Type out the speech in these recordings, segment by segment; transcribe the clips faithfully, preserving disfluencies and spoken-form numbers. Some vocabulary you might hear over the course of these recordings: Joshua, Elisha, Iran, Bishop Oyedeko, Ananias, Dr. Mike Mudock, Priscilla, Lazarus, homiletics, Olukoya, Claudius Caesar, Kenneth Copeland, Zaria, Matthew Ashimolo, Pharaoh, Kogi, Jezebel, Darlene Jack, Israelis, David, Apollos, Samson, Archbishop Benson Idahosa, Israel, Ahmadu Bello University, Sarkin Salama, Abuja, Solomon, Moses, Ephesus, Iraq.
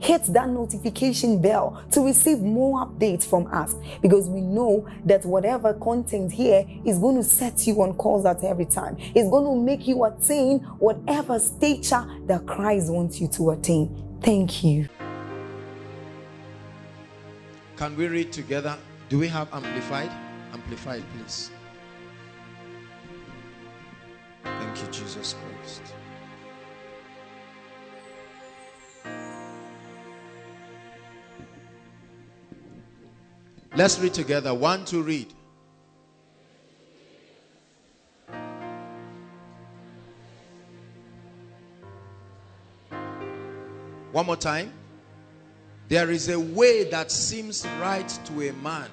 Hit that notification bell to receive more updates from us, because we know that whatever content here is going to set you on course at every time. It's going to make you attain whatever stature that Christ wants you to attain. Thank you. Can we read together? Do we have amplified? Amplified, please. Thank you, Jesus Christ. Let's read together. One, two, read. One more time. There is a way that seems right to a man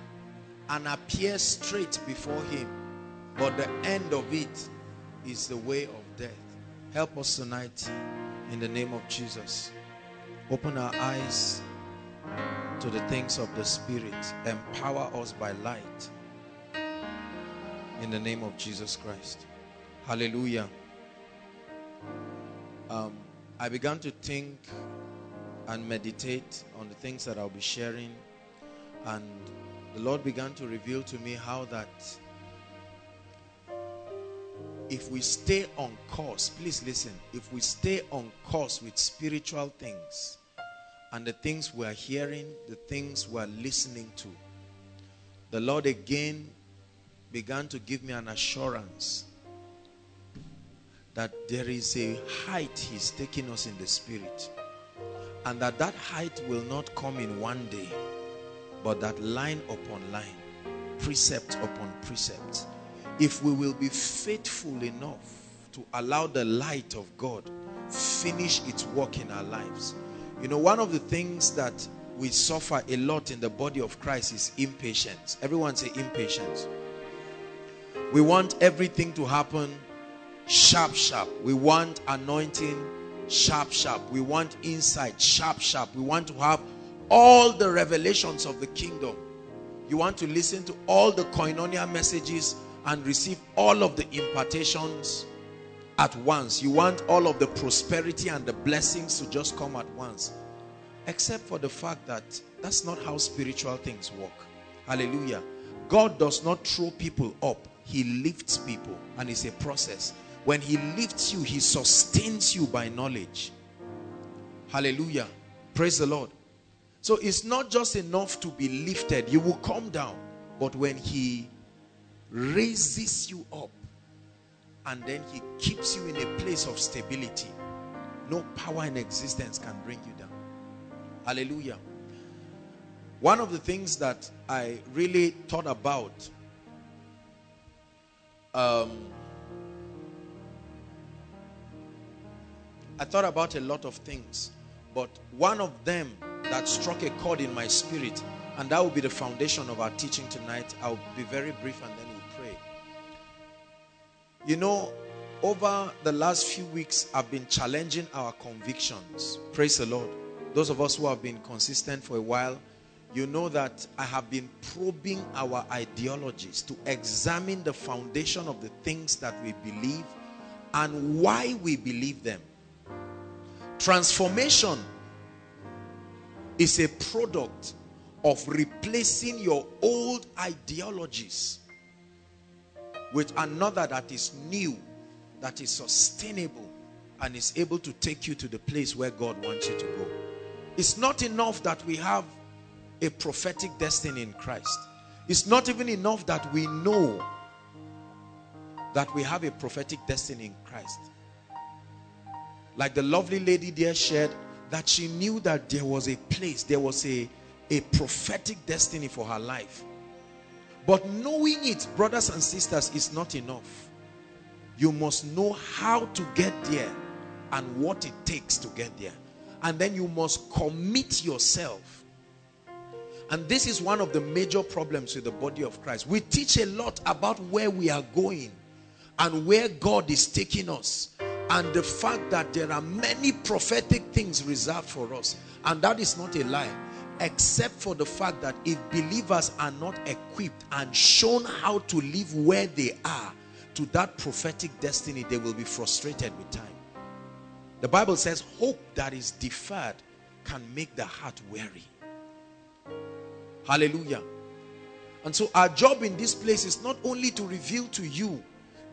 and appears straight before him, but the end of it is the way of death. Help us tonight in the name of Jesus. Open our eyes to the things of the Spirit. Empower us by light in the name of Jesus Christ. Hallelujah. um, I began to think and meditate on the things that I'll be sharing, and the Lord began to reveal to me how that if we stay on course, please listen, if we stay on course with spiritual things, and the things we are hearing, the things we are listening to, the Lord again began to give me an assurance that there is a height He's taking us in the Spirit, and that that height will not come in one day, but that line upon line, precept upon precept, if we will be faithful enough to allow the light of God finish its work in our lives. You know, one of the things that we suffer a lot in the body of Christ is impatience. Everyone say impatience. We want everything to happen sharp, sharp. We want anointing sharp, sharp. We want insight sharp, sharp. We want to have all the revelations of the kingdom. You want to listen to all the Koinonia messages and receive all of the impartations at once. You want all of the prosperity and the blessings to just come at once, except for the fact that that's not how spiritual things work. Hallelujah. God does not throw people up. He lifts people, and it's a process. When He lifts you, He sustains you by knowledge. Hallelujah. Praise the Lord. So it's not just enough to be lifted. You will come down, but when He raises you up, and then He keeps you in a place of stability, no power in existence can bring you down. Hallelujah. One of the things that I really thought about, um, I thought about a lot of things, but one of them that struck a chord in my spirit, and that will be the foundation of our teaching tonight. I'll be very brief and then we'll pray. You know, over the last few weeks, I've been challenging our convictions. Praise the Lord. Those of us who have been consistent for a while, you know that I have been probing our ideologies to examine the foundation of the things that we believe and why we believe them. Transformation is a product of replacing your old ideologies with another that is new, that is sustainable, and is able to take you to the place where God wants you to go. It's not enough that we have a prophetic destiny in Christ. It's not even enough that we know that we have a prophetic destiny in Christ. Like the lovely lady there shared, that she knew that there was a place, there was a, a prophetic destiny for her life. But knowing it, brothers and sisters, is not enough. You must know how to get there and what it takes to get there. And then you must commit yourself. And this is one of the major problems with the body of Christ. We teach a lot about where we are going and where God is taking us, and the fact that there are many prophetic things reserved for us. And that is not a lie, except for the fact that if believers are not equipped and shown how to live where they are to that prophetic destiny, they will be frustrated with time. The Bible says hope that is deferred can make the heart weary. Hallelujah. And so our job in this place is not only to reveal to you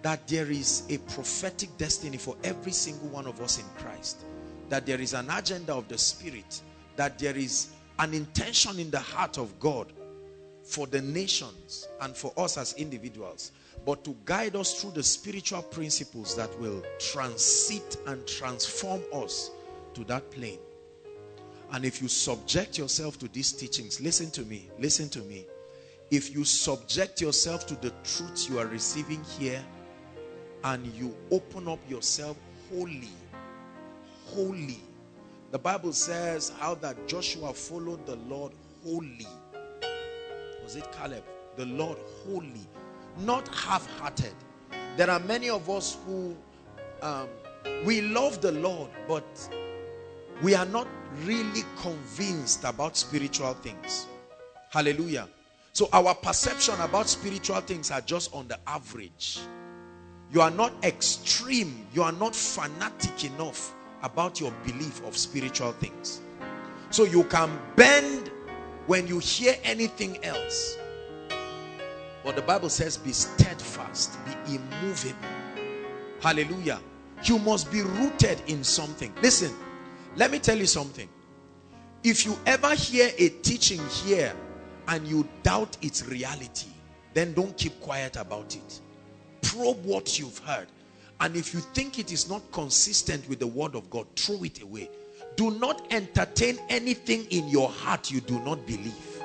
that there is a prophetic destiny for every single one of us in Christ, that there is an agenda of the Spirit, that there is an intention in the heart of God for the nations and for us as individuals, but to guide us through the spiritual principles that will transit and transform us to that plane. And if you subject yourself to these teachings, listen to me, listen to me. If you subject yourself to the truth you are receiving here and you open up yourself wholly, wholly. The Bible says how that Joshua followed the Lord wholly. Was it Caleb? The Lord wholly. Not half-hearted. There are many of us who um, we love the Lord, but we are not really convinced about spiritual things. Hallelujah. So our perception about spiritual things are just on the average. You are not extreme. You are not fanatic enough about your belief of spiritual things. So you can bend when you hear anything else. But the Bible says be steadfast, be immovable. Hallelujah. You must be rooted in something. Listen, let me tell you something. If you ever hear a teaching here and you doubt its reality, then don't keep quiet about it. Probe what you've heard. And if you think it is not consistent with the word of God, throw it away. Do not entertain anything in your heart you do not believe.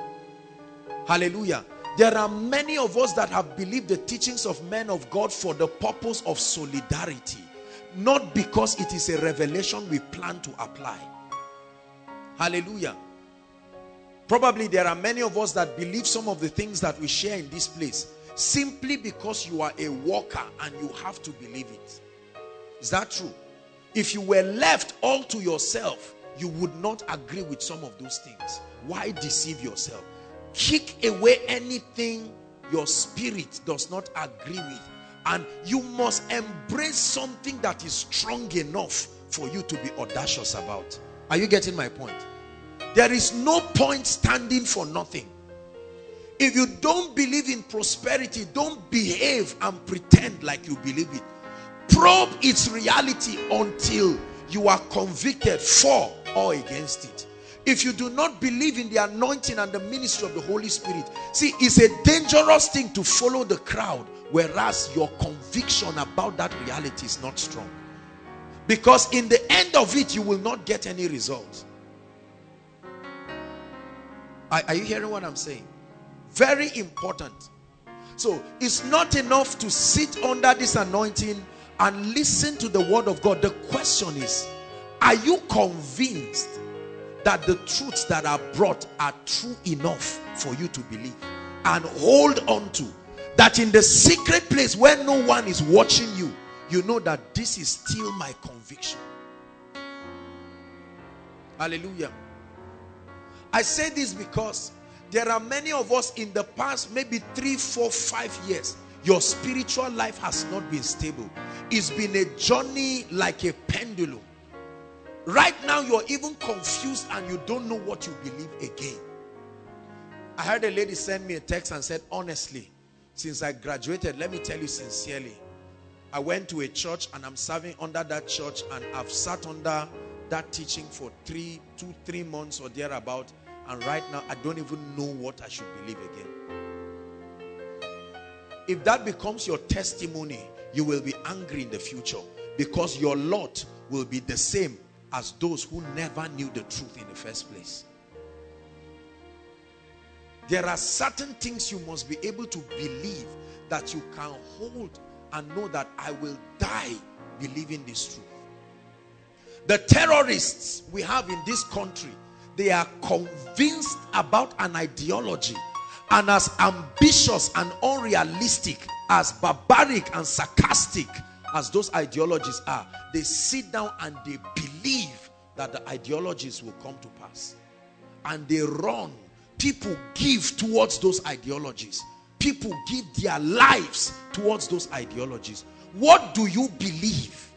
Hallelujah. There are many of us that have believed the teachings of men of God for the purpose of solidarity, not because it is a revelation we plan to apply. Hallelujah. Probably there are many of us that believe some of the things that we share in this place simply because you are a walker and you have to believe it. Is that true? If you were left all to yourself, you would not agree with some of those things. Why deceive yourself? Kick away anything your spirit does not agree with, and you must embrace something that is strong enough for you to be audacious about. Are you getting my point? There is no point standing for nothing. If you don't believe in prosperity, don't behave and pretend like you believe it. Probe its reality until you are convicted for or against it. If you do not believe in the anointing and the ministry of the Holy Spirit, see, it's a dangerous thing to follow the crowd, whereas your conviction about that reality is not strong. Because in the end of it, you will not get any result. Are, are you hearing what I'm saying? Very important. So, it's not enough to sit under this anointing and listen to the word of God. The question is, are you convinced that the truths that are brought are true enough for you to believe and hold on to? That in the secret place where no one is watching you, you know that this is still my conviction. Hallelujah. I say this because there are many of us in the past, maybe three, four, five years, your spiritual life has not been stable. It's been a journey like a pendulum. Right now, you're even confused and you don't know what you believe again. I heard a lady send me a text and said, honestly, since I graduated, let me tell you sincerely, I went to a church and I'm serving under that church, and I've sat under that teaching for three, two, three months or thereabout, and right now I don't even know what I should believe again. If that becomes your testimony, you will be angry in the future, because your lot will be the same as those who never knew the truth in the first place. There are certain things you must be able to believe, that you can hold and know that I will die believing this truth. The terrorists we have in this country, they are convinced about an ideology, and as ambitious and unrealistic, as barbaric and sarcastic as those ideologies are, they sit down and they believe that the ideologies will come to pass, and they run. People give towards those ideologies. People give their lives towards those ideologies. What do you believe?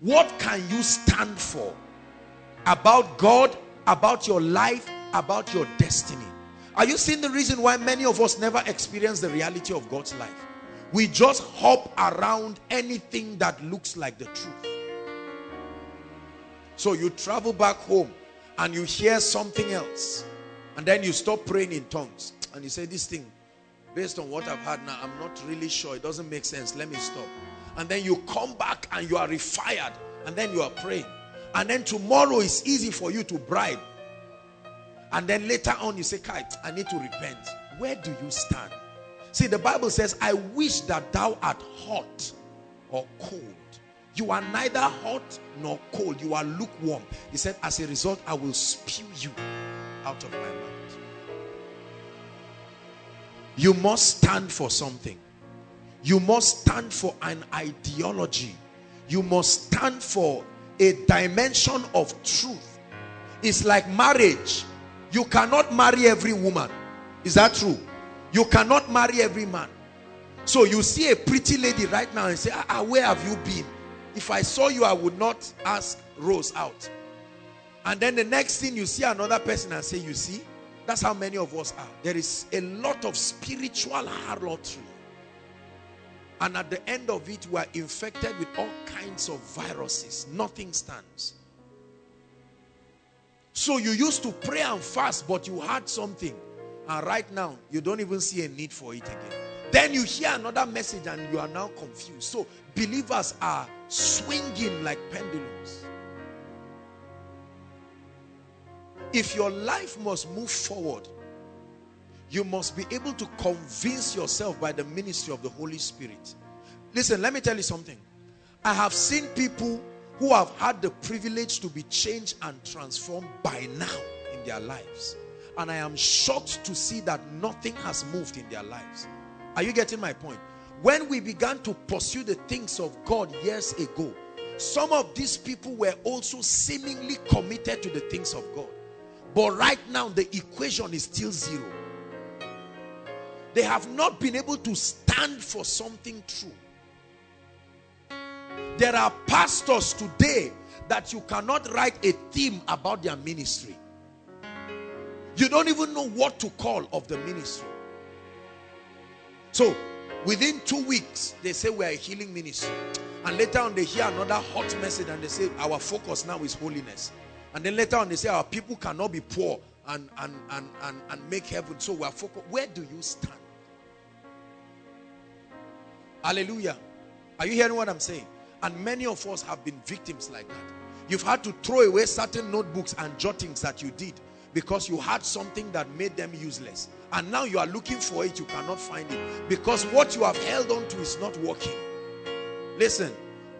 What can you stand for? About God, about your life, about your destiny. Are you seeing the reason why many of us never experience the reality of God's life? We just hop around anything that looks like the truth. So you travel back home and you hear something else, and then you stop praying in tongues, and you say, this thing, based on what I've had now, I'm not really sure, it doesn't make sense, let me stop. And then you come back and you are refired, and then you are praying, and then tomorrow is easy for you to bribe, and then later on you say, Kite, I need to repent. Where do you stand? See, the Bible says, I wish that thou art hot or cold. You are neither hot nor cold, you are lukewarm. He said, as a result, I will spew you out of my mouth. You must stand for something. You must stand for an ideology. You must stand for a dimension of truth. It's like marriage. You cannot marry every woman. Is that true? You cannot marry every man. So you see a pretty lady right now and say, ah, where have you been? If I saw you, I would not ask Rose out. And then the next thing, you see another person and say, you see? That's how many of us are. There is a lot of spiritual harlotry. And at the end of it, we are infected with all kinds of viruses. Nothing stands. So you used to pray and fast, but you had something. And right now, you don't even see a need for it again. Then you hear another message and you are now confused. So believers are swinging like pendulums. If your life must move forward, you must be able to convince yourself by the ministry of the Holy Spirit. Listen, let me tell you something. I have seen people who have had the privilege to be changed and transformed by now in their lives. And I am shocked to see that nothing has moved in their lives. Are you getting my point? When we began to pursue the things of God years ago, some of these people were also seemingly committed to the things of God. But right now, the equation is still zero. They have not been able to stand for something true. There are pastors today that you cannot write a theme about their ministry. You don't even know what to call of the ministry. So, within two weeks, they say we are a healing ministry. And later on, they hear another hot message and they say our focus now is holiness. And then later on, they say our people cannot be poor and, and, and, and, and make heaven. So we are focused. Where do you stand? Hallelujah. Are you hearing what I'm saying? And many of us have been victims like that. You've had to throw away certain notebooks and jottings that you did because you had something that made them useless. And now you are looking for it. You cannot find it because what you have held on to is not working. Listen,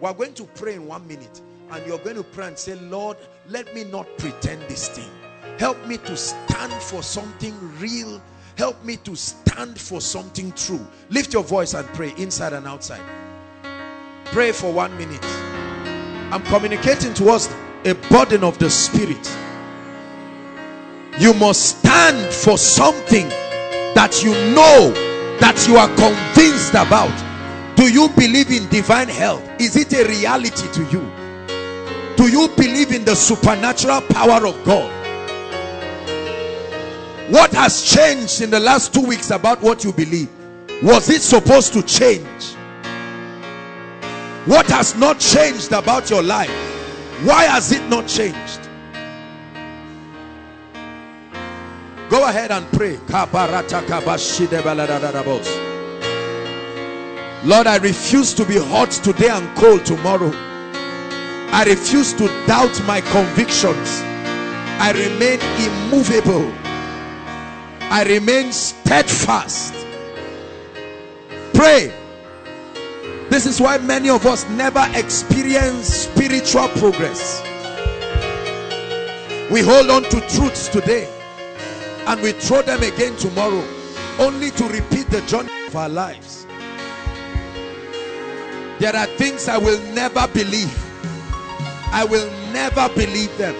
we are going to pray in one minute. And you're going to pray and say, Lord, let me not pretend this thing. Help me to stand for something real. Help me to stand for something true. Lift your voice and pray inside and outside. Pray for one minute. I'm communicating to us a burden of the Spirit. You must stand for something that you know, that you are convinced about. Do you believe in divine health? Is it a reality to you? Do you believe in the supernatural power of God? What has changed in the last two weeks about what you believe? Was it supposed to change? What has not changed about your life? Why has it not changed? Go ahead and pray. Lord, I refuse to be hot today and cold tomorrow. I refuse to doubt my convictions. I remain immovable. I remain steadfast. Pray. This is why many of us never experience spiritual progress. We hold on to truths today and we throw them again tomorrow, only to repeat the journey of our lives. There are things I will never believe. I will never believe them.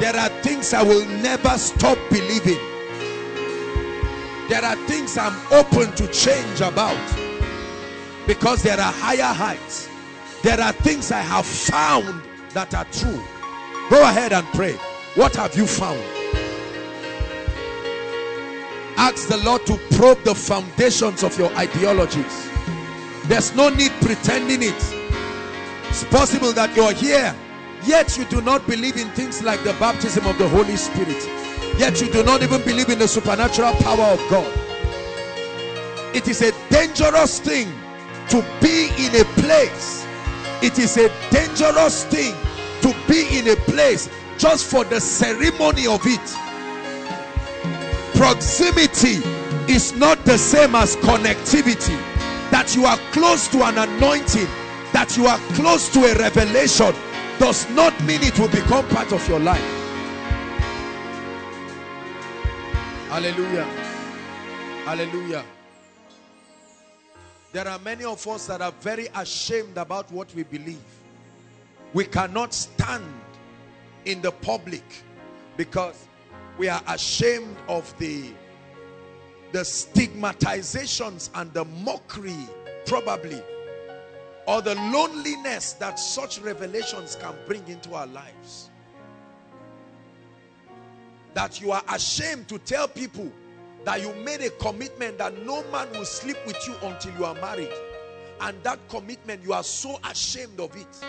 There are things I will never stop believing. There are things I'm open to change about, because there are higher heights. There are things I have found that are true. Go ahead and pray. What have you found? Ask the Lord to probe the foundations of your ideologies. There's no need pretending it. It's possible that you're here, yet you do not believe in things like the baptism of the Holy Spirit. Yet you do not even believe in the supernatural power of God. It is a dangerous thing to be in a place. It is a dangerous thing to be in a place just for the ceremony of it. Proximity is not the same as connectivity. That you are close to an anointing, that you are close to a revelation, does not mean it will become part of your life. Hallelujah. Hallelujah. There are many of us that are very ashamed about what we believe. We cannot stand in the public because we are ashamed of the, the stigmatizations and the mockery, probably, or the loneliness that such revelations can bring into our lives. That you are ashamed to tell people that you made a commitment that no man will sleep with you until you are married. And that commitment, you are so ashamed of it.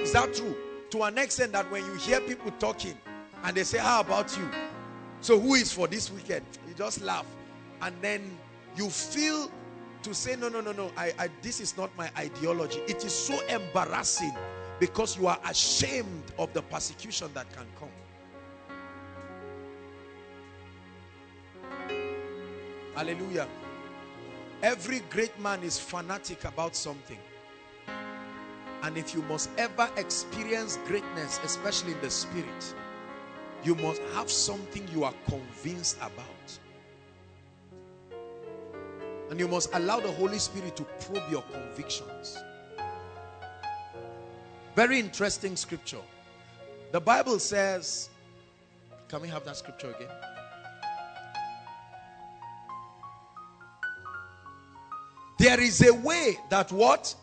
Is that true? To an extent that when you hear people talking and they say, how about you? So who is for this weekend? You just laugh. And then you feel to say, no, no, no, no, I, I, this is not my ideology. It is so embarrassing because you are ashamed of the persecution that can come. Hallelujah. Every great man is fanatic about something. And if you must ever experience greatness, especially in the spirit, you must have something you are convinced about. And you must allow the Holy Spirit to probe your convictions. Very interesting scripture. The Bible says, can we have that scripture again? There is a way that what?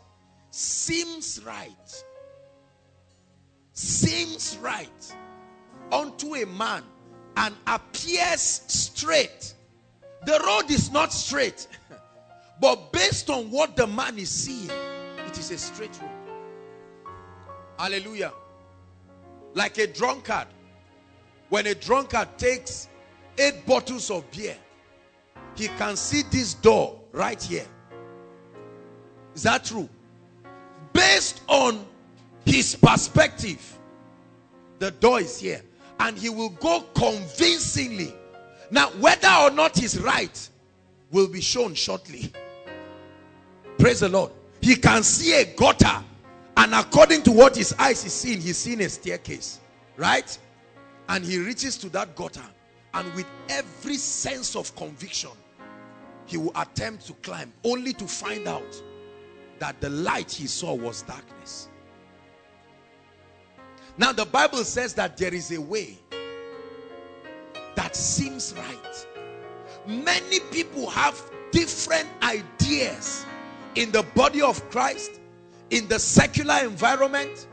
Seems right. Seems right unto a man and appears straight. The road is not straight. But based on what the man is seeing, it is a straight road. Hallelujah. Like a drunkard. When a drunkard takes eight bottles of beer, he can see this door right here. Is that true? Based on his perspective, the door is here, and he will go convincingly. Now, whether or not he's right will be shown shortly. Praise the Lord. He can see a gutter, and according to what his eyes is seeing, he's seeing a staircase, right? And he reaches to that gutter, and with every sense of conviction, he will attempt to climb, only to find out that the light he saw was darkness. Now the Bible says that there is a way that seems right. Many people have different ideas in the body of Christ, in the secular environment,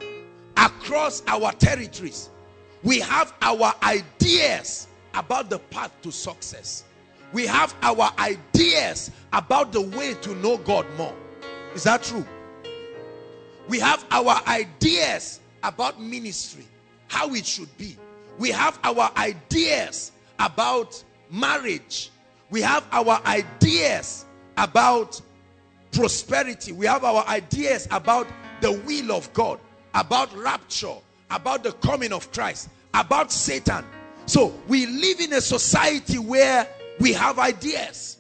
across our territories. We have our ideas about the path to success. We have our ideas about the way to know God more. Is that true? We have our ideas about ministry, how it should be. We have our ideas about marriage. We have our ideas about prosperity. We have our ideas about the will of God, about rapture, about the coming of Christ, about Satan. So we live in a society where we have ideas.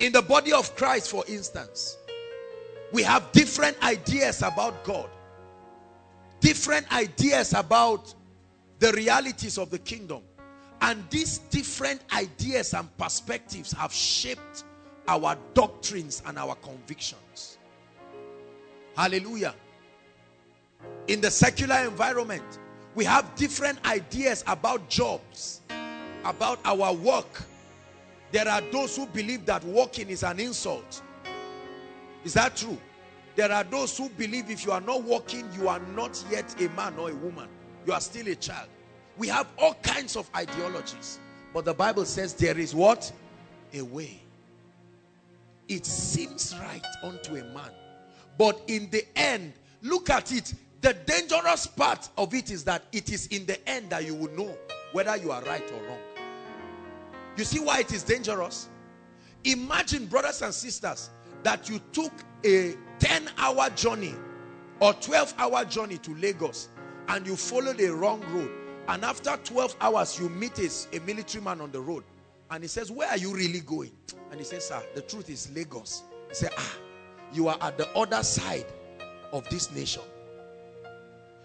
In the body of Christ, for instance, we have different ideas about God, different ideas about the realities of the kingdom. And these different ideas and perspectives have shaped our doctrines and our convictions. Hallelujah. In the secular environment, we have different ideas about jobs, about our work. There are those who believe that working is an insult. Is that true? There are those who believe if you are not working, you are not yet a man or a woman. You are still a child. We have all kinds of ideologies. But the Bible says there is what? A way. It seems right unto a man, but in the end, look at it. The dangerous part of it is that it is in the end that you will know whether you are right or wrong. You see why it is dangerous? Imagine, brothers and sisters, that you took a ten hour journey or twelve hour journey to Lagos and you followed a wrong road. And after twelve hours, you meet a, a military man on the road. And he says, where are you really going? And he says, sir, the truth is Lagos. He said, ah, you are at the other side of this nation.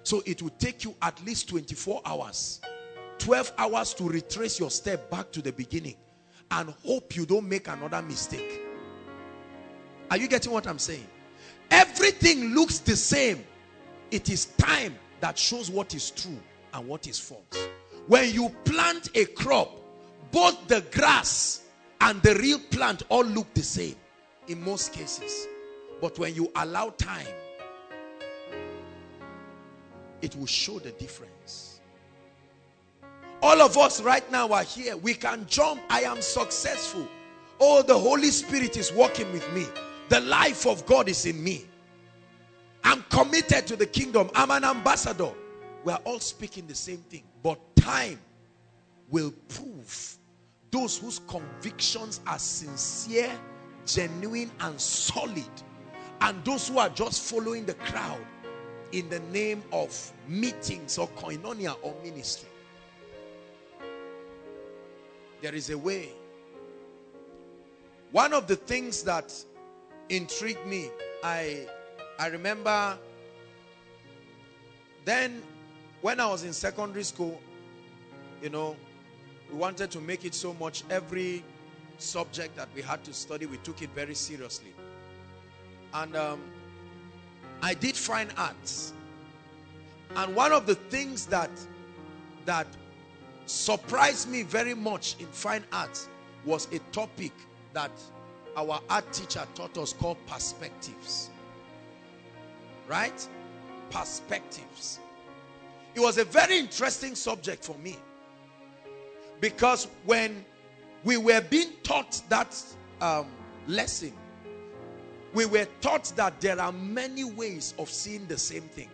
So it will take you at least twenty-four hours, twelve hours to retrace your step back to the beginning and hope you don't make another mistake. Are you getting what I'm saying? Everything looks the same. It is time that shows what is true and what is false. When you plant a crop, both the grass and the real plant all look the same in most cases. But when you allow time, it will show the difference. All of us right now are here. We can jump. I am successful. Oh, the Holy Spirit is working with me. The life of God is in me. I'm committed to the kingdom. I'm an ambassador. We are all speaking the same thing. But time will prove those whose convictions are sincere, genuine, and solid, and those who are just following the crowd in the name of meetings or koinonia or ministry. There is a way. One of the things that intrigued me, I, I remember then when I was in secondary school, you know, we wanted to make it so much. Every subject that we had to study, we took it very seriously. And um, I did fine arts. And one of the things that, that surprised me very much in fine arts was a topic that our art teacher taught us called perspectives. Right? Perspectives. It was a very interesting subject for me. Because when we were being taught that um, lesson, we were taught that there are many ways of seeing the same thing.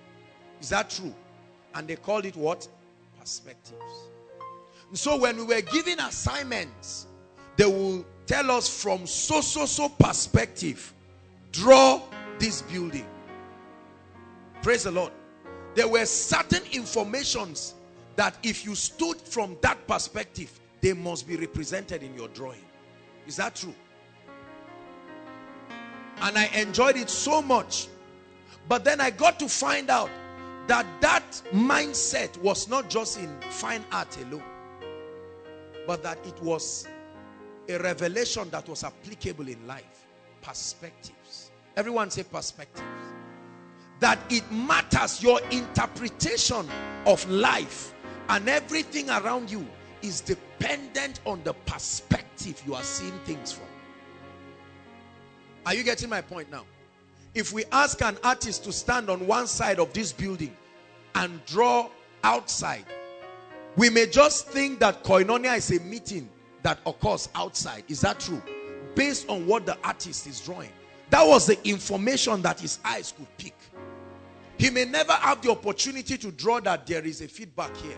Is that true? And they called it what? Perspectives. And so when we were given assignments, they will tell us from so, so, so perspective, draw this building. Praise the Lord. There were certain informations that if you stood from that perspective, they must be represented in your drawing. Is that true? And I enjoyed it so much. But then I got to find out that that mindset was not just in fine art alone, but that it was a revelation that was applicable in life. Perspectives. Everyone say perspectives. That it matters. Your interpretation of life and everything around you is dependent on the perspective you are seeing things from. Are you getting my point now? If we ask an artist to stand on one side of this building and draw outside, we may just think that koinonia is a meeting that occurs outside. Is that true? Based on what the artist is drawing. That was the information that his eyes could pick. He may never have the opportunity to draw that there is a feedback here.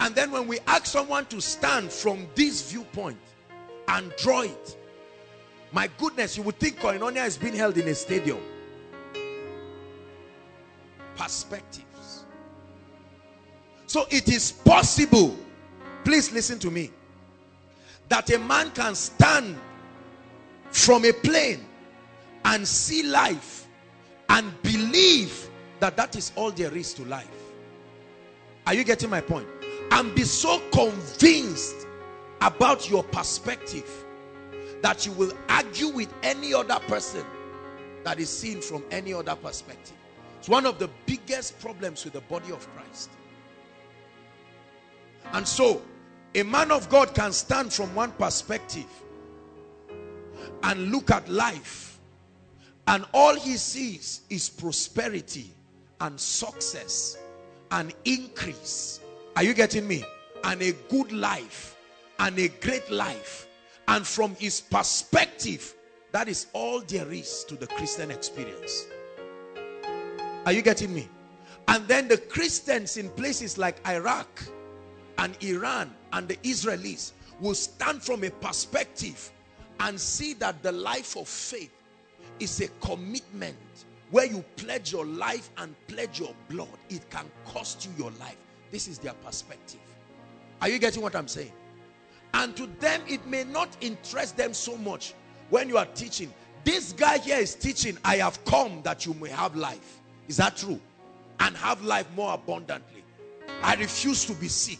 And then when we ask someone to stand from this viewpoint and draw it, my goodness, you would think Koinonia is being held in a stadium. Perspectives. So it is possible, please listen to me, that a man can stand from a plane and see life and believe that that is all there is to life. Are you getting my point? And be so convinced about your perspective that you will argue with any other person that is seen from any other perspective. It's one of the biggest problems with the body of Christ. And so, a man of God can stand from one perspective and look at life, and all he sees is prosperity and success and increase. Are you getting me? And a good life and a great life. And from his perspective, that is all there is to the Christian experience. Are you getting me? And then the Christians in places like Iraq and Iran and the Israelis will stand from a perspective and see that the life of faith is a commitment where you pledge your life and pledge your blood. It can cost you your life. This is their perspective. Are you getting what I'm saying? And to them, it may not interest them so much when you are teaching. This guy here is teaching, I have come that you may have life. Is that true? And have life more abundantly. I refuse to be sick.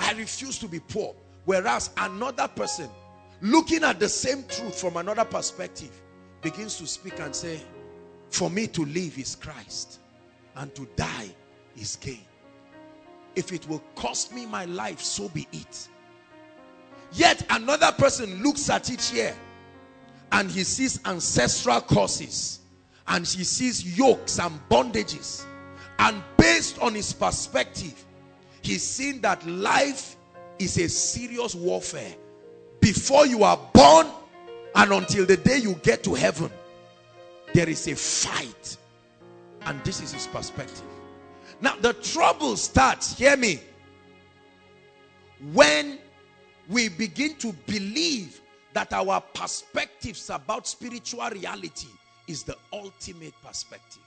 I refuse to be poor. Whereas another person, looking at the same truth from another perspective, begins to speak and say, for me to live is Christ, and to die is gain. If it will cost me my life, so be it. Yet another person looks at it here and he sees ancestral curses, and he sees yokes and bondages, and based on his perspective, he's seen that life is a serious warfare before you are born and until the day you get to heaven. There is a fight, and this is his perspective. Now the trouble starts, hear me, when we begin to believe that our perspectives about spiritual reality is the ultimate perspective.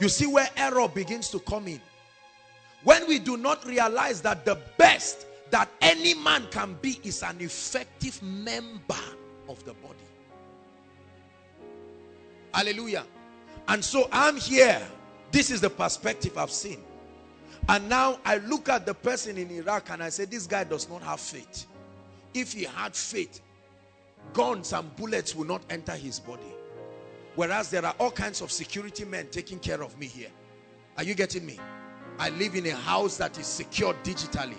You see where error begins to come in. When we do not realize that the best that any man can be is an effective member of the body. Hallelujah. And so I'm here. This is the perspective I've seen. And now I look at the person in Iraq and I say, this guy does not have faith. If he had faith, guns and bullets will not enter his body. Whereas there are all kinds of security men taking care of me here. Are you getting me? I live in a house that is secured digitally.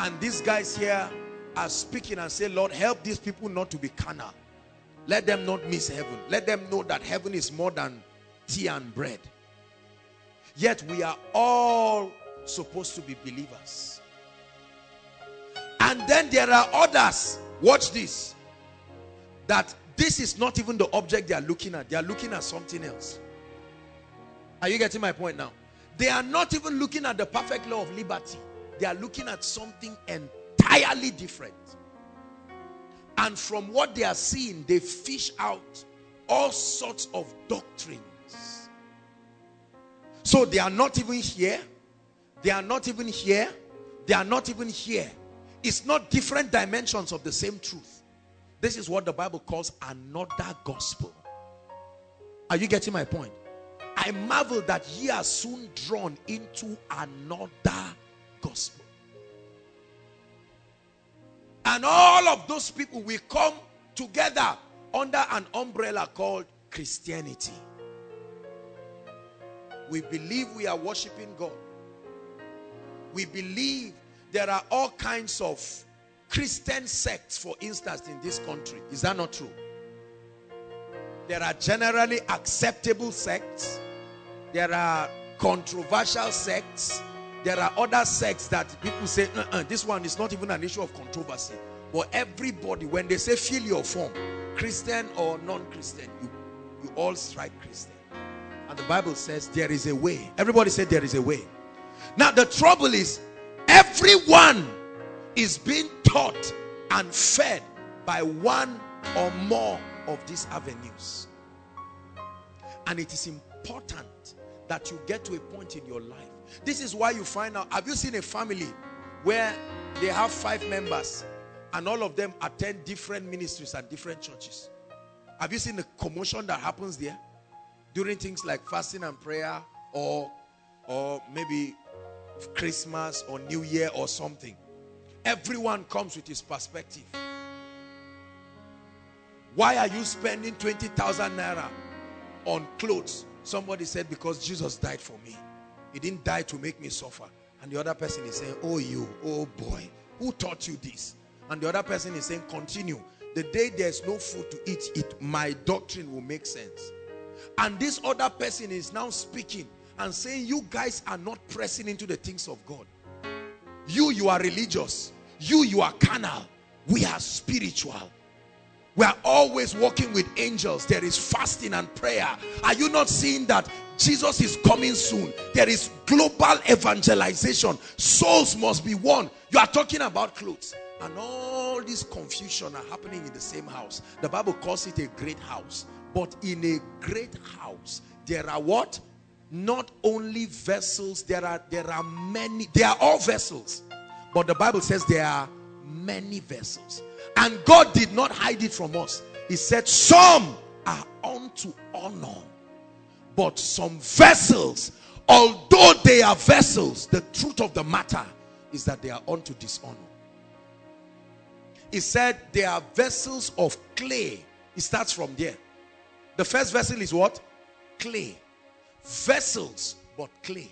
And these guys here are speaking and say, Lord, help these people not to be carnal. Let them not miss heaven. Let them know that heaven is more than tea and bread. Yet we are all supposed to be believers. And then there are others, watch this, that this is not even the object they are looking at. They are looking at something else. Are you getting my point now? They are not even looking at the perfect law of liberty. They are looking at something entirely different. And from what they are seeing, they fish out all sorts of doctrines. So they are not even here. They are not even here. They are not even here. It's not different dimensions of the same truth. This is what the Bible calls another gospel. Are you getting my point? I marvel that ye are soon drawn into another gospel. And all of those people will come together under an umbrella called Christianity. We believe we are worshiping God. We believe there are all kinds of Christian sects, for instance, in this country. Is that not true? There are generally acceptable sects. There are controversial sects. There are other sects that people say, uh-uh, this one is not even an issue of controversy. But everybody, when they say fill your form, Christian or non-Christian, you, you all strike Christian. And the Bible says there is a way. Everybody say there is a way. Now the trouble is, everyone is being taught and fed by one or more of these avenues. And it is important that you get to a point in your life. This is why you find out, have you seen a family where they have five members and all of them attend different ministries and different churches? Have you seen the commotion that happens there during things like fasting and prayer, or or maybe Christmas or New Year or something? Everyone comes with his perspective. Why are you spending twenty thousand naira on clothes? Somebody said, because Jesus died for me. He didn't die to make me suffer. And the other person is saying, oh you, oh boy, who taught you this? And the other person is saying, continue. The day there's no food to eat, it, my doctrine will make sense. And this other person is now speaking and saying, you guys are not pressing into the things of God. You, you are religious. You, you are carnal. We are spiritual. We are always walking with angels. There is fasting and prayer. Are you not seeing that Jesus is coming soon? There is global evangelization. Souls must be won. You are talking about clothes. And all this confusion are happening in the same house. The Bible calls it a great house. But in a great house, there are what? Not only vessels, there are, there are many. They are all vessels. But the Bible says there are many vessels. And God did not hide it from us. He said some are unto honor, but some vessels, although they are vessels, the truth of the matter is that they are unto dishonor. He said they are vessels of clay. It starts from there. The first vessel is what? Clay. Vessels, but clay.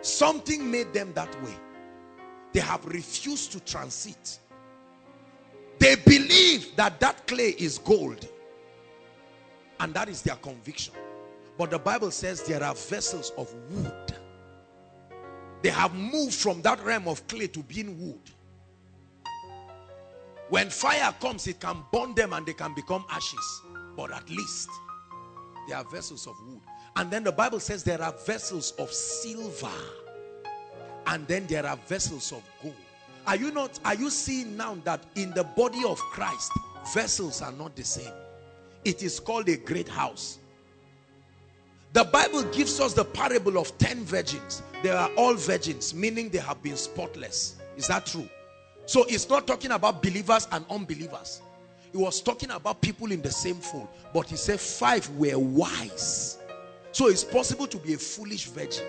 Something made them that way. They have refused to transit. They believe that that clay is gold. And that is their conviction. But the Bible says there are vessels of wood. They have moved from that realm of clay to being wood. When fire comes, it can burn them and they can become ashes. But at least there are vessels of wood. And then the Bible says there are vessels of silver. And then there are vessels of gold. Are you not, are you seeing now that in the body of Christ, vessels are not the same? It is called a great house. The Bible gives us the parable of ten virgins. They are all virgins, meaning they have been spotless. Is that true? So it's not talking about believers and unbelievers. He was talking about people in the same fold. But he said five were wise. So it's possible to be a foolish virgin.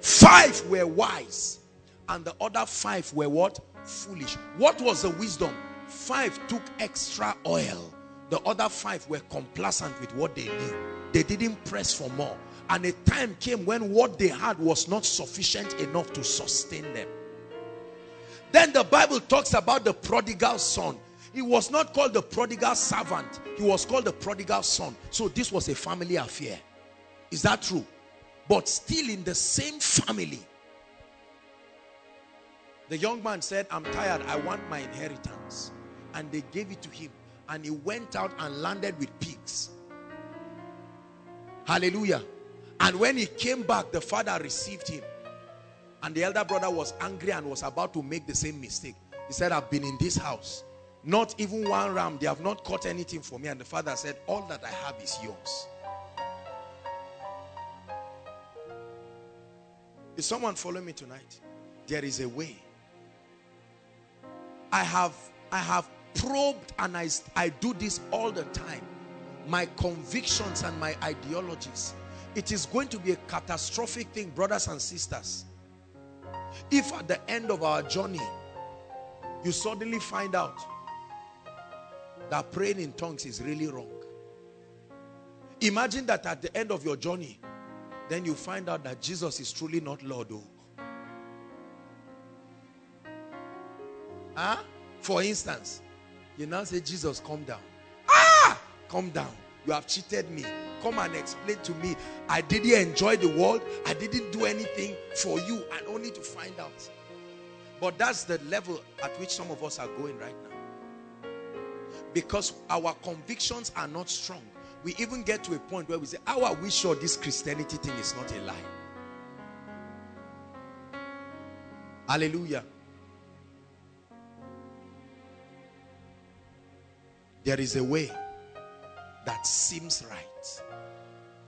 Five were wise. And the other five were what? Foolish. What was the wisdom? Five took extra oil. The other five were complacent with what they knew. They didn't press for more. And a time came when what they had was not sufficient enough to sustain them. Then the Bible talks about the prodigal son. He was not called the prodigal servant. He was called the prodigal son. So this was a family affair. Is that true? But still in the same family. The young man said, I'm tired. I want my inheritance. And they gave it to him. And he went out and landed with pigs. Hallelujah. And when he came back, the father received him. And the elder brother was angry and was about to make the same mistake. He said, I've been in this house. Not even one ram. They have not caught anything for me. And the father said, all that I have is yours. Is someone following me tonight? There is a way. I have, I have probed, and I, I do this all the time. My convictions and my ideologies. It is going to be a catastrophic thing, brothers and sisters, if at the end of our journey, you suddenly find out that praying in tongues is really wrong. Imagine that at the end of your journey, then you find out that Jesus is truly not Lord. Oh. Huh? For instance, you now say, Jesus, come down. Ah! Come down. You have cheated me. Come and explain to me. I didn't enjoy the world. I didn't do anything for you, and only to find out. But that's the level at which some of us are going right now. Because our convictions are not strong. We even get to a point where we say, how are we sure this Christianity thing is not a lie? Hallelujah. There is a way that seems right.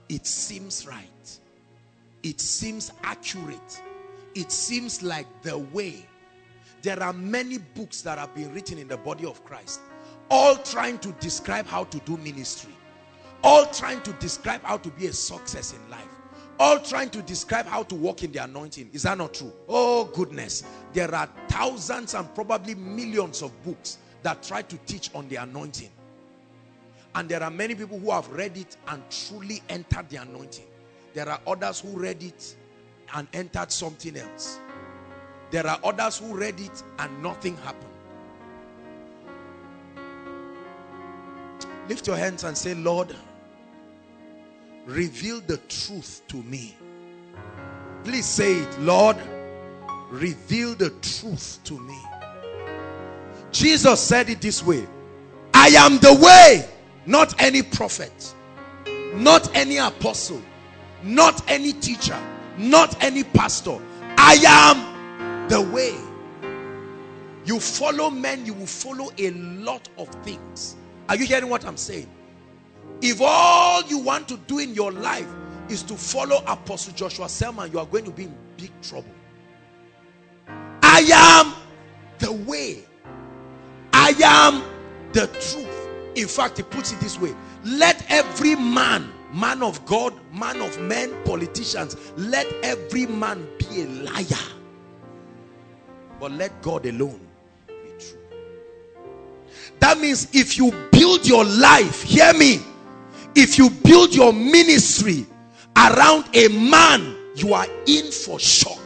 It seems right. It seems accurate. It seems like the way. There are many books that have been written in the body of Christ, all trying to describe how to do ministry, all trying to describe how to be a success in life, all trying to describe how to walk in the anointing. Is that not true? Oh goodness, there are thousands and probably millions of books that try to teach on the anointing. And there are many people who have read it and truly entered the anointing. There are others who read it and entered something else. There are others who read it and nothing happened. Lift your hands and say, Lord, reveal the truth to me. Please say it. Lord, reveal the truth to me. Jesus said it this way. I am the way, not any prophet, not any apostle, not any teacher, not any pastor. I am the way. You follow men, you will follow a lot of things. Are you hearing what I'm saying? If all you want to do in your life is to follow Apostle Joshua Selman, you are going to be in big trouble. I am the way. I am the truth. In fact, he puts it this way. Let every man, man of God, man of men, politicians, let every man be a liar. But let God alone be true. That means if you build your life, hear me, if you build your ministry around a man, you are in for shock.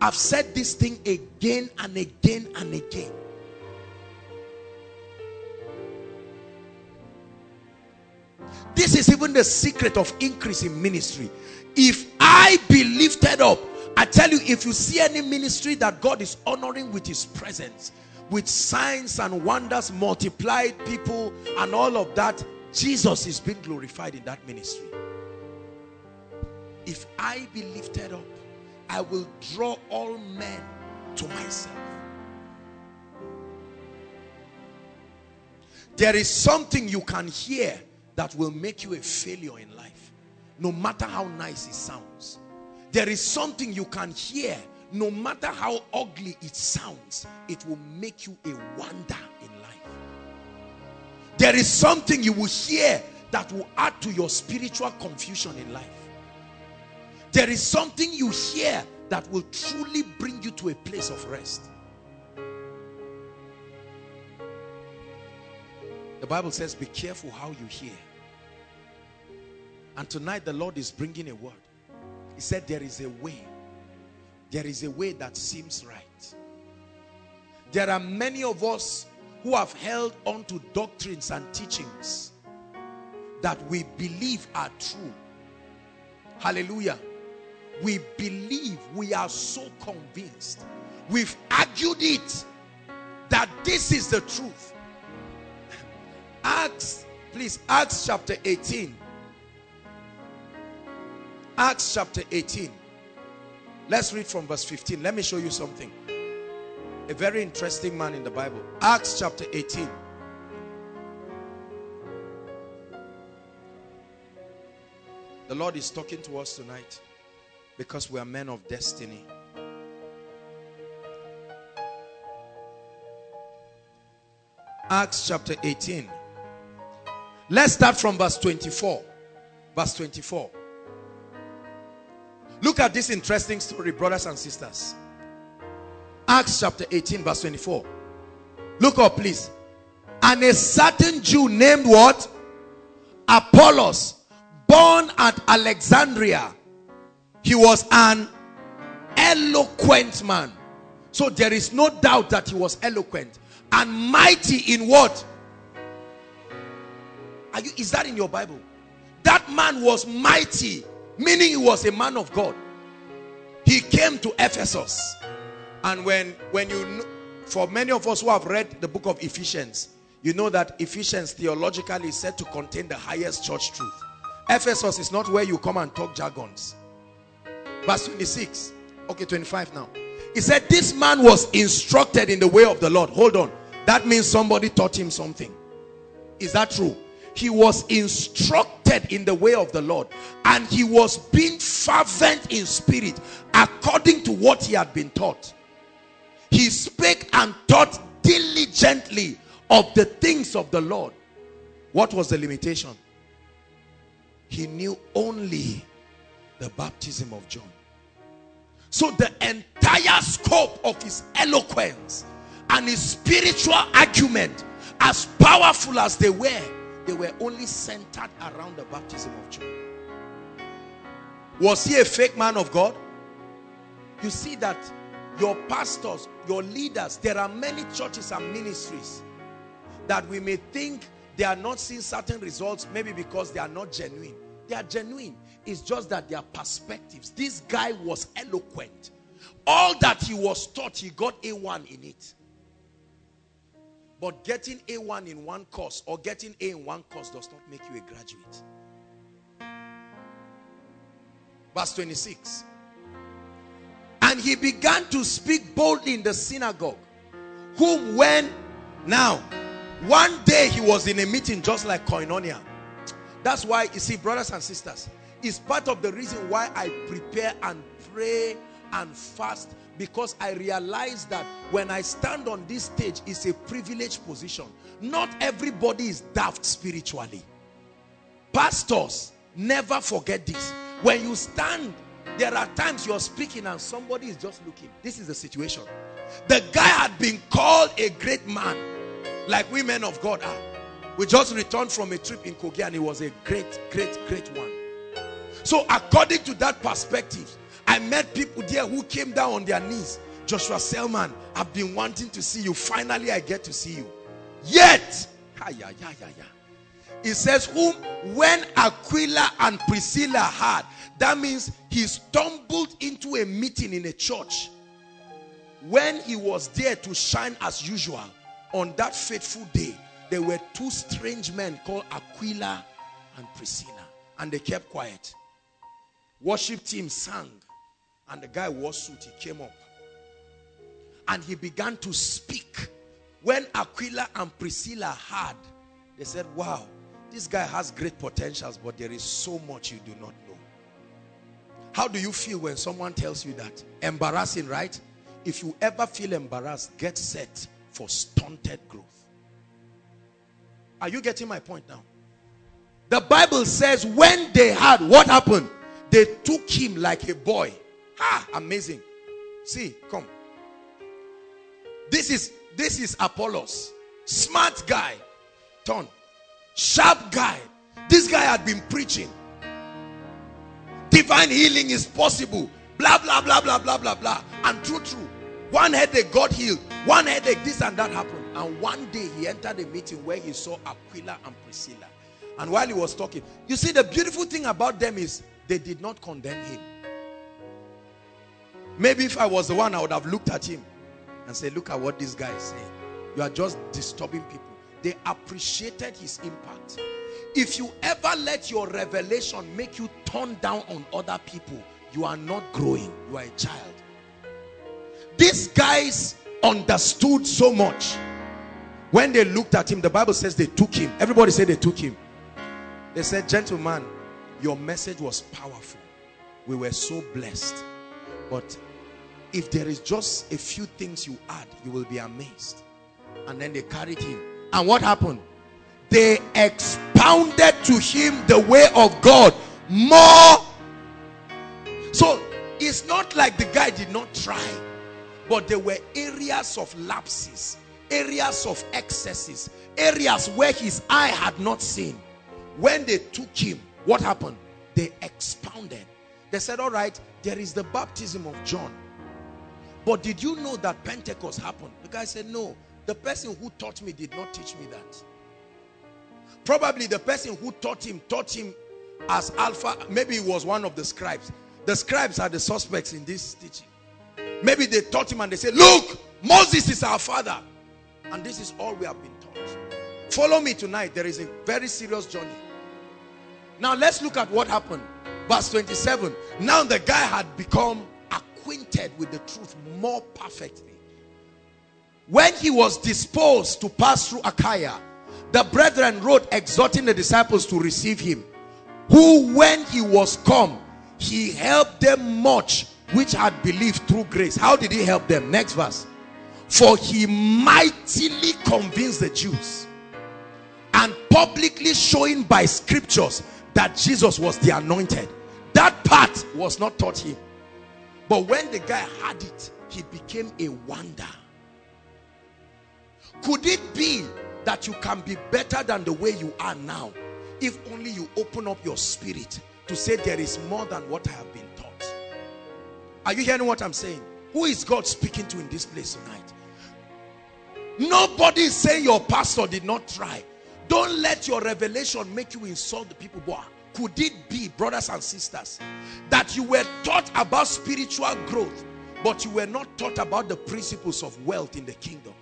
I've said this thing again and again and again. This is even the secret of increase in ministry. If I be lifted up, I tell you, if you see any ministry that God is honoring with his presence, with signs and wonders, multiplied people and all of that, Jesus is being glorified in that ministry. If I be lifted up, I will draw all men to myself. There is something you can hear that will make you a failure in life, no matter how nice it sounds. There is something you can hear, no matter how ugly it sounds, it will make you a wonder in life. There is something you will hear that will add to your spiritual confusion in life. There is something you hear that will truly bring you to a place of rest. The Bible says, be careful how you hear. And tonight the Lord is bringing a word. He said there is a way. There is a way that seems right. There are many of us who have held on to doctrines and teachings that we believe are true. Hallelujah. We believe, we are so convinced. We've argued it that this is the truth. Acts, please, Acts chapter eighteen. Acts chapter eighteen. Let's read from verse fifteen. Let me show you something. A very interesting man in the Bible. Acts chapter eighteen. The Lord is talking to us tonight because we are men of destiny. Acts chapter eighteen. Let's start from verse twenty-four. Verse twenty-four. Look at this interesting story, brothers and sisters. Acts chapter eighteen, verse twenty-four. Look up, please. And a certain Jew named what? Apollos, born at Alexandria. He was an eloquent man. So there is no doubt that he was eloquent. And mighty in what? Are you, is that in your Bible? That man was mighty, meaning he was a man of God. He came to Ephesus. And when, when you, for many of us who have read the book of Ephesians, you know that Ephesians theologically is said to contain the highest church truth. Ephesus is not where you come and talk jargons. Verse twenty-six. Okay, twenty-five now. He said this man was instructed in the way of the Lord. Hold on. That means somebody taught him something. Is that true? He was instructed in the way of the Lord, and he was being fervent in spirit according to what he had been taught. He spake and taught diligently of the things of the Lord. What was the limitation? He knew only the baptism of John. So the entire scope of his eloquence and his spiritual argument, as powerful as they were, they were only centered around the baptism of John. Was he a fake man of God? You see that your pastors, your leaders, there are many churches and ministries that we may think they are not seeing certain results, maybe because they are not genuine. They are genuine. It's just that their perspectives. This guy was eloquent. All that he was taught, he got A one in it. But getting A one in one course or getting A in one course does not make you a graduate. Verse twenty-six. And he began to speak boldly in the synagogue, whom when, now, one day he was in a meeting just like Koinonia. That's why, you see, brothers and sisters, it's part of the reason why I prepare and pray and fast, because I realize that when I stand on this stage, it's a privileged position. Not everybody is daft spiritually. Pastors, never forget this. When you stand, there are times you're speaking and somebody is just looking. This is the situation. The guy had been called a great man, like we men of God are. We just returned from a trip in Kogi and he was a great, great, great one. So according to that perspective, I met people there who came down on their knees. Joshua Selman, I've been wanting to see you. Finally, I get to see you. Yet, hi, yeah, yeah, yeah, yeah. It says, whom when Aquila and Priscilla had, that means he stumbled into a meeting in a church. When he was there to shine as usual, on that fateful day, there were two strange men called Aquila and Priscilla. And they kept quiet. Worship team sang. And the guy wore suit. He came up. And he began to speak. When Aquila and Priscilla heard, they said, wow, this guy has great potentials, but there is so much you do not know. How do you feel when someone tells you that? Embarrassing, right? If you ever feel embarrassed, get set for stunted growth. Are you getting my point now? The Bible says when they had, what happened? They took him like a boy. Ah, amazing. See, come. This is, this is Apollos. Smart guy. Turn. Sharp guy. This guy had been preaching. Divine healing is possible. Blah, blah, blah, blah, blah, blah, blah. And true, true. One headache got healed. One headache, this and that happened. And one day he entered a meeting where he saw Aquila and Priscilla. And while he was talking, you see, the beautiful thing about them is they did not condemn him. Maybe if I was the one, I would have looked at him and said, look at what this guy is saying. You are just disturbing people. They appreciated his impact. If you ever let your revelation make you turn down on other people, you are not growing. You are a child. These guys understood so much. When they looked at him, the Bible says they took him. Everybody said they took him. They said, gentleman, your message was powerful. We were so blessed. But if there is just a few things you add, you will be amazed. And then they carried him. And what happened? They expounded to him the way of God more. So it's not like the guy did not try. But there were areas of lapses, areas of excesses, areas where his eye had not seen. When they took him, what happened? They expounded. They said, all right, there is the baptism of John. But did you know that Pentecost happened? The guy said, no, the person who taught me did not teach me that. Probably the person who taught him, taught him as Alpha. Maybe he was one of the scribes. The scribes are the suspects in this teaching. Maybe they taught him and they said, look, Moses is our father. And this is all we have been taught. Follow me tonight. There is a very serious journey. Now let's look at what happened. Verse twenty-seven. Now the guy had become acquainted. acquainted with the truth more perfectly. When he was disposed to pass through Achaia, the brethren wrote exhorting the disciples to receive him, who when he was come, he helped them much which had believed through grace. How did he help them? Next verse. For he mightily convinced the Jews, and publicly showing by scriptures that Jesus was the anointed. That part was not taught him. But when the guy had it, he became a wonder. Could it be that you can be better than the way you are now, if only you open up your spirit to say there is more than what I have been taught? Are you hearing what I'm saying? Who is God speaking to in this place tonight? Nobody is saying your pastor did not try. Don't let your revelation make you insult the people. Boy, could it be, brothers and sisters, that you were taught about spiritual growth, but you were not taught about the principles of wealth in the kingdom?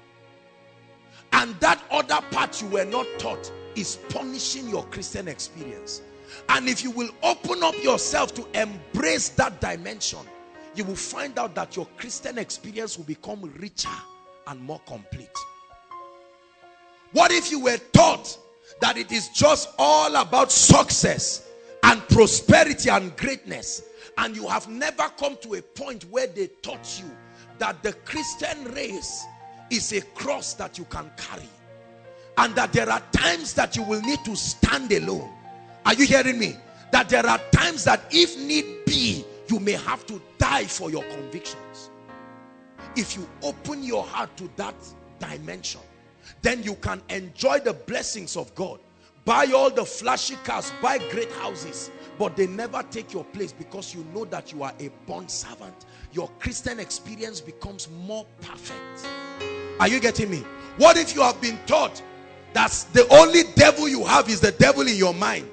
And that other part you were not taught is punishing your Christian experience. And if you will open up yourself to embrace that dimension, you will find out that your Christian experience will become richer and more complete. What if you were taught that it is just all about success and prosperity and greatness, and you have never come to a point where they taught you that the Christian race is a cross that you can carry, and that there are times that you will need to stand alone? Are you hearing me? That there are times that if need be, you may have to die for your convictions. If you open your heart to that dimension, then you can enjoy the blessings of God. Buy all the flashy cars, buy great houses, but they never take your place, because you know that you are a bond servant. Your Christian experience becomes more perfect. Are you getting me? What if you have been taught that the only devil you have is the devil in your mind?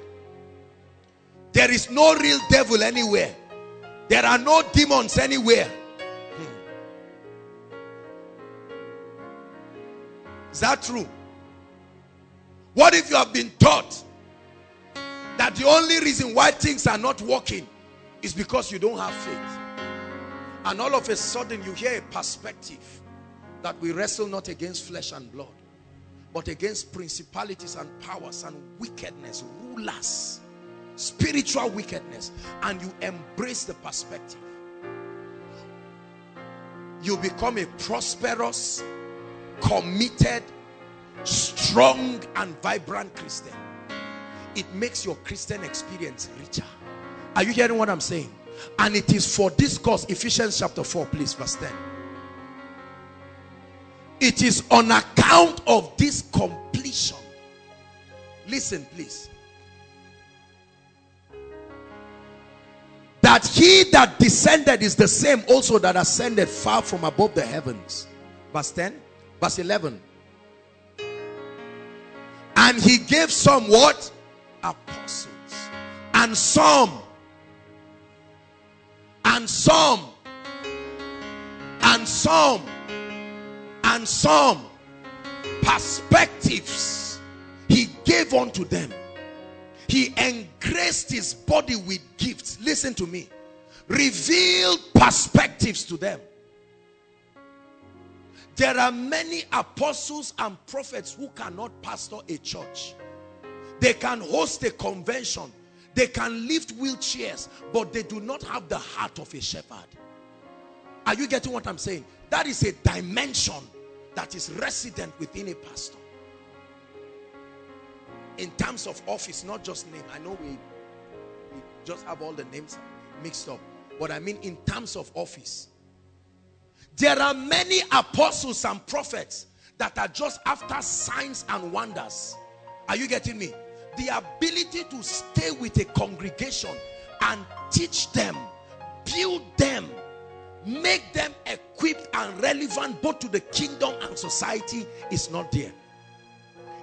There is no real devil anywhere. There are no demons anywhere. Is that true? What if you have been taught that the only reason why things are not working is because you don't have faith? And all of a sudden you hear a perspective that we wrestle not against flesh and blood, but against principalities and powers and wickedness, rulers, spiritual wickedness, and you embrace the perspective. You become a prosperous, committed, strong and vibrant Christian. It makes your Christian experience richer. Are you hearing what I'm saying? And it is for this cause, Ephesians chapter four, please, verse ten. It is on account of this completion. Listen, please. That he that descended is the same also that ascended far from above the heavens. Verse ten. Verse eleven. And he gave some what? Apostles. And some. And some. And some. And some. Perspectives he gave unto them. He engraced his body with gifts. Listen to me. Revealed perspectives to them. There are many apostles and prophets who cannot pastor a church. They can host a convention. They can lift wheelchairs, but they do not have the heart of a shepherd. Are you getting what I'm saying? That is a dimension that is resident within a pastor. In terms of office, not just name. I know we, we just have all the names mixed up. But I mean in terms of office. There are many apostles and prophets that are just after signs and wonders. Are you getting me? The ability to stay with a congregation and teach them, build them, make them equipped and relevant both to the kingdom and society is not there.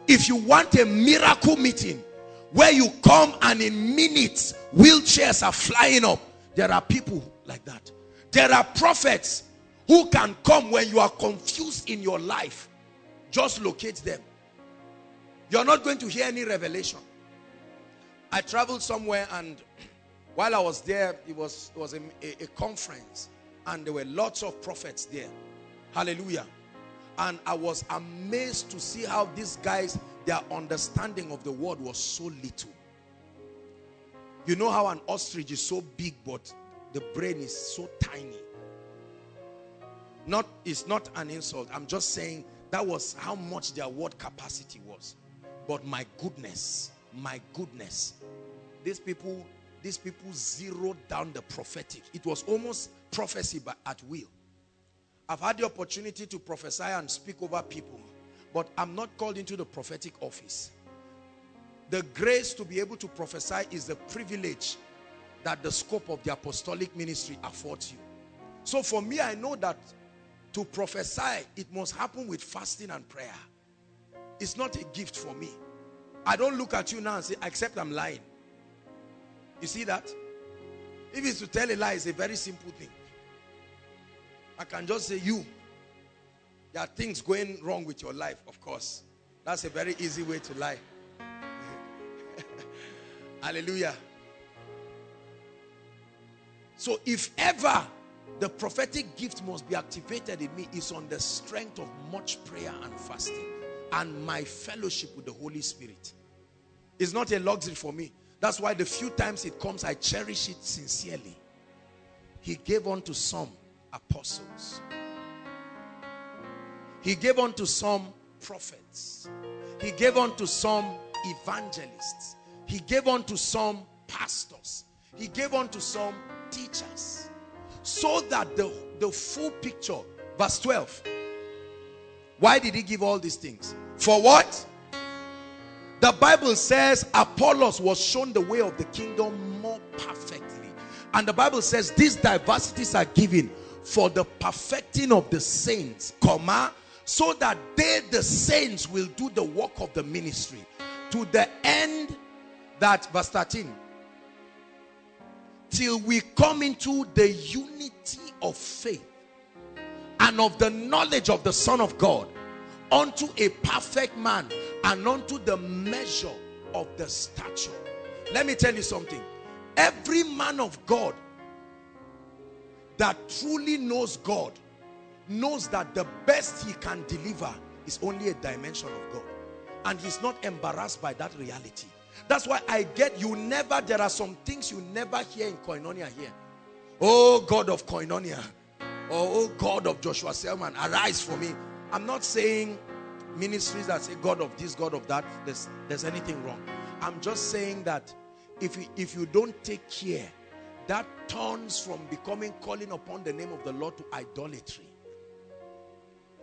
If you want a miracle meeting where you come and in minutes wheelchairs are flying up, there are people like that. There are prophets who can come when you are confused in your life. Just locate them. You're not going to hear any revelation. I traveled somewhere, and while I was there, it was, it was a, a, a conference. and there were lots of prophets there. Hallelujah. And I was amazed to see how these guys, their understanding of the word was so little. You know how an ostrich is so big, but the brain is so tiny. Not, it's not an insult. I'm just saying that was how much their word capacity was. But my goodness, my goodness. These people, these people zeroed down the prophetic. It was almost prophecy but at will. I've had the opportunity to prophesy and speak over people, but I'm not called into the prophetic office. The grace to be able to prophesy is the privilege that the scope of the apostolic ministry affords you. So for me, I know that to prophesy, it must happen with fasting and prayer. It's not a gift for me. I don't look at you now and say, except I'm lying. You see that? If it's to tell a lie, it's a very simple thing. I can just say, you, there are things going wrong with your life, of course. That's a very easy way to lie. Hallelujah. So if ever the prophetic gift must be activated in me, is on the strength of much prayer and fasting and my fellowship with the Holy Spirit. It's not a luxury for me. That's why the few times it comes, I cherish it sincerely. He gave unto some apostles. He gave unto some prophets. He gave unto some evangelists. He gave unto some pastors. He gave unto some teachers. So that the, the full picture, verse twelve. Why did he give all these things? For what? The Bible says Apollos was shown the way of the kingdom more perfectly. And the Bible says these diversities are given for the perfecting of the saints, comma, so that they, the saints, will do the work of the ministry, to the end that, verse thirteen, till we come into the unity of faith and of the knowledge of the Son of God, unto a perfect man, and unto the measure of the stature. Let me tell you something. Every man of God that truly knows God knows that the best he can deliver is only a dimension of God, and he's not embarrassed by that reality. That's why I get you never, there are some things you never hear in Koinonia here. Oh God of Koinonia, oh God of Joshua Selman, arise for me. I'm not saying ministries that say God of this, God of that, there's, there's anything wrong. I'm just saying that if you, if you don't take care, that turns from becoming calling upon the name of the Lord to idolatry.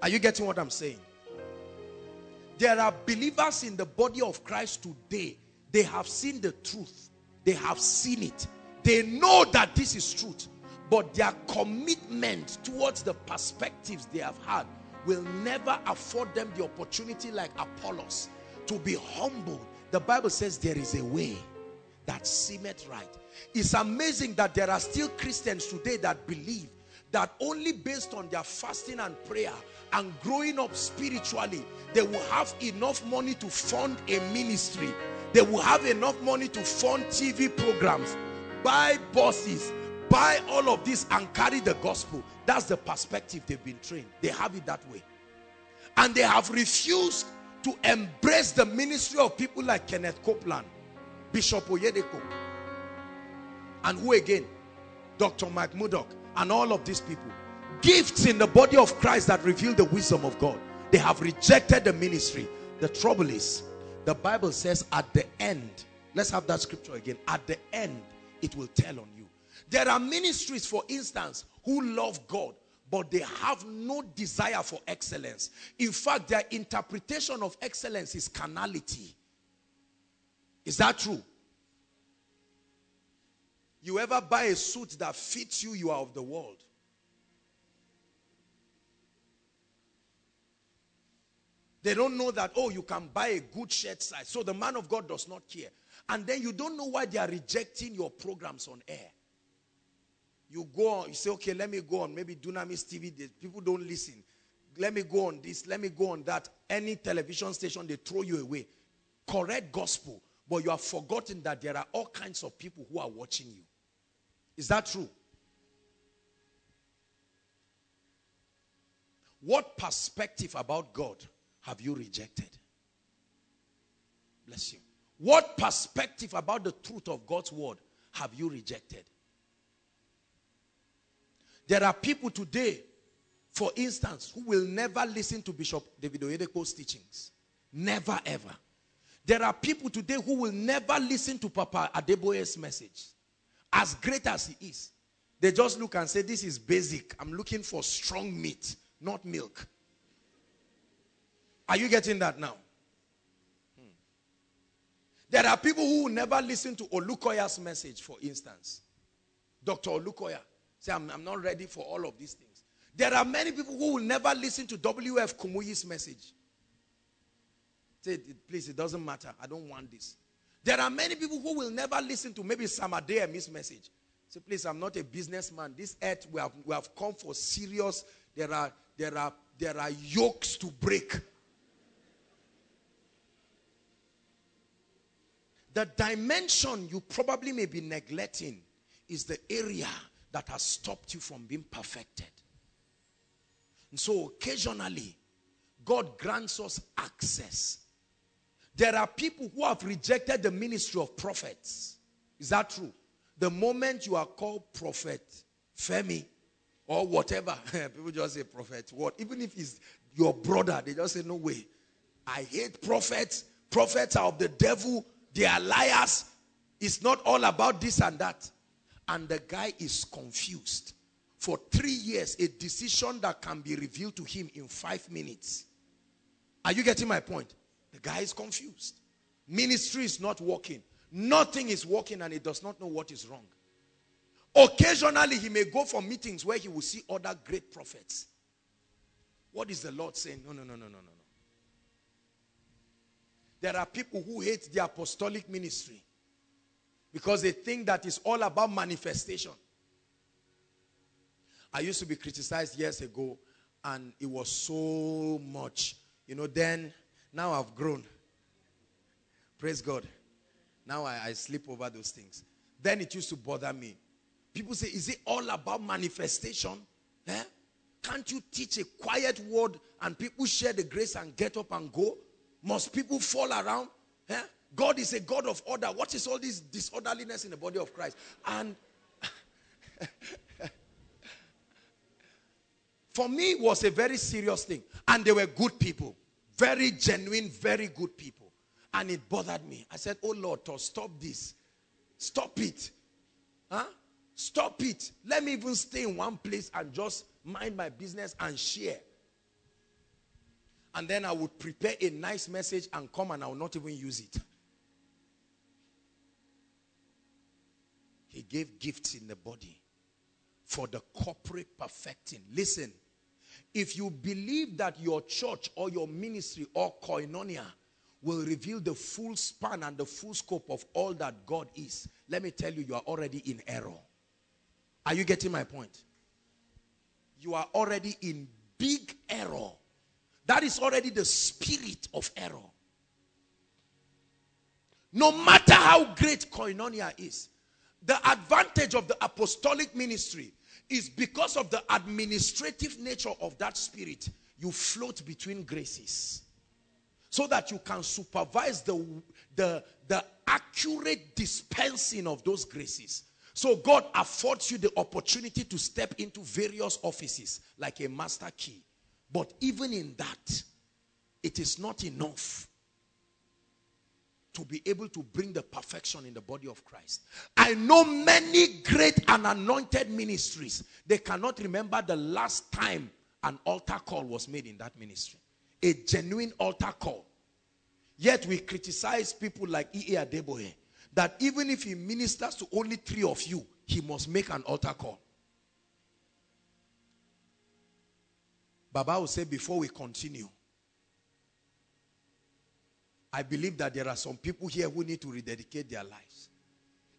Are you getting what I'm saying? There are believers in the body of Christ today. They have seen the truth. They have seen it. They know that this is truth. But their commitment towards the perspectives they have had will never afford them the opportunity, like Apollos, to be humble. The Bible says there is a way that seemeth right. It's amazing that there are still Christians today that believe that only based on their fasting and prayer and growing up spiritually, they will have enough money to fund a ministry. They will have enough money to fund T V programs, buy buses, buy all of this and carry the gospel. That's the perspective they've been trained. They have it that way. And they have refused to embrace the ministry of people like Kenneth Copeland, Bishop Oyedeko, and who again? Doctor Mike Mudock, and all of these people. Gifts in the body of Christ that reveal the wisdom of God. They have rejected the ministry. The trouble is, the Bible says at the end, let's have that scripture again, at the end it will tell on you. There are ministries, for instance, who love God, but they have no desire for excellence. In fact, their interpretation of excellence is carnality. Is that true? You ever buy a suit that fits you, you are of the world. They don't know that, oh, you can buy a good shirt size. So the man of God does not care. And then you don't know why they are rejecting your programs on air. You go on, you say, okay, let me go on. Maybe Dunamis T V, they, people don't listen. Let me go on this, let me go on that. Any television station, they throw you away. Correct gospel. But you have forgotten that there are all kinds of people who are watching you. Is that true? What perspective about God have you rejected? Bless you. What perspective about the truth of God's word have you rejected? There are people today, for instance, who will never listen to Bishop David Oyedepo's teachings. Never ever. There are people today who will never listen to Papa Adeboye's message. As great as he is, they just look and say, this is basic. I'm looking for strong meat, not milk. Are you getting that now? Hmm. There are people who will never listen to Olukoya's message, for instance. Doctor Olukoya. Say, I'm, I'm not ready for all of these things. There are many people who will never listen to W F Kumuyi's message. Say, please, it doesn't matter. I don't want this. There are many people who will never listen to maybe Samadeh and his message. Say, please, I'm not a businessman. This earth, we have, we have come for serious. There are, there are, there are yokes to break. The dimension you probably may be neglecting is the area that has stopped you from being perfected. And so occasionally, God grants us access. There are people who have rejected the ministry of prophets. Is that true? The moment you are called prophet, Femi, or whatever, people just say prophet, what? Even if it's your brother, they just say, no way. I hate prophets. Prophets are of the devil. They are liars. It's not all about this and that. And the guy is confused. For three years, a decision that can be revealed to him in five minutes. Are you getting my point? The guy is confused. Ministry is not working. Nothing is working and he does not know what is wrong. Occasionally, he may go for meetings where he will see other great prophets. What is the Lord saying? No, no, no, no, no, no, no. There are people who hate the apostolic ministry, because they think that it's all about manifestation. I used to be criticized years ago, and it was so much. You know, then, now I've grown. Praise God. Now I, I sleep over those things. Then it used to bother me. People say, is it all about manifestation? Eh? Can't you teach a quiet word and people share the grace and get up and go? Must people fall around? Eh? God is a God of order. What is all this disorderliness in the body of Christ? And for me, it was a very serious thing. And they were good people. Very genuine, very good people. And it bothered me. I said, oh Lord, stop this. Stop it. Huh? Stop it. Let me even stay in one place and just mind my business and share. And then I would prepare a nice message and come and I would not even use it. He gave gifts in the body for the corporate perfecting. Listen, if you believe that your church or your ministry or koinonia will reveal the full span and the full scope of all that God is, let me tell you, you are already in error. Are you getting my point? You are already in big error. That is already the spirit of error. No matter how great koinonia is, the advantage of the apostolic ministry is because of the administrative nature of that spirit, you float between graces so that you can supervise the, the, the accurate dispensing of those graces. So God affords you the opportunity to step into various offices like a master key. But even in that, it is not enough to be able to bring the perfection in the body of Christ. I know many great and anointed ministries. They cannot remember the last time an altar call was made in that ministry. A genuine altar call. Yet we criticize people like E A. Adeboye that even if he ministers to only three of you, he must make an altar call. Baba will say, before we continue, I believe that there are some people here who need to rededicate their lives.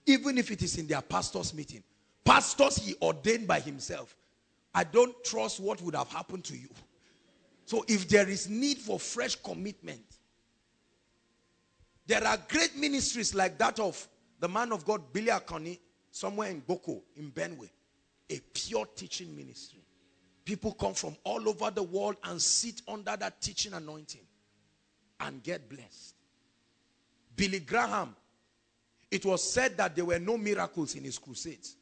Even if it is in their pastor's meeting. Pastors he ordained by himself. I don't trust what would have happened to you. So if there is need for fresh commitment, there are great ministries like that of the man of God, Billy Akoni, somewhere in Boko, in Benue. A pure teaching ministry. People come from all over the world and sit under that teaching anointing and get blessed. Billy Graham, it was said that there were no miracles in his crusades.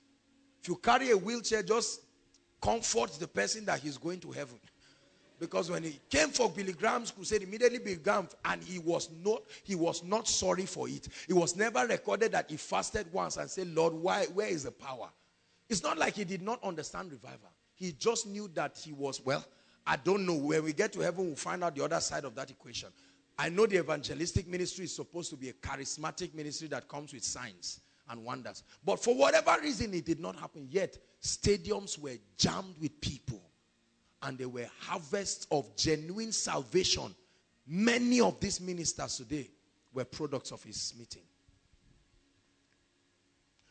If you carry a wheelchair, just comfort the person that he's going to heaven. Because when he came for Billy Graham's crusade, immediately Billy Graham, and he was, not, he was not sorry for it. It was never recorded that he fasted once and said, Lord, why, where is the power? It's not like he did not understand revival. He just knew that he was, well, I don't know. When we get to heaven, we'll find out the other side of that equation. I know the evangelistic ministry is supposed to be a charismatic ministry that comes with signs and wonders. But for whatever reason, it did not happen yet. Stadiums were jammed with people. And there were harvests of genuine salvation. Many of these ministers today were products of his meeting.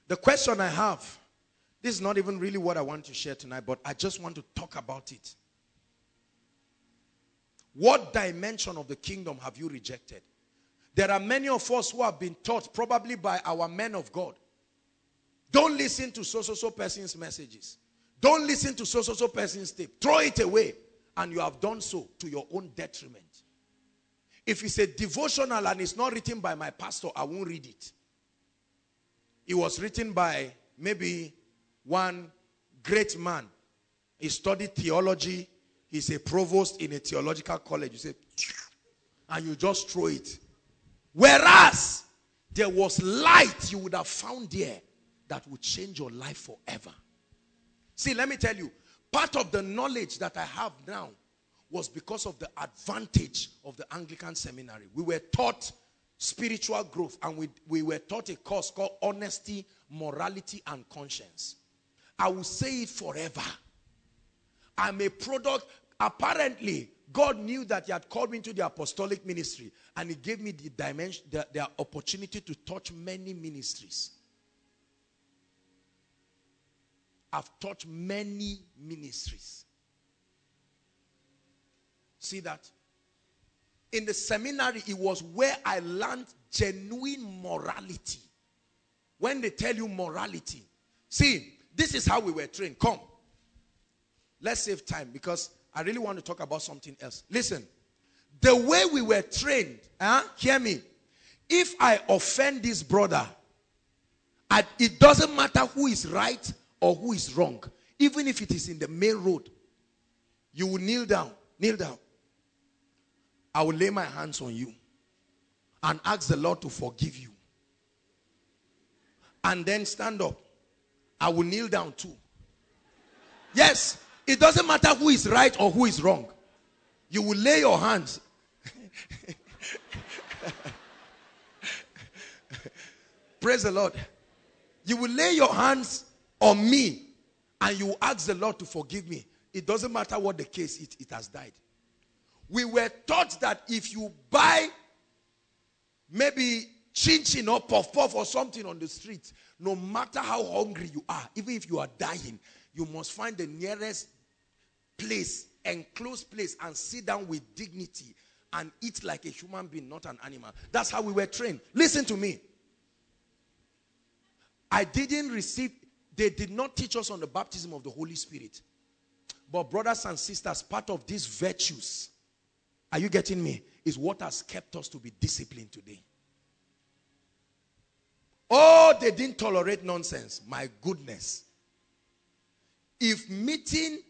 The question I have, this is not even really what I want to share tonight, but I just want to talk about it. What dimension of the kingdom have you rejected? There are many of us who have been taught, probably by our men of God, don't listen to so-so-so person's messages. Don't listen to so-so-so person's tape. Throw it away. And you have done so to your own detriment. If it's a devotional and it's not written by my pastor, I won't read it. It was written by maybe one great man. He studied theology. He's a provost in a theological college. You say, and you just throw it. Whereas, there was light you would have found there that would change your life forever. See, let me tell you, part of the knowledge that I have now was because of the advantage of the Anglican seminary. We were taught spiritual growth, and we, we were taught a course called Honesty, Morality, and Conscience. I will say it forever. I'm a product. Apparently, God knew that he had called me into the apostolic ministry, and he gave me the dimension, the, the opportunity to touch many ministries. I've taught many ministries. See that? In the seminary, it was where I learned genuine morality. When they tell you morality, see, this is how we were trained. Come. Let's save time because I really want to talk about something else. Listen, the way we were trained, huh? Hear me. If I offend this brother, I, it doesn't matter who is right or who is wrong. Even if it is in the main road, you will kneel down. Kneel down. I will lay my hands on you and ask the Lord to forgive you. And then stand up. I will kneel down too. Yes. It doesn't matter who is right or who is wrong. You will lay your hands. Praise the Lord. You will lay your hands on me and you will ask the Lord to forgive me. It doesn't matter what the case, it, it has died. We were taught that if you buy maybe chin-chin or puff-puff or something on the street, no matter how hungry you are, even if you are dying, you must find the nearest place, enclosed place, and sit down with dignity and eat like a human being, not an animal. That's how we were trained. Listen to me. I didn't receive, they did not teach us on the baptism of the Holy Spirit. But brothers and sisters, part of these virtues, are you getting me, is what has kept us to be disciplined today. Oh, they didn't tolerate nonsense. My goodness. If meeting,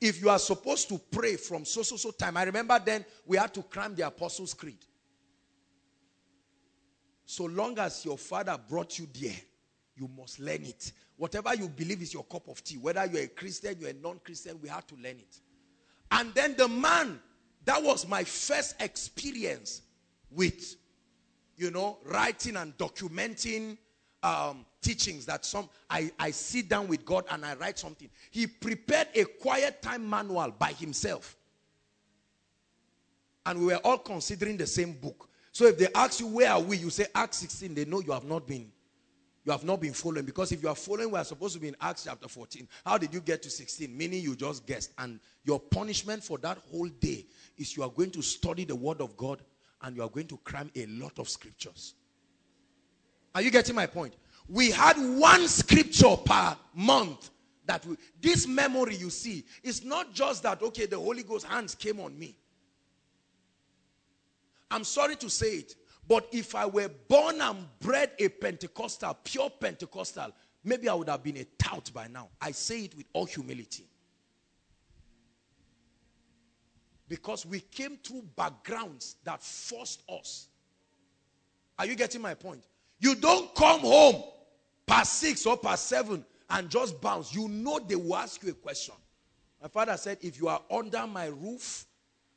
if you are supposed to pray from so, so, so time. I remember then we had to cram the Apostles' Creed. So long as your father brought you there, you must learn it. Whatever you believe is your cup of tea. Whether you're a Christian, you're a non-Christian, we had to learn it. And then the man, that was my first experience with, you know, writing and documenting Um, teachings that some I, I sit down with God and I write something. He prepared a quiet time manual by himself. And we were all considering the same book. So if they ask you where are we, you say Acts sixteen, they know you have not been you have not been following, because if you are following, we are supposed to be in Acts chapter fourteen. How did you get to sixteen? Meaning you just guessed. And your punishment for that whole day is you are going to study the word of God and you are going to cram a lot of scriptures. Are you getting my point? We had one scripture per month that we, this memory you see, it's not just that, okay, the Holy Ghost hands came on me. I'm sorry to say it, but if I were born and bred a Pentecostal, pure Pentecostal, maybe I would have been a tout by now. I say it with all humility. Because we came through backgrounds that forced us. Are you getting my point? You don't come home past six or past seven and just bounce. You know they will ask you a question. My father said, if you are under my roof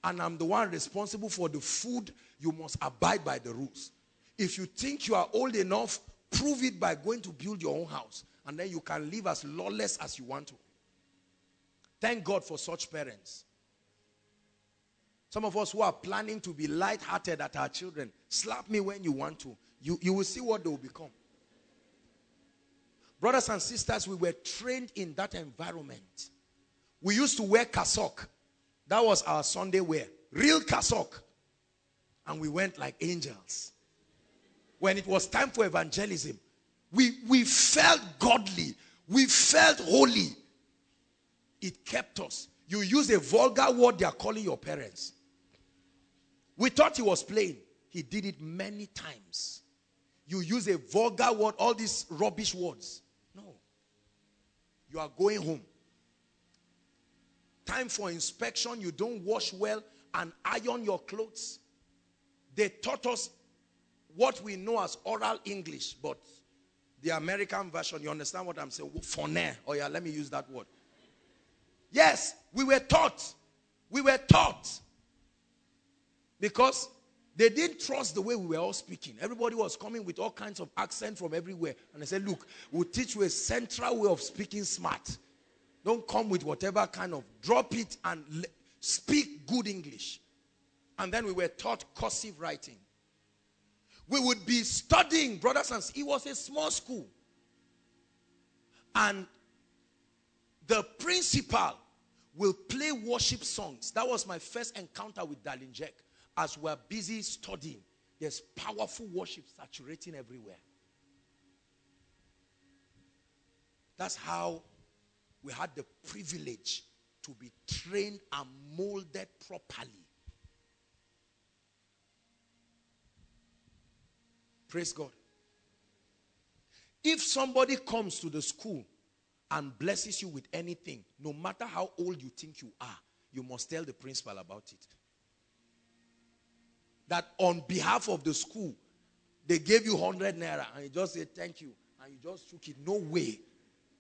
and I'm the one responsible for the food, you must abide by the rules. If you think you are old enough, prove it by going to build your own house. And then you can live as lawless as you want to. Thank God for such parents. Some of us who are planning to be light-hearted at our children, slap me when you want to. You, you will see what they will become. Brothers and sisters, we were trained in that environment. We used to wear cassock. That was our Sunday wear. Real cassock. And we went like angels. When it was time for evangelism, we, we felt godly. We felt holy. It kept us. You use a vulgar word, they are calling your parents. We thought he was playing. He did it many times. You use a vulgar word, all these rubbish words. No. You are going home. Time for inspection. You don't wash well and iron your clothes. They taught us what we know as oral English, but the American version, you understand what I'm saying? Foné. Oh yeah, let me use that word. Yes, we were taught. We were taught. Because they didn't trust the way we were all speaking. Everybody was coming with all kinds of accent from everywhere. And I said, look, we'll teach you a central way of speaking smart. Don't come with whatever kind of, drop it and speak good English. And then we were taught cursive writing. We would be studying, brothers and sisters. It was a small school. And the principal will play worship songs. That was my first encounter with Darlene Jack. As we're busy studying, there's powerful worship saturating everywhere. That's how we had the privilege to be trained and molded properly. Praise God. If somebody comes to the school and blesses you with anything, no matter how old you think you are, you must tell the principal about it. That on behalf of the school, they gave you one hundred naira and you just said thank you. And you just took it. No way.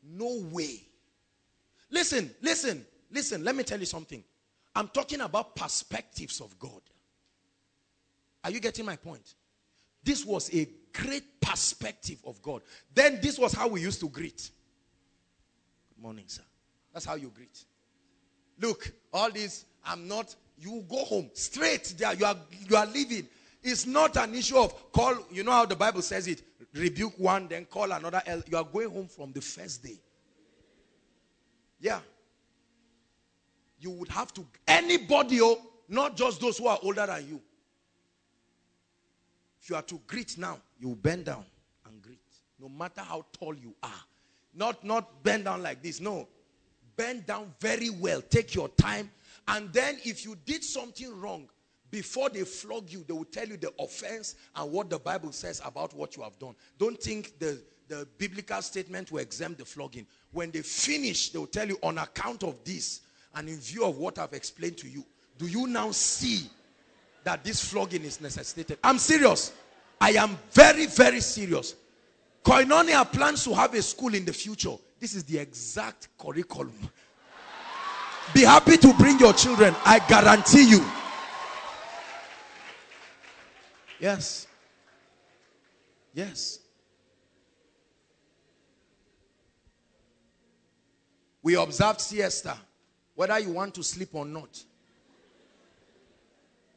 No way. Listen, listen, listen. Let me tell you something. I'm talking about perspectives of God. Are you getting my point? This was a great perspective of God. Then this was how we used to greet. Good morning, sir. That's how you greet. Look, all this, I'm not... You go home straight there. You are, you are leaving. It's not an issue of call. You know how the Bible says it. Rebuke one, then call another. You are going home from the first day. Yeah. You would have to, anybody, oh, not just those who are older than you. If you are to greet now, you bend down and greet. No matter how tall you are. Not, not bend down like this. No. Bend down very well. Take your time. And then if you did something wrong, before they flog you, they will tell you the offense and what the Bible says about what you have done. Don't think the, the biblical statement will exempt the flogging. When they finish, they will tell you on account of this and in view of what I've explained to you, do you now see that this flogging is necessitated? I'm serious. I am very, very serious. Koinonia plans to have a school in the future. This is the exact curriculum. Be happy to bring your children. I guarantee you. Yes. Yes. We observed siesta, whether you want to sleep or not.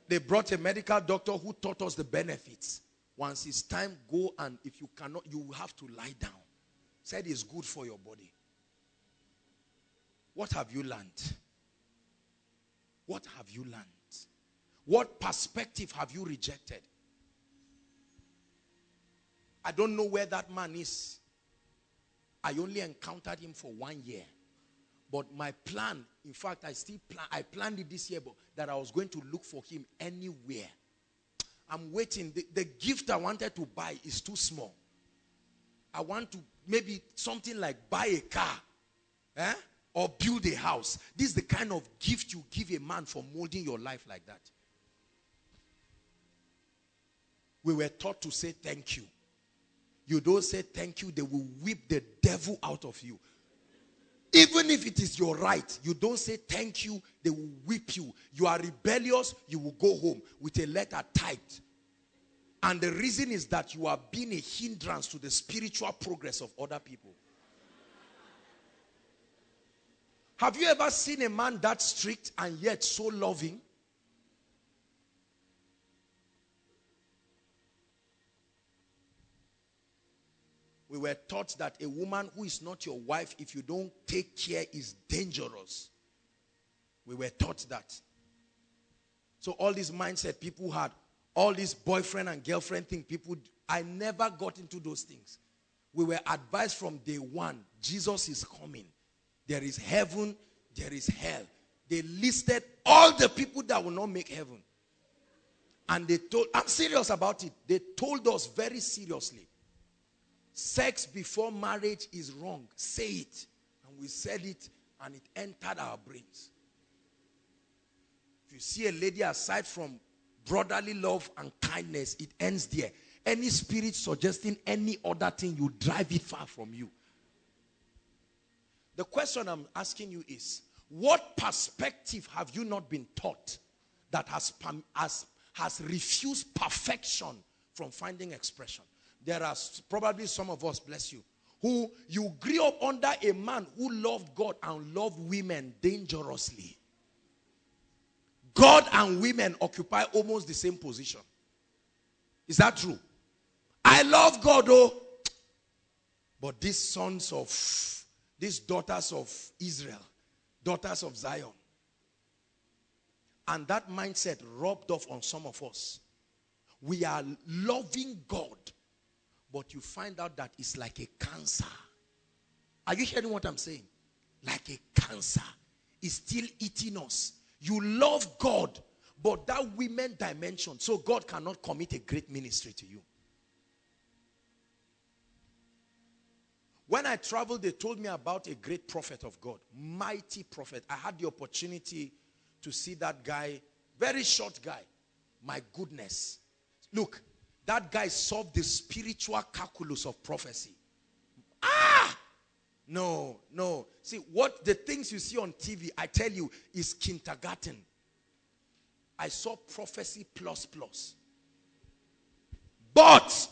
They brought a medical doctor who taught us the benefits. Once it's time, go, and if you cannot, you will have to lie down. Said it's good for your body. What have you learned? What have you learned? What perspective have you rejected? I don't know where that man is. I only encountered him for one year. But my plan, in fact, I still plan, I planned it this year, but that I was going to look for him anywhere. I'm waiting. The, the gift I wanted to buy is too small. I want to maybe something like buy a car, eh? Or build a house. This is the kind of gift you give a man for molding your life like that. We were taught to say thank you. You don't say thank you, they will whip the devil out of you. Even if it is your right, you don't say thank you, they will whip you. You are rebellious, you will go home with a letter typed. And the reason is that you are being a hindrance to the spiritual progress of other people. Have you ever seen a man that strict and yet so loving? We were taught that a woman who is not your wife, if you don't take care, is dangerous. We were taught that. So all this mindset people had, all this boyfriend and girlfriend thing people, I never got into those things. We were advised from day one, Jesus is coming. There is heaven, there is hell. They listed all the people that will not make heaven. And they told, I'm serious about it. They told us very seriously. Sex before marriage is wrong. Say it. And we said it and it entered our brains. If you see a lady aside from brotherly love and kindness, it ends there. Any spirit suggesting any other thing, you drive it far from you. The question I'm asking you is, what perspective have you not been taught that has, has, has refused perfection from finding expression? There are probably some of us, bless you, who you grew up under a man who loved God and loved women dangerously. God and women occupy almost the same position. Is that true? I love God, oh. But these sons of, these daughters of Israel, daughters of Zion. And that mindset rubbed off on some of us. We are loving God. But you find out that it's like a cancer. Are you hearing what I'm saying? Like a cancer. It's still eating us. You love God, but that women dimension, so God cannot commit a great ministry to you. When I traveled, they told me about a great prophet of God. Mighty prophet. I had the opportunity to see that guy. Very short guy. My goodness. Look. That guy solved the spiritual calculus of prophecy. Ah! No, no. See, what the things you see on T V, I tell you, is kindergarten. I saw prophecy plus plus. But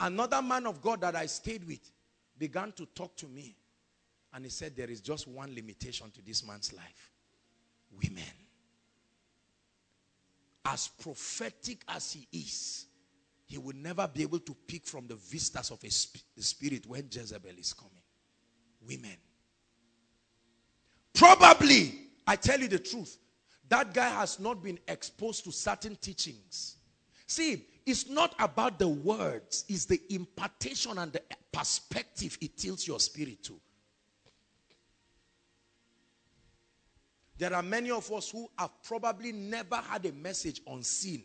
another man of God that I stayed with began to talk to me. And he said, there is just one limitation to this man's life. Women. As prophetic as he is, he will never be able to pick from the vistas of a sp the spirit when Jezebel is coming. Women. Probably, I tell you the truth, that guy has not been exposed to certain teachings. See, it's not about the words, it's the impartation and the perspective it tilts your spirit to. There are many of us who have probably never had a message on sin.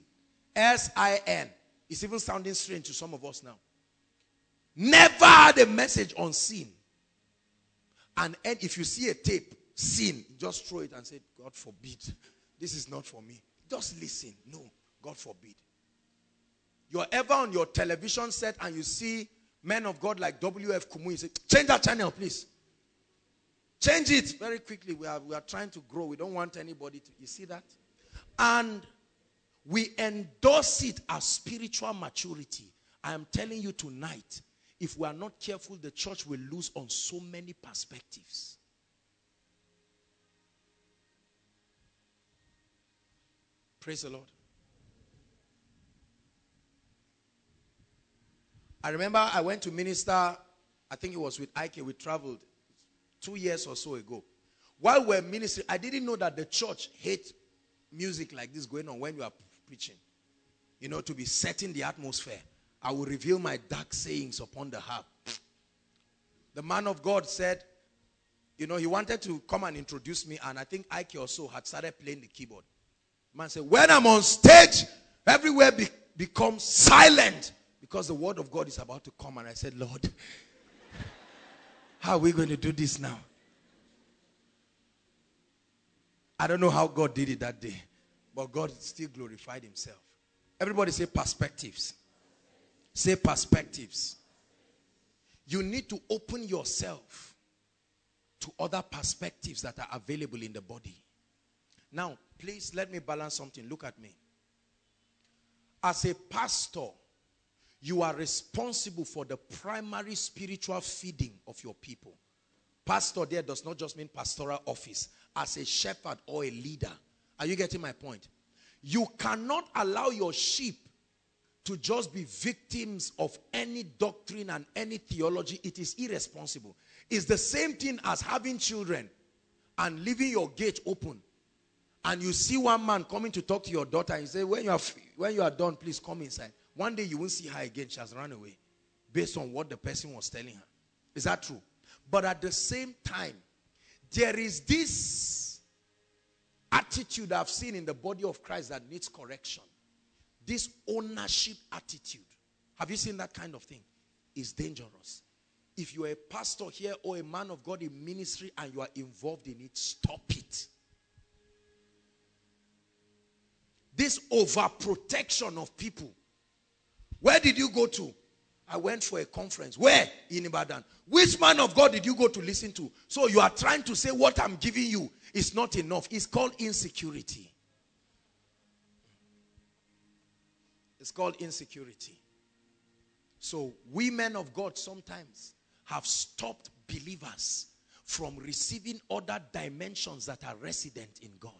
S I N. It's even sounding strange to some of us now. Never had a message on sin. And, and if you see a tape, sin, just throw it and say, God forbid. This is not for me. Just listen. No, God forbid. You're ever on your television set and you see men of God like W F Kumu, you say, change that channel, please. Change it very quickly. We are, we are trying to grow. We don't want anybody to... You see that? And we endorse it as spiritual maturity. I am telling you tonight, if we are not careful, the church will lose on so many perspectives. Praise the Lord. I remember I went to minister, I think it was with Ike, we traveled. Two years or so ago. While we're ministering, I didn't know that the church hates music like this going on when you are preaching. You know, to be setting the atmosphere. I will reveal my dark sayings upon the harp. The man of God said, You know, he wanted to come and introduce me, and I think Ike or so had started playing the keyboard. Man said, when I'm on stage, everywhere be becomes silent because the word of God is about to come. And I said, Lord, how are we going to do this now? I don't know how God did it that day, but God still glorified himself. Everybody say perspectives. Say perspectives. You need to open yourself to other perspectives that are available in the body. Now, please let me balance something. Look at me. As a pastor, you are responsible for the primary spiritual feeding of your people. Pastor there does not just mean pastoral office. As a shepherd or a leader. Are you getting my point? You cannot allow your sheep to just be victims of any doctrine and any theology. It is irresponsible. It's the same thing as having children and leaving your gate open. And you see one man coming to talk to your daughter and you say, when you are free, when you are done, please come inside. One day you won't see her again. She has run away based on what the person was telling her. Is that true? But at the same time, there is this attitude I've seen in the body of Christ that needs correction. This ownership attitude. Have you seen that kind of thing? It's dangerous. If you're a pastor here or a man of God in ministry and you are involved in it, stop it. This overprotection of people. Where did you go to? I went for a conference. Where? In Ibadan. Which man of God did you go to listen to? So you are trying to say what I'm giving you is not enough. It's called insecurity. It's called insecurity. So we men of God sometimes have stopped believers from receiving other dimensions that are resident in God.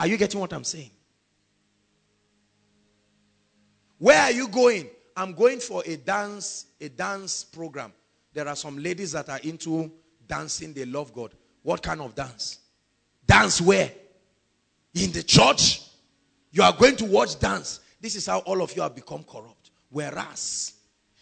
Are you getting what I'm saying? Where are you going? I'm going for a dance, a dance program. There are some ladies that are into dancing. They love God. What kind of dance? Dance where? In the church? You are going to watch dance. This is how all of you have become corrupt. Whereas,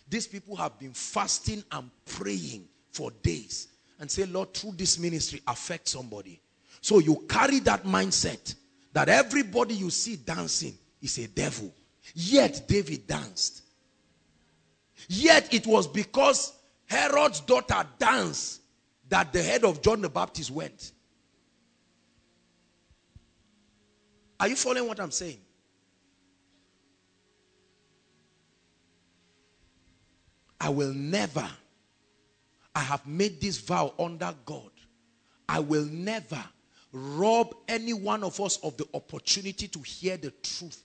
these people have been fasting and praying for days. And say, Lord, through this ministry, affect somebody. So you carry that mindset that everybody you see dancing is a devil. Yet David danced. Yet it was because Herod's daughter danced that the head of John the Baptist went. Are you following what I'm saying? I will never, I have made this vow under God, I will never rob any one of us of the opportunity to hear the truth.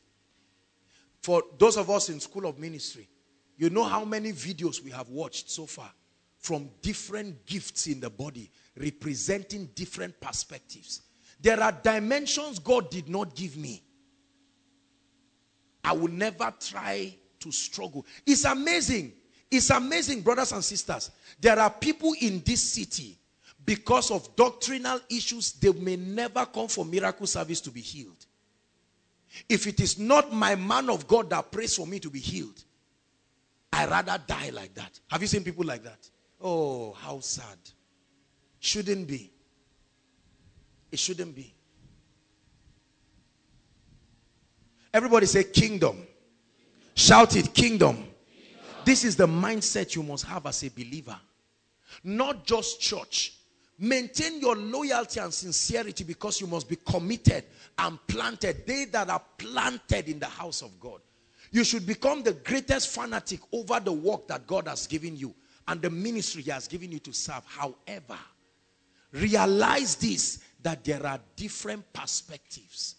For those of us in school of ministry, you know how many videos we have watched so far from different gifts in the body representing different perspectives. There are dimensions God did not give me. I will never try to struggle. It's amazing. It's amazing, brothers and sisters. There are people in this city, because of doctrinal issues, they may never come for miracle service to be healed. If it is not my man of God that prays for me to be healed, I rather die like that. Have you seen people like that? Oh, how sad. Shouldn't be. It shouldn't be. Everybody say kingdom. Shout it, kingdom. Kingdom. This is the mindset you must have as a believer. Not just church. Maintain your loyalty and sincerity because you must be committed and planted. They that are planted in the house of God. You should become the greatest fanatic over the work that God has given you and the ministry he has given you to serve. However, realize this, that there are different perspectives.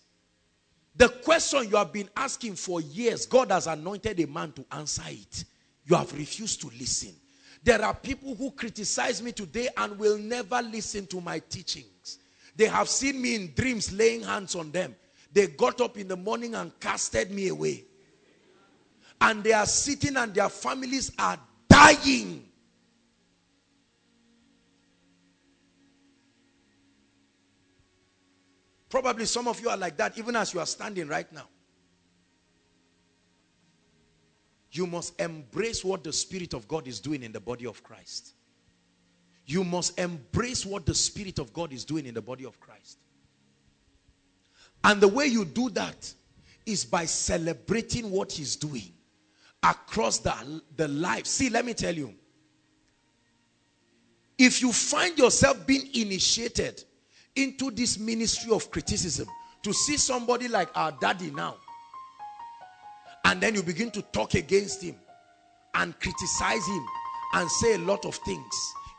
The question you have been asking for years, God has anointed a man to answer it. You have refused to listen. There are people who criticize me today and will never listen to my teachings. They have seen me in dreams laying hands on them. They got up in the morning and casted me away. And they are sitting and their families are dying. Probably some of you are like that even as you are standing right now. You must embrace what the Spirit of God is doing in the body of Christ. You must embrace what the Spirit of God is doing in the body of Christ. And the way you do that is by celebrating what he's doing across the, the life. See, let me tell you. If you find yourself being initiated into this ministry of criticism, to see somebody like our daddy now, and then you begin to talk against him and criticize him and say a lot of things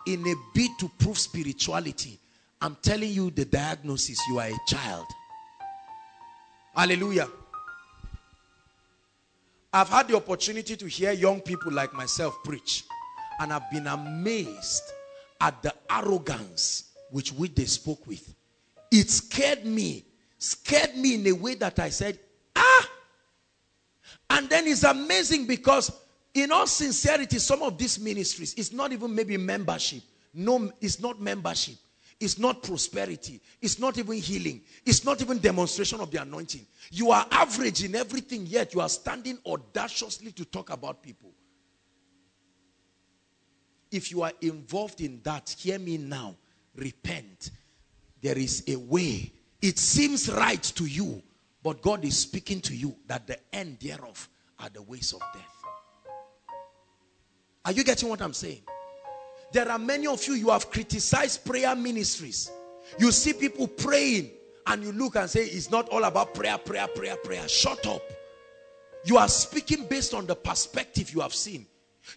in a bid to prove spirituality, I'm telling you the diagnosis: you are a child. Hallelujah. I've had the opportunity to hear young people like myself preach, and I've been amazed at the arrogance which which they spoke with. It scared me. Scared me in a way that I said, ah! And then it's amazing because in all sincerity, some of these ministries, it's not even maybe membership. No, it's not membership. It's not prosperity. It's not even healing. It's not even demonstration of the anointing. You are average in everything, yet you are standing audaciously to talk about people. If you are involved in that, hear me now. Repent. There is a way. It seems right to you, but God is speaking to you that the end thereof are the ways of death. Are you getting what I'm saying? There are many of you, you have criticized prayer ministries. You see people praying and you look and say, it's not all about prayer, prayer, prayer, prayer. Shut up. You are speaking based on the perspective you have seen.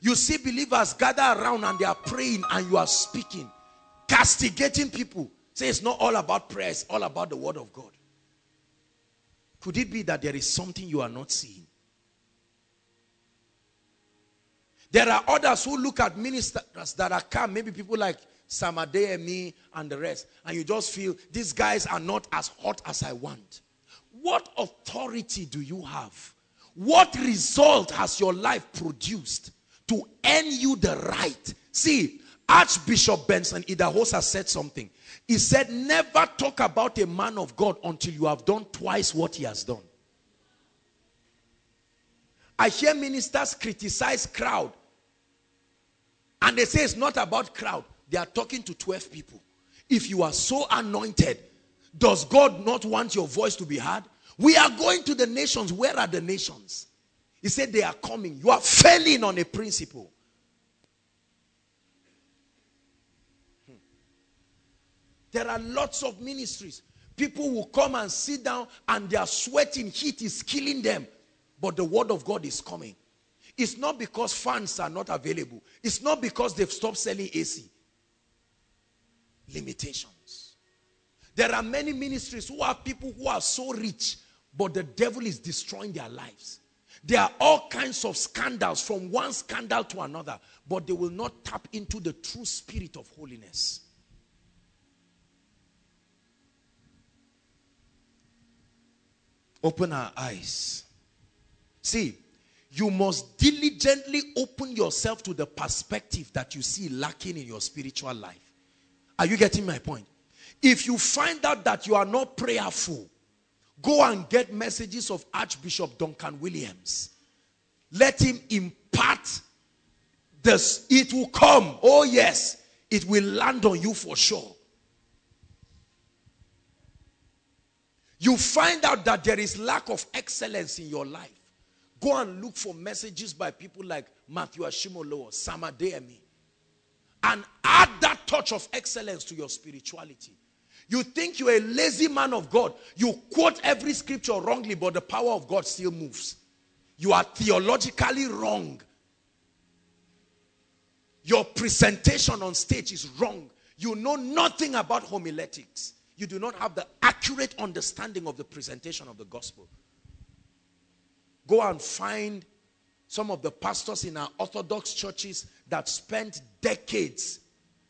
You see believers gather around and they are praying and you are speaking, castigating people. Say it's not all about prayer, it's all about the word of God. Could it be that there is something you are not seeing? There are others who look at ministers that are calm, maybe people like Samademi and the rest, and you just feel these guys are not as hot as I want. What authority do you have? What result has your life produced to earn you the right? See, Archbishop Benson Idahosa said something. He said, never talk about a man of God until you have done twice what he has done. I hear ministers criticize crowd. And they say it's not about crowd. They are talking to twelve people. If you are so anointed, does God not want your voice to be heard? We are going to the nations. Where are the nations? He said they are coming. You are failing on a principle. Hmm. There are lots of ministries. People will come and sit down and they are sweating. Heat is killing them. But the word of God is coming. It's not because funds are not available. It's not because they've stopped selling A C. Limitations. There are many ministries who have people who are so rich, but the devil is destroying their lives. There are all kinds of scandals, from one scandal to another, but they will not tap into the true spirit of holiness. Open our eyes. See, you must diligently open yourself to the perspective that you see lacking in your spiritual life. Are you getting my point? If you find out that you are not prayerful, go and get messages of Archbishop Duncan Williams. Let him impart this. It will come. Oh yes, it will land on you for sure. You find out that there is lack of excellence in your life. Go and look for messages by people like Matthew Ashimolo, Samademi, and add that touch of excellence to your spirituality. You think you're a lazy man of God. You quote every scripture wrongly, but the power of God still moves. You are theologically wrong. Your presentation on stage is wrong. You know nothing about homiletics. You do not have the accurate understanding of the presentation of the gospel. Go and find some of the pastors in our Orthodox churches that spent decades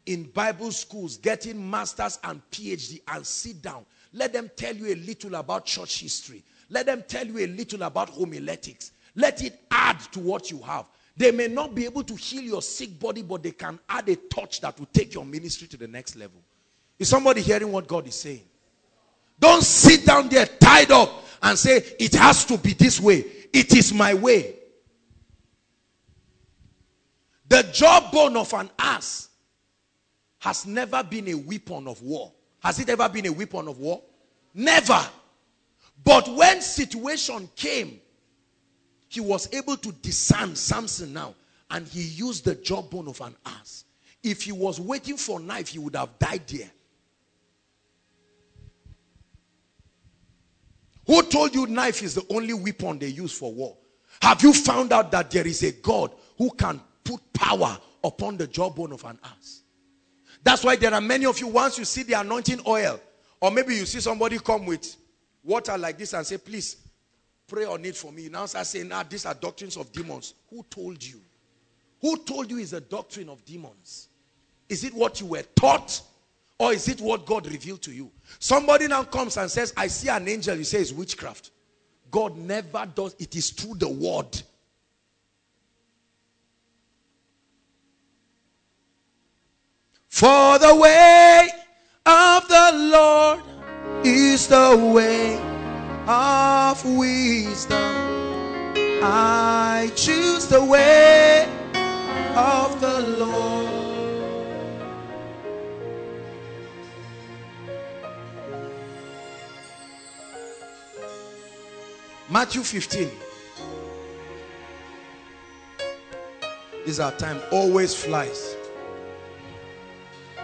in Bible schools getting masters and P H D, and sit down. Let them tell you a little about church history. Let them tell you a little about homiletics. Let it add to what you have. They may not be able to heal your sick body, but they can add a touch that will take your ministry to the next level. Is somebody hearing what God is saying? Don't sit down there tied up and say, it has to be this way. It is my way. The jawbone of an ass has never been a weapon of war. Has it ever been a weapon of war? Never. But when situation came, he was able to disarm Samson now, and he used the jawbone of an ass. If he was waiting for a knife, he would have died there. Who told you knife is the only weapon they use for war? Have you found out that there is a God who can put power upon the jawbone of an ass? That's why there are many of you, once you see the anointing oil, or maybe you see somebody come with water like this and say, please, pray on it for me. You now start saying, ah, these are doctrines of demons. Who told you? Who told you is a doctrine of demons? Is it what you were taught? Or is it what God revealed to you? Somebody now comes and says, I see an angel. You say it's witchcraft. God never does. It is through the word. For the way of the Lord is the way of wisdom. I choose the way of the Lord. Matthew fifteen. This is our time. Always flies.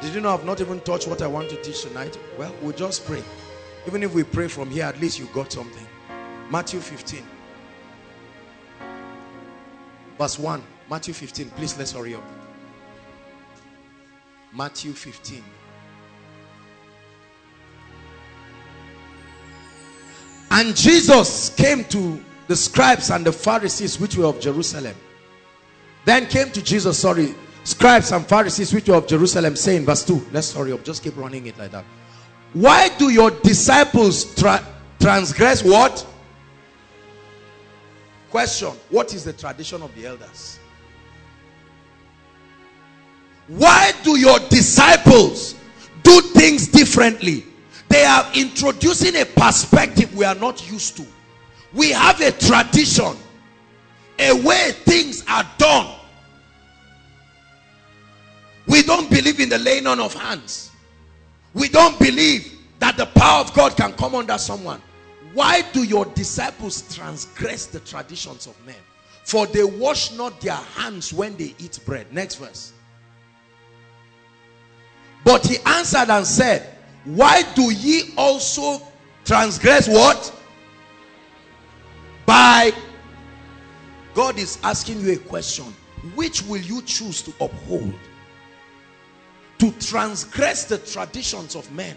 Did you know I've not even touched what I want to teach tonight? Well, we'll just pray. Even if we pray from here, at least you got something. Matthew fifteen. Verse one. Matthew fifteen. Please, let's hurry up. Matthew fifteen. And Jesus came to the scribes and the Pharisees which were of Jerusalem. Then came to Jesus, sorry, scribes and Pharisees which were of Jerusalem, saying, verse two, let's hurry up, just keep running it like that. Why do your disciples tra transgress what? Question, what is the tradition of the elders? Why do your disciples do things differently? They are introducing a perspective we are not used to. We have a tradition, a way things are done. We don't believe in the laying on of hands. We don't believe that the power of God can come under someone. Why do your disciples transgress the traditions of men? For they wash not their hands when they eat bread. Next verse. But he answered and said, why do ye also transgress what? By God is asking you a question. Which will you choose to uphold? To transgress the traditions of men.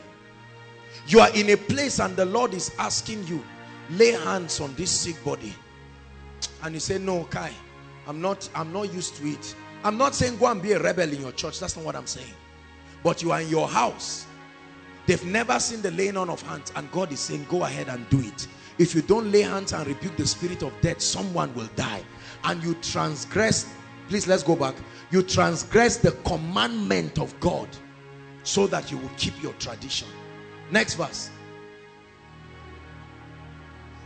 You are in a place and the Lord is asking you, lay hands on this sick body. And you say, no, Kai, I'm not, I'm not used to it. I'm not saying go and be a rebel in your church. That's not what I'm saying. But you are in your house. They've never seen the laying on of hands, and God is saying, go ahead and do it. If you don't lay hands and rebuke the spirit of death, someone will die. And you transgress, please let's go back. You transgress the commandment of God so that you will keep your tradition. Next verse.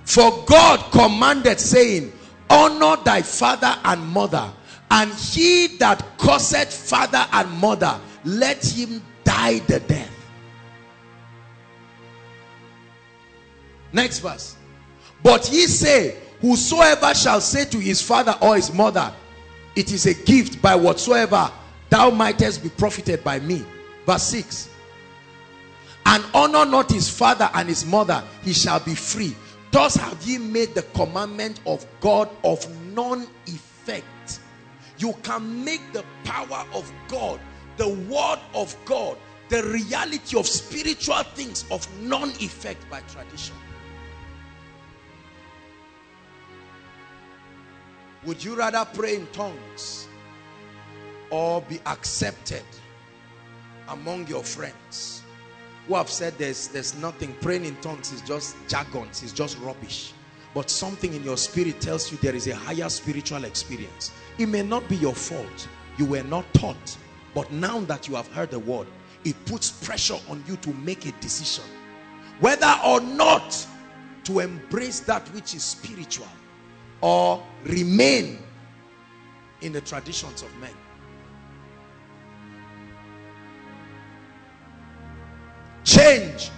For God commanded, saying, honor thy father and mother, and he that curseth father and mother, let him die the death. Next verse. But ye say, whosoever shall say to his father or his mother, it is a gift, by whatsoever thou mightest be profited by me. Verse six. And honor not his father and his mother, he shall be free. Thus have ye made the commandment of God of none effect. You can make the power of God, the word of God, the reality of spiritual things of none effect by tradition. Would you rather pray in tongues or be accepted among your friends who have said there's, there's nothing, praying in tongues is just jargon, it's just rubbish. But something in your spirit tells you there is a higher spiritual experience. It may not be your fault. You were not taught. But now that you have heard the word, it puts pressure on you to make a decision. Whether or not to embrace that which is spiritual, or remain in the traditions of men. change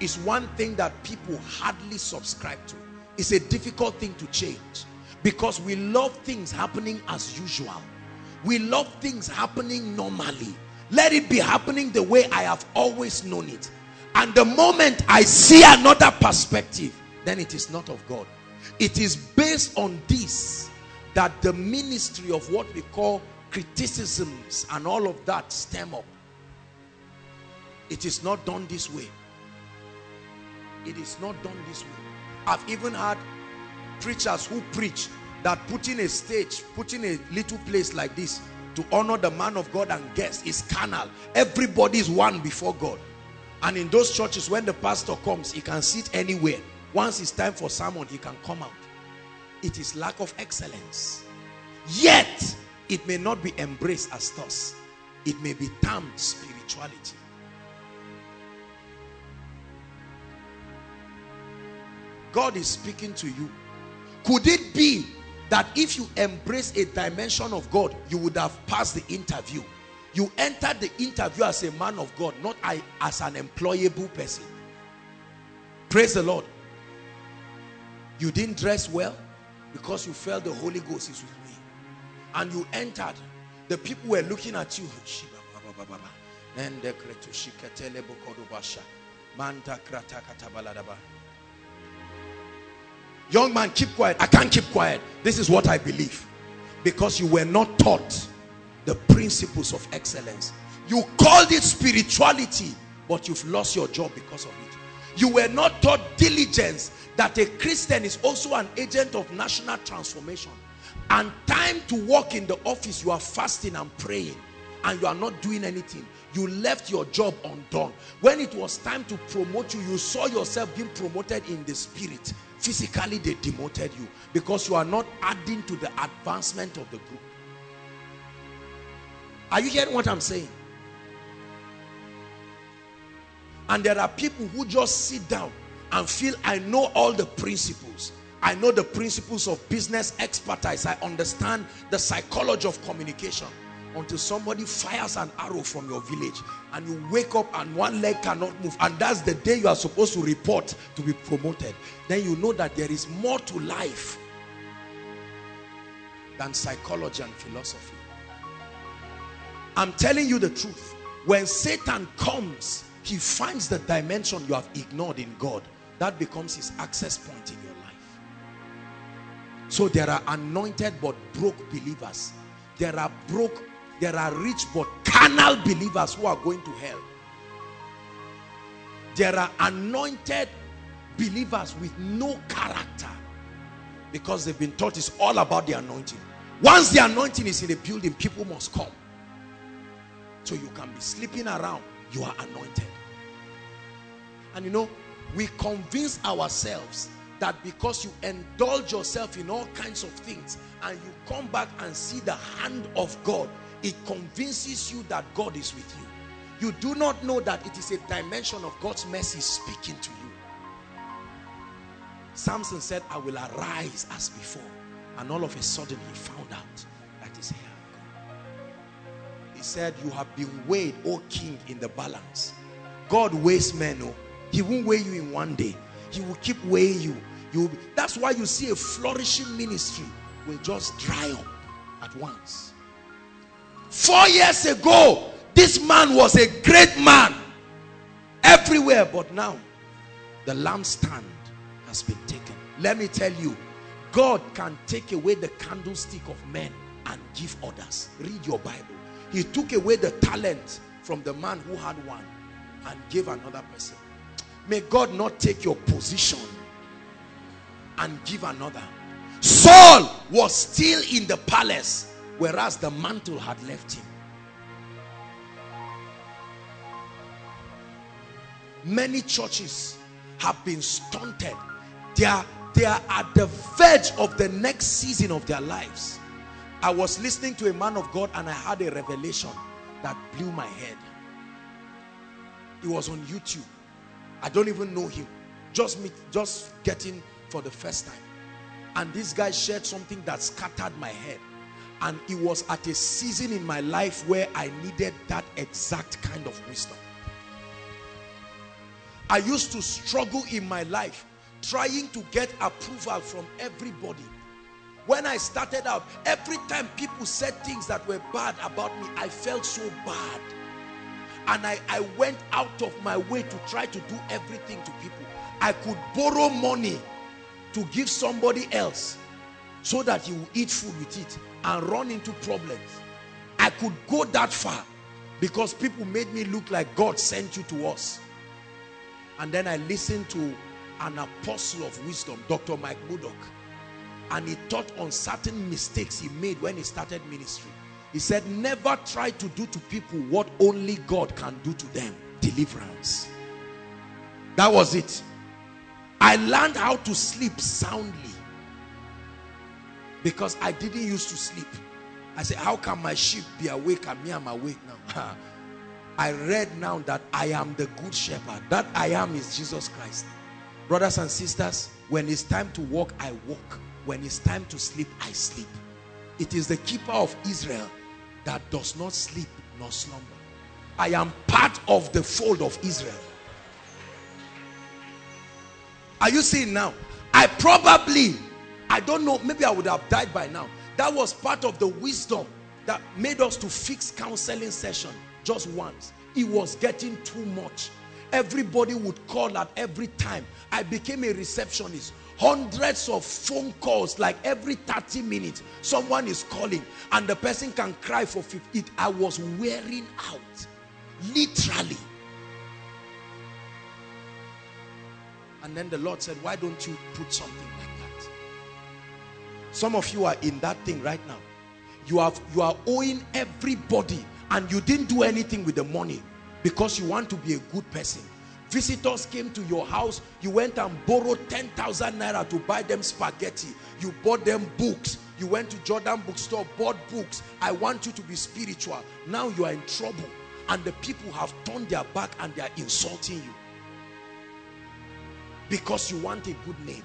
is one thing that people hardly subscribe to. It's a difficult thing to change because we love things happening as usual. We love things happening normally. Let it be happening the way I have always known it. And the moment I see another perspective, then it is not of God. It is based on this that the ministry of what we call criticisms and all of that stem up. It is not done this way. It is not done this way. I've even had preachers who preach that putting a stage, putting a little place like this to honor the man of God and guests is carnal. Everybody's one before God. And in those churches, when the pastor comes, he can sit anywhere. Once it's time for sermon, he can come out. It is lack of excellence. Yet, it may not be embraced as thus. It may be termed spirituality. God is speaking to you. Could it be that if you embrace a dimension of God, you would have passed the interview? You entered the interview as a man of God, not as an employable person. Praise the Lord. You didn't dress well because you felt the Holy Ghost is with me. And you entered. The people were looking at you. Young man, keep quiet. I can't keep quiet. This is what I believe. Because you were not taught the principles of excellence. You called it spirituality, but you've lost your job because of it. You were not taught diligence, that a Christian is also an agent of national transformation. And time to walk in the office, you are fasting and praying, and you are not doing anything. You left your job undone. When it was time to promote you, you saw yourself being promoted in the spirit. Physically, they demoted you because you are not adding to the advancement of the group. Are you hearing what I'm saying? And there are people who just sit down and feel, I know all the principles. I know the principles of business expertise. I understand the psychology of communication. Until somebody fires an arrow from your village and you wake up and one leg cannot move, and that's the day you are supposed to report to be promoted. Then you know that there is more to life than psychology and philosophy. I'm telling you the truth. When Satan comes, he finds the dimension you have ignored in God. That becomes his access point in your life. So there are anointed but broke believers. There are broke There are rich but carnal believers who are going to hell. There are anointed believers with no character because they've been taught it's all about the anointing. Once the anointing is in a building, people must come. So you can be sleeping around, you are anointed. And you know, we convince ourselves that because you indulge yourself in all kinds of things and you come back and see the hand of God, it convinces you that God is with you. You do not know that it is a dimension of God's mercy speaking to you. Samson said, I will arise as before. And all of a sudden he found out that his hair. He said, you have been weighed, O king, in the balance. God weighs men. Oh. He won't weigh you in one day. He will keep weighing you. You will be, that's why you see a flourishing ministry will just dry up at once. Four years ago, this man was a great man everywhere, but now the lampstand has been taken. Let me tell you, God can take away the candlestick of men and give others. Read your Bible. He took away the talent from the man who had one and gave another person. May God not take your position and give another. Saul was still in the palace, whereas the mantle had left him. Many churches have been stunted. They are, they are at the verge of the next season of their lives. I was listening to a man of God and I had a revelation that blew my head. It was on YouTube. I don't even know him. Just meet, just getting for the first time. And this guy shared something that scattered my head. And it was at a season in my life where I needed that exact kind of wisdom. I used to struggle in my life trying to get approval from everybody. When I started out, every time people said things that were bad about me, I felt so bad. And I, I went out of my way to try to do everything to people. I could borrow money to give somebody else so that he will eat food with it and run into problems. I could go that far because people made me look like God sent you to us. And then I listened to an apostle of wisdom, Doctor Mike Mudock, and he taught on certain mistakes he made when he started ministry. He said, never try to do to people what only God can do to them. Deliverance. That was it. I learned how to sleep soundly because I didn't used to sleep. I said, how can my sheep be awake and me I'm awake now? I read now that I am the good shepherd. That I am is Jesus Christ. Brothers and sisters, when it's time to walk, I walk. When it's time to sleep, I sleep. It is the keeper of Israel that does not sleep nor slumber. I am part of the fold of Israel. Are you seeing now? I probably, I don't know, maybe I would have died by now. That was part of the wisdom that made us to fix counseling session just once. It was getting too much. Everybody would call at every time. I became a receptionist. Hundreds of phone calls, like every thirty minutes, someone is calling and the person can cry for fifty. I was wearing out, literally. And then the Lord said, why don't you put something like that? Some of you are in that thing right now. You have, you are owing everybody and you didn't do anything with the money because you want to be a good person. Visitors came to your house. You went and borrowed ten thousand naira to buy them spaghetti. You bought them books. You went to Jordan bookstore, bought books. I want you to be spiritual. Now you are in trouble. And the people have turned their back and they are insulting you. Because you want a good name.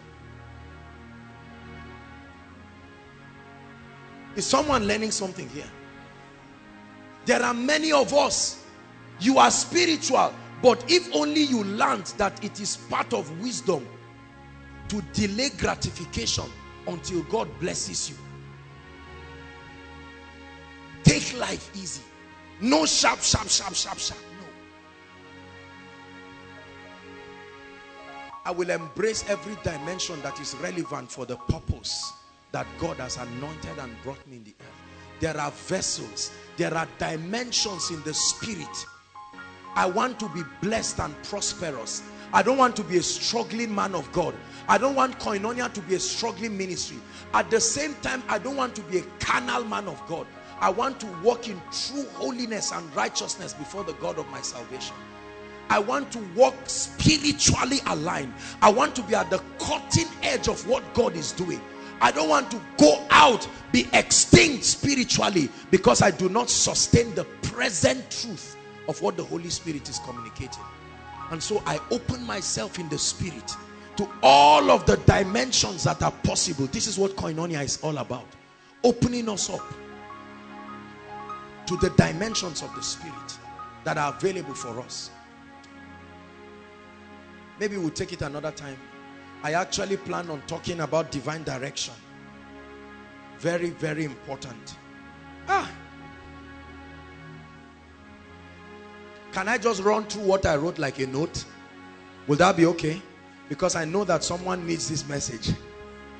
Is someone learning something here? There are many of us. You are spiritual. But if only you learned that it is part of wisdom to delay gratification until God blesses you. Take life easy. No sharp, sharp, sharp, sharp, sharp. No. I will embrace every dimension that is relevant for the purpose that God has anointed and brought me in the earth. There are vessels. There are dimensions in the spirit. I want to be blessed and prosperous. I don't want to be a struggling man of God. I don't want Koinonia to be a struggling ministry. At the same time, I don't want to be a carnal man of God. I want to walk in true holiness and righteousness before the God of my salvation. I want to walk spiritually aligned. I want to be at the cutting edge of what God is doing. I don't want to go out, be extinct spiritually because I do not sustain the present truth of what the Holy Spirit is communicating. And so I open myself in the spirit to all of the dimensions that are possible. This is what Koinonia is all about. Opening us up to the dimensions of the spirit that are available for us. Maybe we'll take it another time. I actually plan on talking about divine direction. Very, very important. Ah! Can I just run through what I wrote like a note? Will that be okay? Because I know that someone needs this message.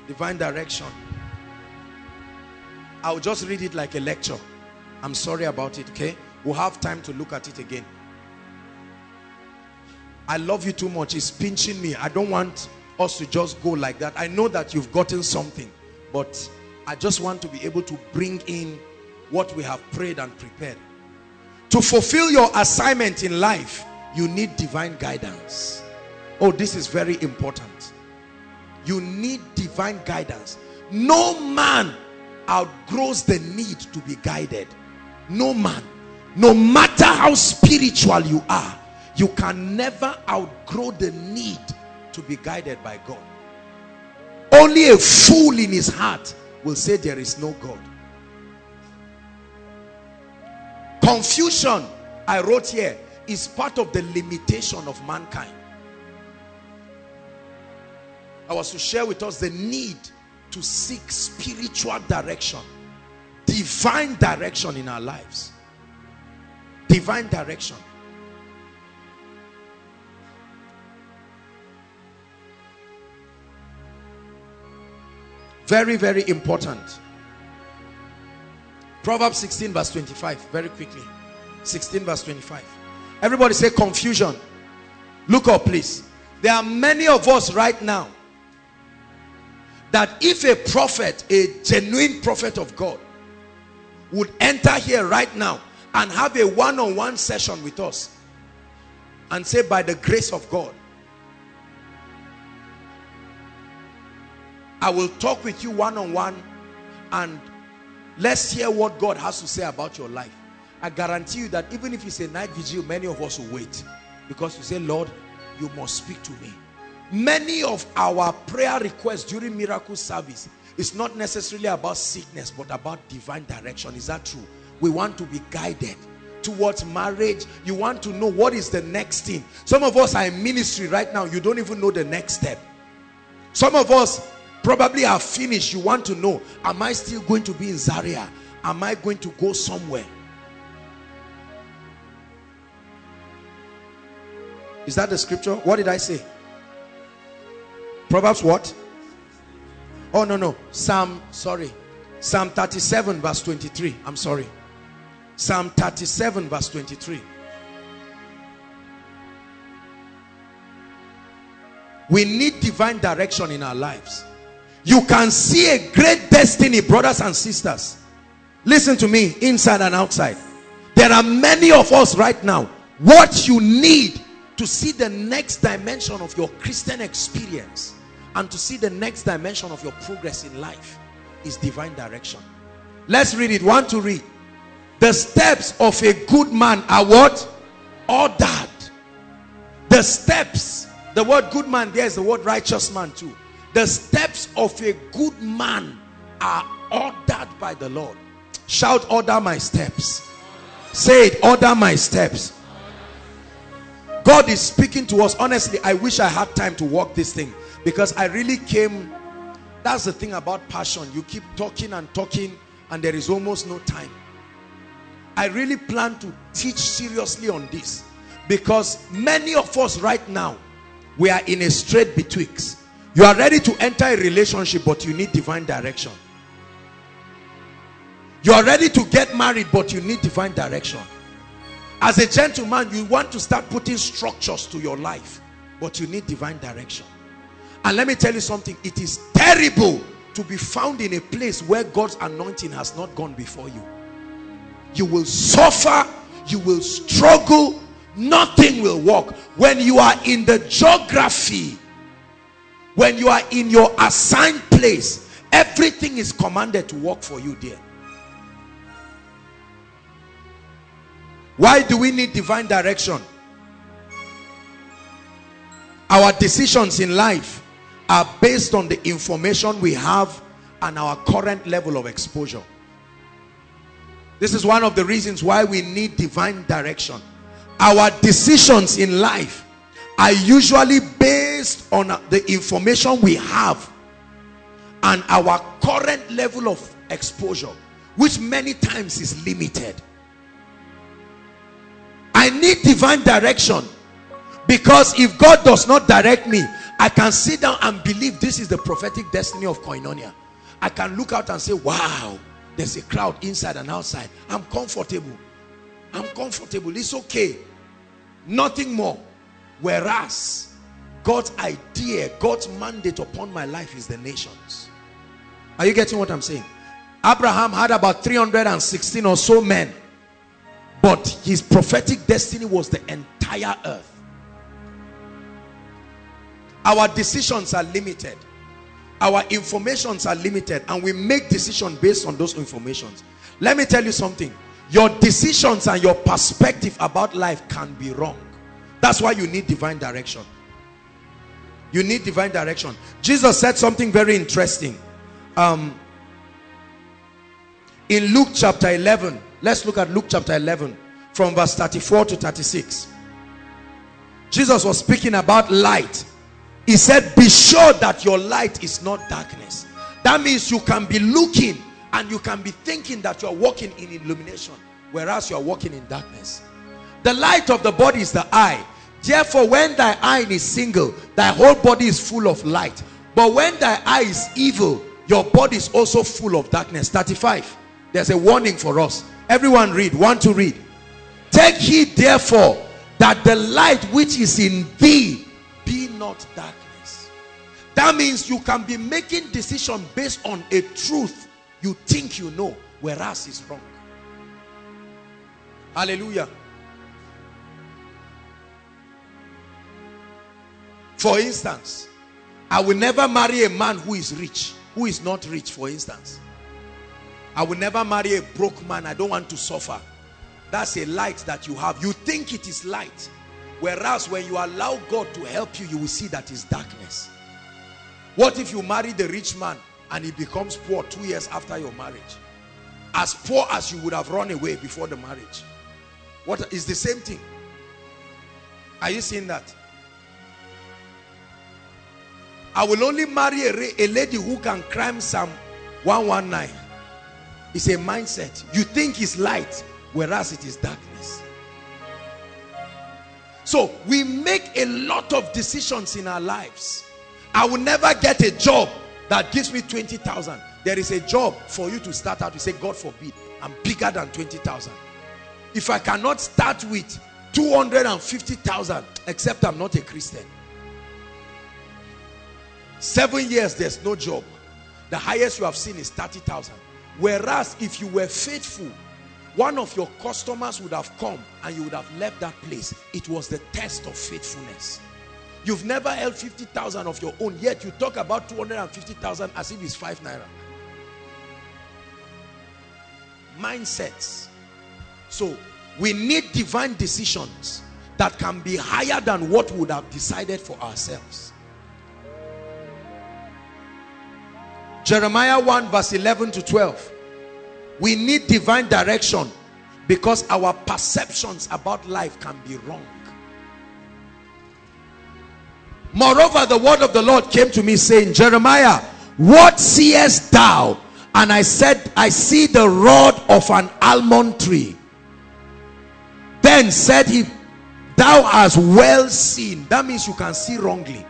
Divine direction. I'll just read it like a lecture. I'm sorry about it, okay? We'll have time to look at it again. I love you too much. It's pinching me. I don't want us to just go like that. I know that you've gotten something, but I just want to be able to bring in what we have prayed and prepared. To fulfill your assignment in life, you need divine guidance. Oh, this is very important. You need divine guidance. No man outgrows the need to be guided. No man. No matter how spiritual you are, you can never outgrow the need to be guided by God. Only a fool in his heart will say there is no God. Confusion, I wrote here, is part of the limitation of mankind. I was to share with us the need to seek spiritual direction, divine direction in our lives. Divine direction. Very, very important. Proverbs sixteen verse twenty-five, very quickly. sixteen verse twenty-five. Everybody say confusion. Look up, please. There are many of us right now that if a prophet, a genuine prophet of God, would enter here right now and have a one-on-one session with us and say, by the grace of God, I will talk with you one-on-one and let's hear what God has to say about your life. I guarantee you that even if it's a night vigil, many of us will wait, because you say, Lord, you must speak to me. Many of our prayer requests during miracle service is not necessarily about sickness, but about divine direction. Is that true? We want to be guided towards marriage. You want to know what is the next thing. Some of us are in ministry right now. You don't even know the next step. Some of us probably are finished. You want to know, am I still going to be in Zaria? Am I going to go somewhere? Is that the scripture? What did I say? Proverbs what? Oh, no, no. Psalm, sorry. Psalm thirty-seven verse twenty-three. I'm sorry. Psalm thirty-seven verse twenty-three. We need divine direction in our lives. You can see a great destiny, brothers and sisters. Listen to me, inside and outside. There are many of us right now. What you need to see the next dimension of your Christian experience and to see the next dimension of your progress in life is divine direction. Let's read it. One to read. The steps of a good man are what? Ordered. The steps. The word good man there is the word righteous man too. The steps of a good man are ordered by the Lord. Shout, order my steps. Say it, order my steps. God is speaking to us. Honestly, I wish I had time to walk this thing, because I really came. That's the thing about passion. You keep talking and talking and there is almost no time. I really plan to teach seriously on this, because many of us right now, we are in a strait betwixt. You are ready to enter a relationship, but you need divine direction. You are ready to get married, but you need divine direction. As a gentleman, you want to start putting structures to your life, but you need divine direction. And let me tell you something, it is terrible to be found in a place where God's anointing has not gone before you. You will suffer, you will struggle, nothing will work. When you are in the geography, when you are in your assigned place, everything is commanded to work for you there. Why do we need divine direction? Our decisions in life are based on the information we have and our current level of exposure. This is one of the reasons why we need divine direction. Our decisions in life are usually based on the information we have and our current level of exposure, which many times is limited. I need divine direction, because if God does not direct me, I can sit down and believe this is the prophetic destiny of Koinonia. I can look out and say, wow, there's a crowd inside and outside. I'm comfortable. I'm comfortable. It's okay. Nothing more. Whereas God's idea, God's mandate upon my life is the nations. Are you getting what I'm saying? Abraham had about three hundred sixteen or so men. But his prophetic destiny was the entire earth. Our decisions are limited. Our informations are limited. And we make decisions based on those informations. Let me tell you something. Your decisions and your perspective about life can be wrong. That's why you need divine direction. You need divine direction. Jesus said something very interesting. Um, in Luke chapter eleven. Let's look at Luke chapter eleven from verse thirty-four to thirty-six. Jesus was speaking about light. He said, be sure that your light is not darkness. That means you can be looking and you can be thinking that you are walking in illumination, whereas you are walking in darkness. The light of the body is the eye. Therefore, when thy eye is single, thy whole body is full of light. But when thy eye is evil, your body is also full of darkness. thirty-five. There's a warning for us. Everyone read. Want to read. Take heed, therefore, that the light which is in thee be not darkness. That means you can be making decisions based on a truth you think you know, whereas it's wrong. Hallelujah. For instance, I will never marry a man who is rich, who is not rich, for instance. I will never marry a broke man. I don't want to suffer. That's a light that you have. You think it is light, whereas when you allow God to help you, you will see that it's darkness. What if you marry the rich man and he becomes poor two years after your marriage? As poor as you would have run away before the marriage. What is the same thing? Are you seeing that? I will only marry a, a lady who can climb Psalm one nineteen. It's a mindset. You think it's light, whereas it is darkness. So we make a lot of decisions in our lives. I will never get a job that gives me twenty thousand. There is a job for you to start out. You say, God forbid, I'm bigger than twenty thousand. If I cannot start with two hundred fifty thousand, except I'm not a Christian. Seven years, there's no job. The highest you have seen is thirty thousand. Whereas if you were faithful, one of your customers would have come and you would have left that place. It was the test of faithfulness. You've never held fifty thousand of your own, yet you talk about two hundred fifty thousand as if it's five naira. Mindsets. So we need divine decisions that can be higher than what we would have decided for ourselves. Jeremiah one verse eleven to twelve. We need divine direction because our perceptions about life can be wrong. Moreover, the word of the Lord came to me saying, Jeremiah, what seest thou? And I said, I see the rod of an almond tree. Then said he, thou hast well seen. That means you can see wrongly.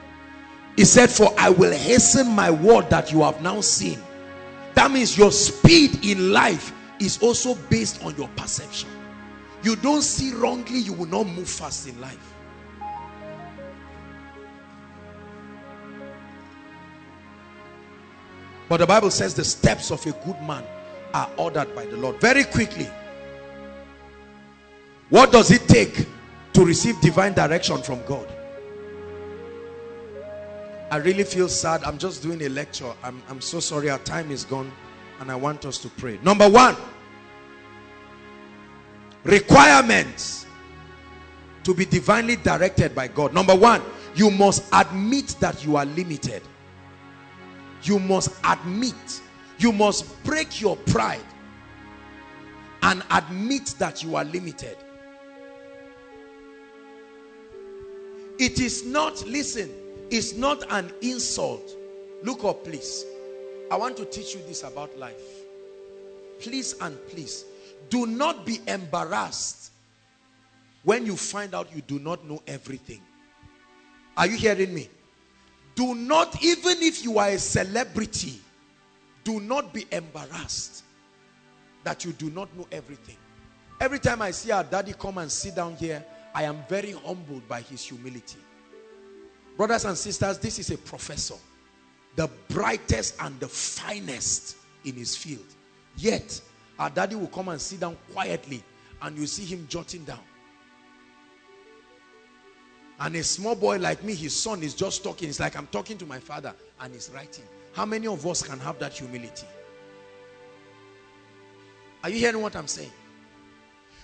He said, for I will hasten my word that you have now seen. That means your speed in life is also based on your perception. You don't see wrongly, you will not move fast in life. But the Bible says the steps of a good man are ordered by the Lord. Very quickly, what does it take to receive divine direction from God? I really feel sad. I'm just doing a lecture. I'm, I'm so sorry. Our time is gone and I want us to pray. Number one, requirements to be divinely directed by God. Number one, you must admit that you are limited. You must admit. You must break your pride and admit that you are limited. It is not, listen, it's not an insult. Look up, please. I want to teach you this about life. Please and please, do not be embarrassed when you find out you do not know everything. Are you hearing me? Do not, even if you are a celebrity, do not be embarrassed that you do not know everything. Every time I see our daddy come and sit down here, I am very humbled by his humility. Brothers and sisters, this is a professor, the brightest and the finest in his field. Yet, our daddy will come and sit down quietly and you see him jotting down. And a small boy like me, his son is just talking. It's like, I'm talking to my father and he's writing. How many of us can have that humility? Are you hearing what I'm saying?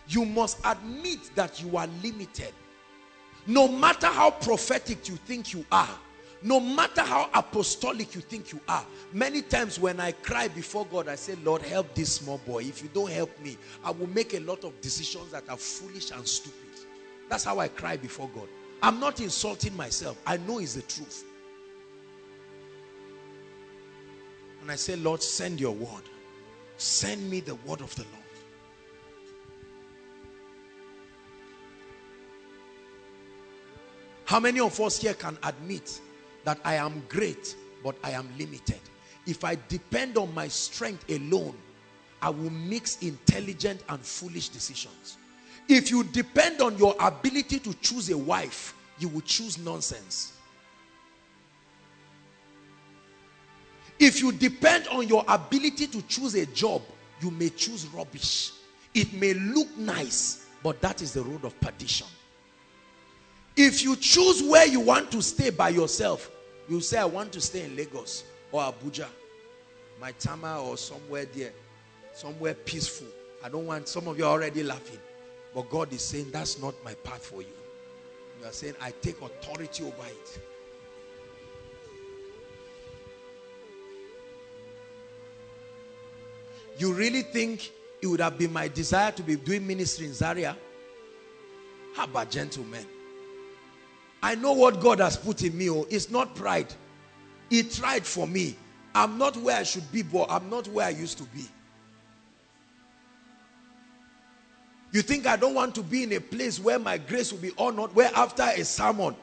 You must admit that you are limited. No matter how prophetic you think you are, no matter how apostolic you think you are, many times when I cry before God, I say, Lord, help this small boy. If you don't help me, I will make a lot of decisions that are foolish and stupid. That's how I cry before God. I'm not insulting myself. I know it's the truth. And I say, Lord, send your word. Send me the word of the Lord. How many of us here can admit that I am great, but I am limited? If I depend on my strength alone, I will mix intelligent and foolish decisions. If you depend on your ability to choose a wife, you will choose nonsense. If you depend on your ability to choose a job, you may choose rubbish. It may look nice, but that is the road of perdition. If you choose where you want to stay by yourself, you say, I want to stay in Lagos or Abuja, my Tama, or somewhere there, somewhere peaceful. I don't want, some of you are already laughing. But God is saying, that's not my path for you. You are saying, I take authority over it. You really think it would have been my desire to be doing ministry in Zaria? How about gentlemen? I know what God has put in me. Oh, it's not pride. He tried for me. I'm not where I should be, but I'm not where I used to be. You think I don't want to be in a place where my grace will be honored, where after a sermon,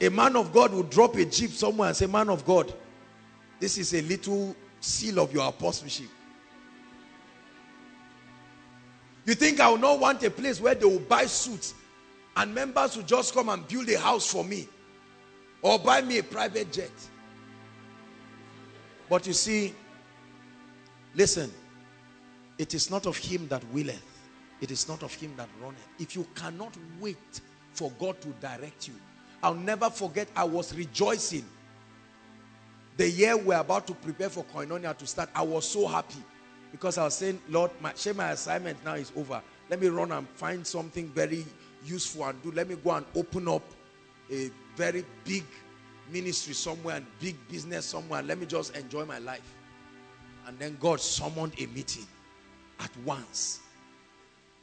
a man of God will drop a jeep somewhere and say, man of God, this is a little seal of your apostleship. You think I will not want a place where they will buy suits and members will just come and build a house for me or buy me a private jet? But you see, listen, it is not of him that willeth. It is not of him that runneth. If you cannot wait for God to direct you, I'll never forget, I was rejoicing. The year we're about to prepare for Koinonia to start, I was so happy because I was saying, Lord, my, share my assignment now is over. Let me run and find something very useful and do. Let me go and open up a very big ministry somewhere and big business somewhere. Let me just enjoy my life. And then God summoned a meeting at once.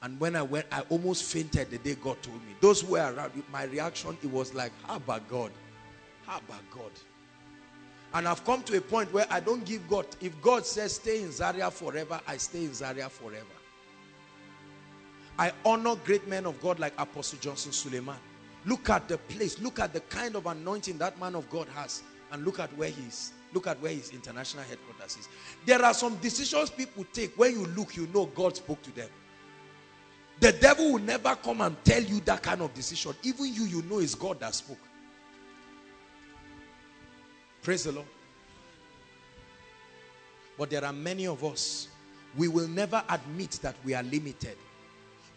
And when I went, I almost fainted the day God told me. Those who were around, my reaction, it was like, how about God? How about God? And I've come to a point where I don't give God. If God says stay in Zaria forever, I stay in Zaria forever. I honor great men of God like Apostle Johnson Suleiman. Look at the place. Look at the kind of anointing that man of God has. And look at where he is. Look at where his international headquarters is. There are some decisions people take. When you look, you know God spoke to them. The devil will never come and tell you that kind of decision. Even you, you know it's God that spoke. Praise the Lord. But there are many of us, we will never admit that we are limited.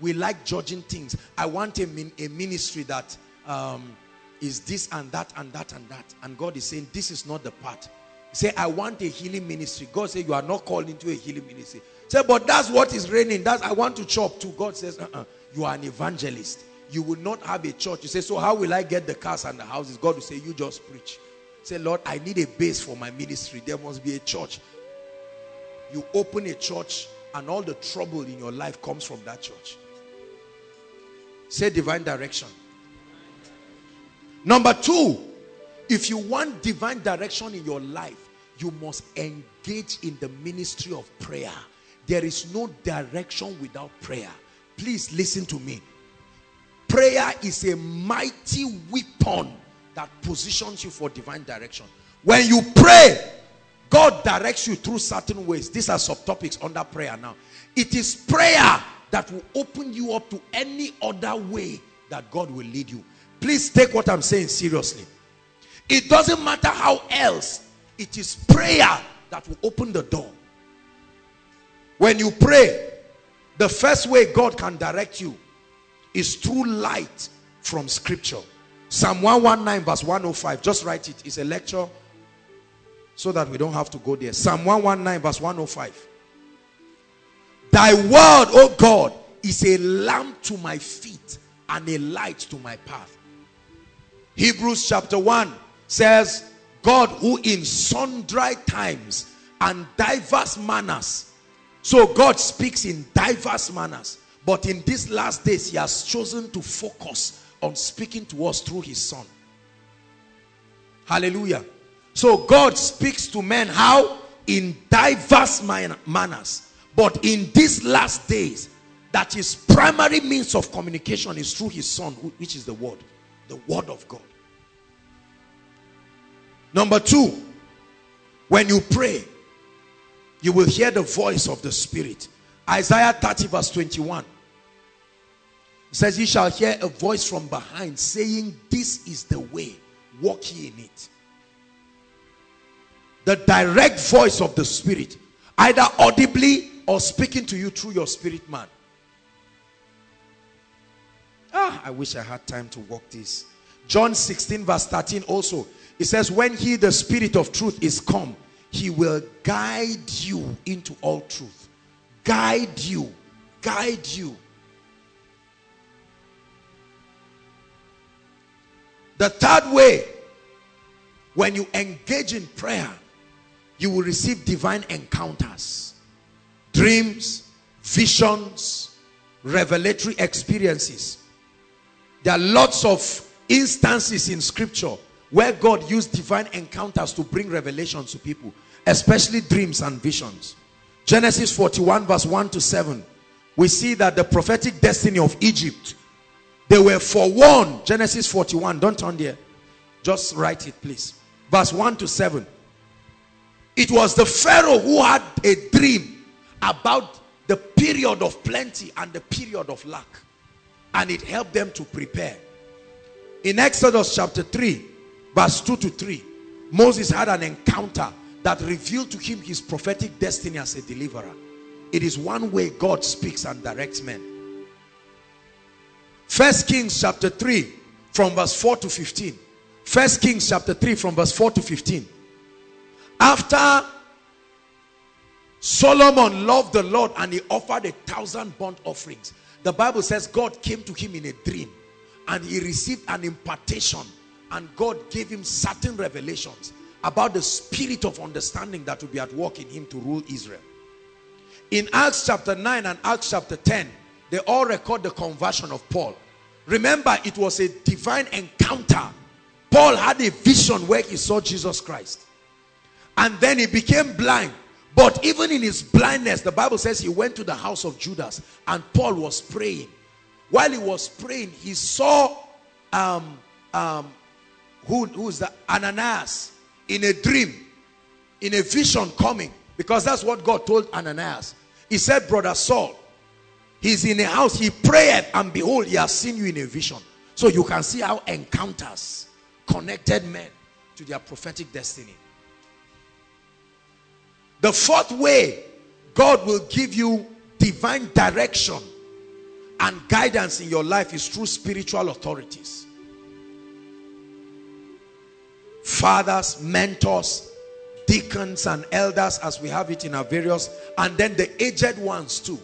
We like judging things. I want a, min a ministry that um, is this and that and that and that. And God is saying, this is not the path. Say, I want a healing ministry. God says, you are not called into a healing ministry. Say, but that's what is raining. That's, I want to chop too. God says, uh-uh, you are an evangelist. You will not have a church. You say, so how will I get the cars and the houses? God will say, you just preach. Say, Lord, I need a base for my ministry. There must be a church. You open a church and all the trouble in your life comes from that church. Say divine direction. Number two, if you want divine direction in your life, you must engage in the ministry of prayer. There is no direction without prayer. Please listen to me. Prayer is a mighty weapon that positions you for divine direction. When you pray, God directs you through certain ways. These are subtopics under prayer now. It is prayer that will open you up to any other way that God will lead you. Please take what I'm saying seriously. It doesn't matter how else. It is prayer that will open the door. When you pray, the first way God can direct you is through light from scripture. Psalm one nineteen verse one oh five. Just write it. It's a lecture so that we don't have to go there. Psalm one nineteen verse one oh five. Thy word, O God, is a lamp to my feet and a light to my path. Hebrews chapter one says, God who in sundry times and diverse manners. So God speaks in diverse manners. But in these last days, he has chosen to focus on speaking to us through his son. Hallelujah. So God speaks to men how? In diverse manners. But in these last days, that his primary means of communication is through his son, which is the word. The word of God. Number two, when you pray, you will hear the voice of the Spirit. Isaiah thirty verse twenty-one. It says, "You shall hear a voice from behind saying, this is the way, walk ye in it." The direct voice of the Spirit, either audibly or speaking to you through your spirit man. Ah, I wish I had time to walk this. John sixteen verse thirteen also. It says, "When he, the Spirit of truth, is come, he will guide you into all truth." Guide you. Guide you. The third way, when you engage in prayer, you will receive divine encounters. Dreams, visions, revelatory experiences. There are lots of instances in scripture where God used divine encounters to bring revelations to people, especially dreams and visions. Genesis forty-one verse one to seven, we see that the prophetic destiny of Egypt, they were forewarned. Genesis forty-one, don't turn there, just write it please. Verse one to seven. It was the Pharaoh who had a dream about the period of plenty and the period of lack, and it helped them to prepare. In Exodus chapter three verse two to three, Moses had an encounter that revealed to him his prophetic destiny as a deliverer. It is one way God speaks and directs men. First Kings chapter three from verse four to fifteen. First Kings chapter three from verse four to fifteen. After Solomon loved the Lord and he offered a thousand burnt offerings, the Bible says God came to him in a dream and he received an impartation, and God gave him certain revelations about the spirit of understanding that would be at work in him to rule Israel. In Acts chapter nine and Acts chapter ten, they all record the conversion of Paul. Remember, it was a divine encounter. Paul had a vision where he saw Jesus Christ. And then he became blind. But even in his blindness, the Bible says he went to the house of Judas and Paul was praying. While he was praying, he saw um, um, Who, who is that? Ananias in a dream, in a vision coming, because that's what God told Ananias. He said, "Brother Saul, he's in a house, he prayed, and behold, he has seen you in a vision." So you can see how encounters connected men to their prophetic destiny. The fourth way God will give you divine direction and guidance in your life is through spiritual authorities. Fathers, mentors, deacons and elders, as we have it in our various, and then the aged ones too.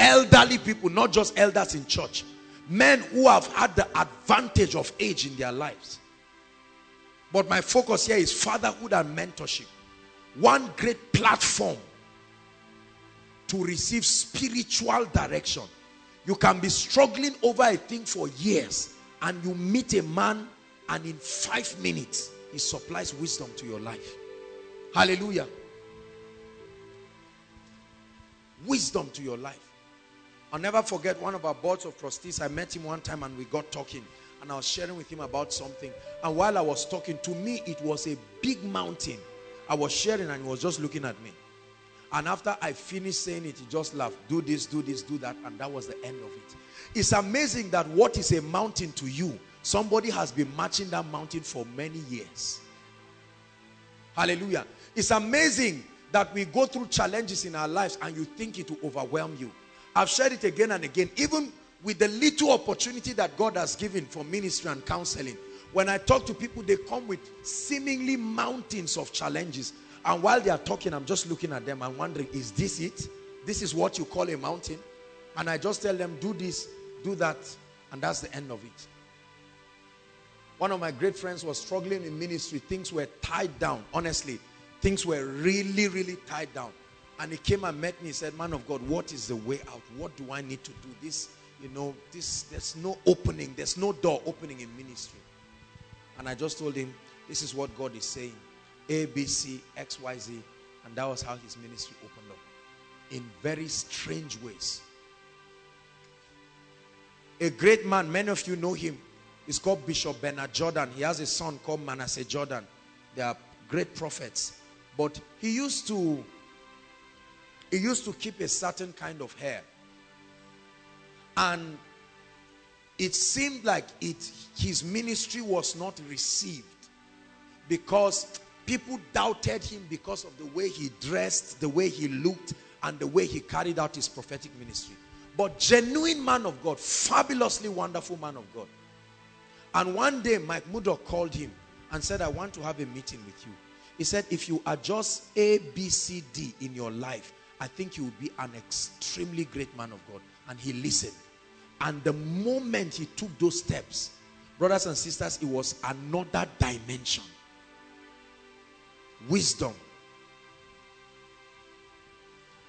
Elderly people, not just elders in church. Men who have had the advantage of age in their lives. But my focus here is fatherhood and mentorship. One great platform to receive spiritual direction. You can be struggling over a thing for years and you meet a man, and in five minutes, he supplies wisdom to your life. Hallelujah. Wisdom to your life. I'll never forget one of our boards of trustees. I met him one time and we got talking. And I was sharing with him about something. And while I was talking, to me, it was a big mountain. I was sharing and he was just looking at me. And after I finished saying it, he just laughed. Do this, do this, do that. And that was the end of it. It's amazing that what is a mountain to you, somebody has been marching that mountain for many years. Hallelujah. It's amazing that we go through challenges in our lives and you think it will overwhelm you. I've shared it again and again. Even with the little opportunity that God has given for ministry and counseling, when I talk to people, they come with seemingly mountains of challenges. And while they are talking, I'm just looking at them and wondering, is this it? This is what you call a mountain? And I just tell them, do this, do that, and that's the end of it. One of my great friends was struggling in ministry. Things were tied down. Honestly, things were really, really tied down. And he came and met me. He said, "Man of God, what is the way out? What do I need to do? This, you know, this, there's no opening. There's no door opening in ministry." And I just told him, this is what God is saying. A, B, C, X, Y, Z. And that was how his ministry opened up. In very strange ways. A great man, many of you know him. He's called Bishop Bernard Jordan. He has a son called Manasseh Jordan. They are great prophets. But he used to, he used to keep a certain kind of hair. And it seemed like it, his ministry was not received because people doubted him because of the way he dressed, the way he looked, and the way he carried out his prophetic ministry. But genuine man of God, fabulously wonderful man of God. And one day, Mike Mudock called him and said, I want to have a meeting with you. He said, if you adjust A, B, C, D in your life, I think you will be an extremely great man of God. And he listened. And the moment he took those steps, brothers and sisters, it was another dimension. Wisdom.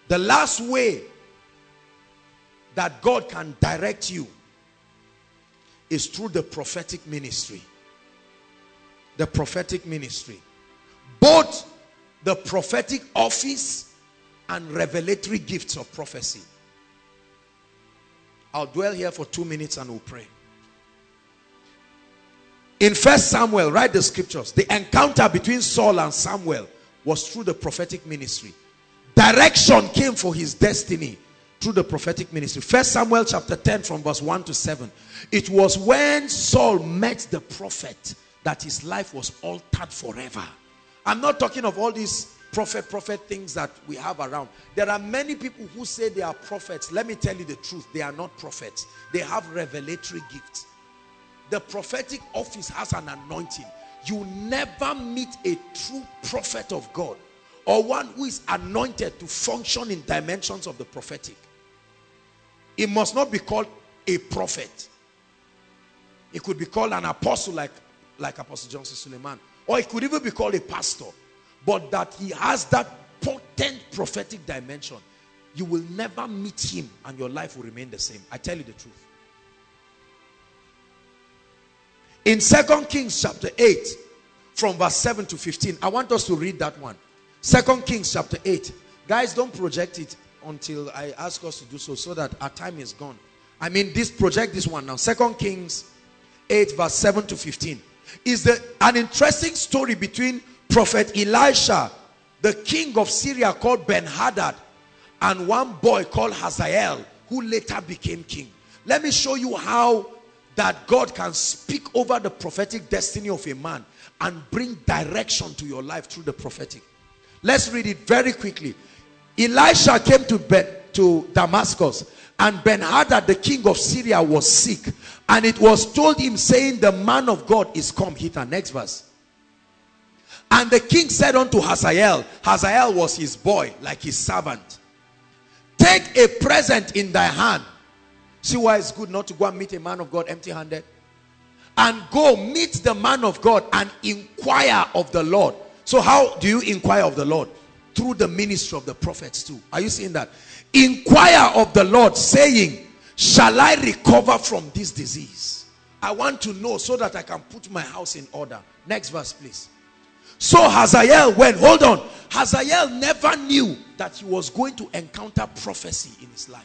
The last way that God can direct you is through the prophetic ministry. The prophetic ministry. Both the prophetic office and revelatory gifts of prophecy. I'll dwell here for two minutes and we'll pray. In First Samuel, write the scriptures. The encounter between Saul and Samuel was through the prophetic ministry. Direction came for his destiny through the prophetic ministry. First Samuel chapter ten from verse one to seven. It was when Saul met the prophet that his life was altered forever. I'm not talking of all these prophet, prophet things that we have around. There are many people who say they are prophets. Let me tell you the truth. They are not prophets. They have revelatory gifts. The prophetic office has an anointing. You never meet a true prophet of God or one who is anointed to function in dimensions of the prophetic. It must not be called a prophet. It could be called an apostle like, like Apostle Joshua Selman. Or it could even be called a pastor. But that he has that potent prophetic dimension. You will never meet him and your life will remain the same. I tell you the truth. In Second Kings chapter eight, from verse seven to fifteen, I want us to read that one. Second Kings chapter eight. Guys, don't project it until I ask us to do so, so that our time is gone. I mean, this project this one now. Second Kings eight, verse seven to fifteen. Is the, an interesting story between Prophet Elisha, the king of Syria called Ben-hadad, and one boy called Hazael, who later became king. Let me show you how that God can speak over the prophetic destiny of a man and bring direction to your life through the prophetic. Let's read it very quickly. Elisha came to, ben, to Damascus, and Ben-hadad, the king of Syria, was sick. And it was told him, saying, the man of God is come. Hit our next verse. And the king said unto Hazael, Hazael was his boy, like his servant, take a present in thy hand. See why it's good not to go and meet a man of God empty-handed. And go meet the man of God and inquire of the Lord. So how do you inquire of the Lord? Through the ministry of the prophets too. Are you seeing that? Inquire of the Lord, saying, shall I recover from this disease? I want to know so that I can put my house in order. Next verse, please. So Hazael went. Hold on. Hazael never knew that he was going to encounter prophecy in his life.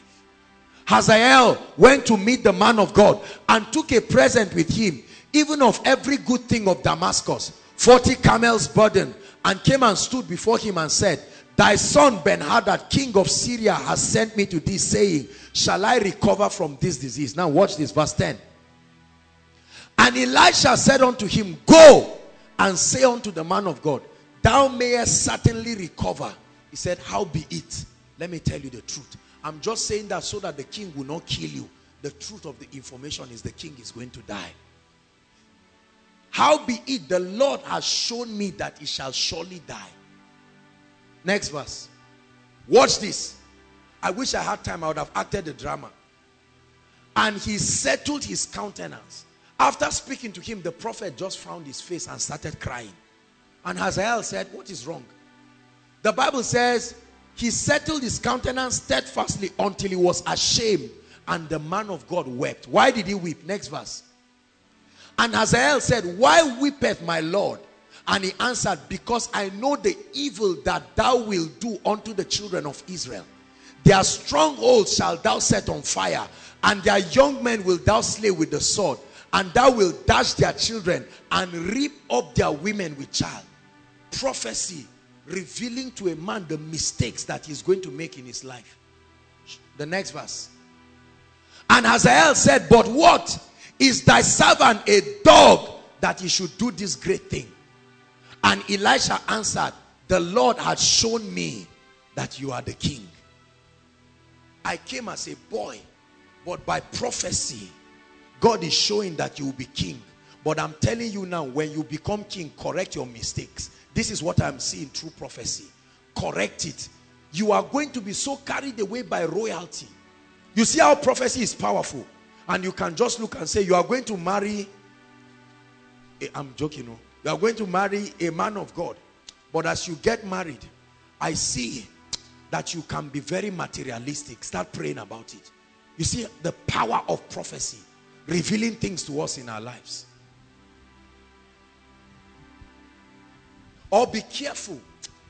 Hazael went to meet the man of God and took a present with him, even of every good thing of Damascus, forty camels burden, and came and stood before him and said, thy son Ben-hadad, king of Syria, has sent me to thee, saying, shall I recover from this disease? Now watch this, verse ten. And Elisha said unto him, go and say unto the man of God, thou mayest certainly recover. He said, how be it? Let me tell you the truth. I'm just saying that so that the king will not kill you. The truth of the information is the king is going to die. How be it? The Lord has shown me that he shall surely die. Next verse. Watch this. I wish I had time. I would have acted the drama. And he settled his countenance. After speaking to him, the prophet just found his face and started crying. And Hazael said, what is wrong? The Bible says, he settled his countenance steadfastly until he was ashamed. And the man of God wept. Why did he weep? Next verse. And Hazael said, why weepeth my Lord? And he answered, because I know the evil that thou wilt do unto the children of Israel. Their strongholds shall thou set on fire, and their young men will thou slay with the sword, and thou wilt dash their children and reap up their women with child. Prophecy revealing to a man the mistakes that he's going to make in his life. The next verse. And Hazael said, but what is thy servant a dog that he should do this great thing? And Elisha answered, the Lord had shown me that you are the king. I came as a boy, but by prophecy, God is showing that you will be king. But I'm telling you now, when you become king, correct your mistakes. This is what I'm seeing through prophecy. Correct it. You are going to be so carried away by royalty. You see how prophecy is powerful. And you can just look and say, you are going to marry, a, I'm joking, no? You are going to marry a man of God. But as you get married, I see that you can be very materialistic. Start praying about it. You see the power of prophecy revealing things to us in our lives. Or be careful.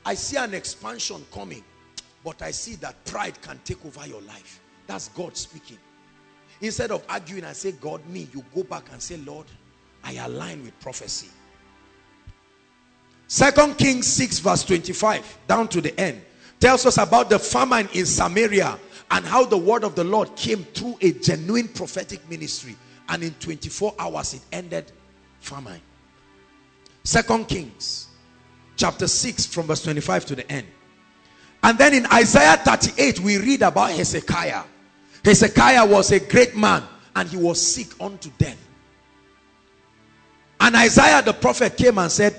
I see an expansion coming, but I see that pride can take over your life. That's God speaking. Instead of arguing and say, God, me, you go back and say, Lord, I align with prophecy. Second Kings six verse twenty-five, down to the end, tells us about the famine in Samaria and how the word of the Lord came through a genuine prophetic ministry. And in twenty-four hours, it ended famine. Second Kings chapter six from verse twenty-five to the end. And then in Isaiah thirty-eight, we read about Hezekiah. Hezekiah was a great man, and he was sick unto death. And Isaiah the prophet came and said,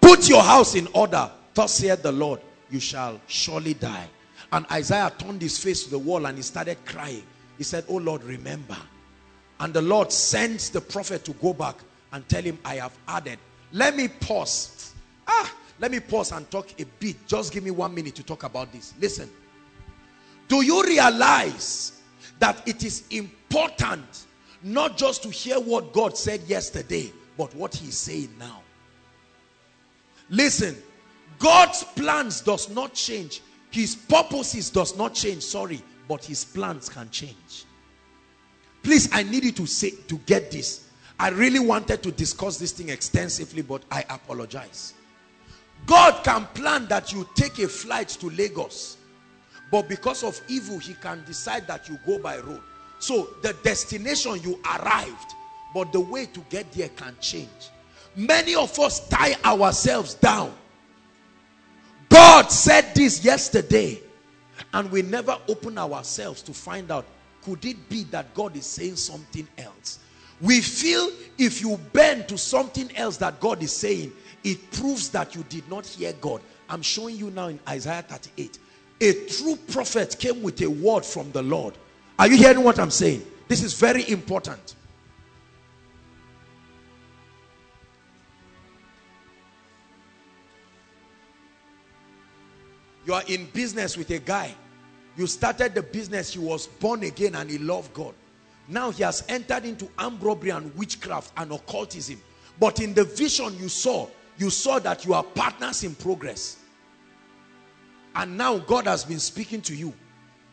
put your house in order, thus saith the Lord, you shall surely die. And Isaiah turned his face to the wall and he started crying. He said, oh Lord, remember. And the Lord sends the prophet to go back and tell him, I have added. Let me pause. Ah, let me pause and talk a bit. Just give me one minute to talk about this. Listen. Do you realize that it is important not just to hear what God said yesterday, but what he's saying now? Listen, God's plans does not change. His purposes does not change, sorry, but his plans can change. Please, I need you to say, to get this. I really wanted to discuss this thing extensively, but I apologize. God can plan that you take a flight to Lagos, but because of evil, he can decide that you go by road. So the destination, you arrived, but the way to get there can change. Many of us tie ourselves down. God said this yesterday, and we never open ourselves to find out, could it be that God is saying something else? We feel if you bend to something else that God is saying, it proves that you did not hear God. I'm showing you now in Isaiah thirty-eight. A true prophet came with a word from the Lord. Are you hearing what I'm saying? This is very important. You are in business with a guy. You started the business, he was born again and he loved God. Now he has entered into armed robbery and witchcraft and occultism. But in the vision you saw, you saw that you are partners in progress. And now God has been speaking to you.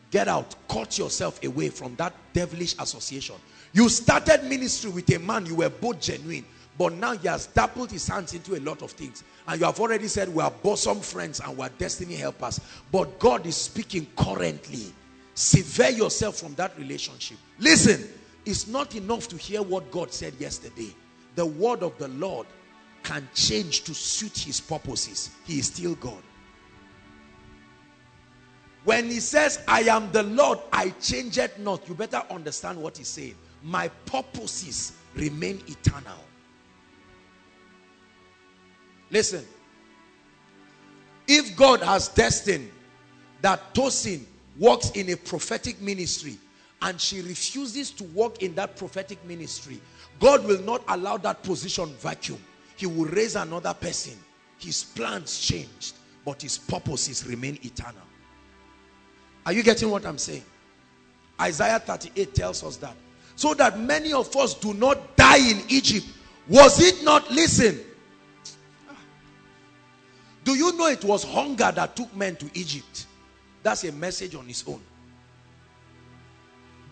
Get out, cut yourself away from that devilish association. You started ministry with a man, you were both genuine. But now he has dabbled his hands into a lot of things. And you have already said, we are bosom friends and we are destiny helpers. But God is speaking currently. Sever yourself from that relationship. Listen, it's not enough to hear what God said yesterday. The word of the Lord can change to suit his purposes. He is still God. When he says, I am the Lord, I change it not. You better understand what he's saying. My purposes remain eternal. Listen, if God has destined that Tosin works in a prophetic ministry and she refuses to work in that prophetic ministry, God will not allow that position vacuum. He will raise another person. His plans changed, but his purposes remain eternal. Are you getting what I'm saying? Isaiah thirty-eight tells us that. So that many of us do not die in Egypt. Was it not, listen, Do you know it was hunger that took men to Egypt? That's a message on its own.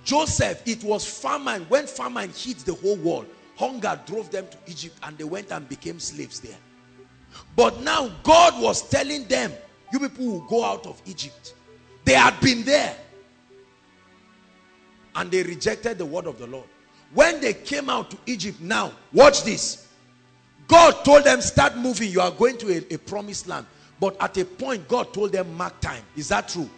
Joseph, it was famine. When famine hit the whole world, hunger drove them to Egypt and they went and became slaves there. But now God was telling them, you people will go out of Egypt. They had been there. And they rejected the word of the Lord. When they came out to Egypt now, watch this. God told them, start moving. You are going to a, a promised land. But at a point, God told them, mark time. Is that true?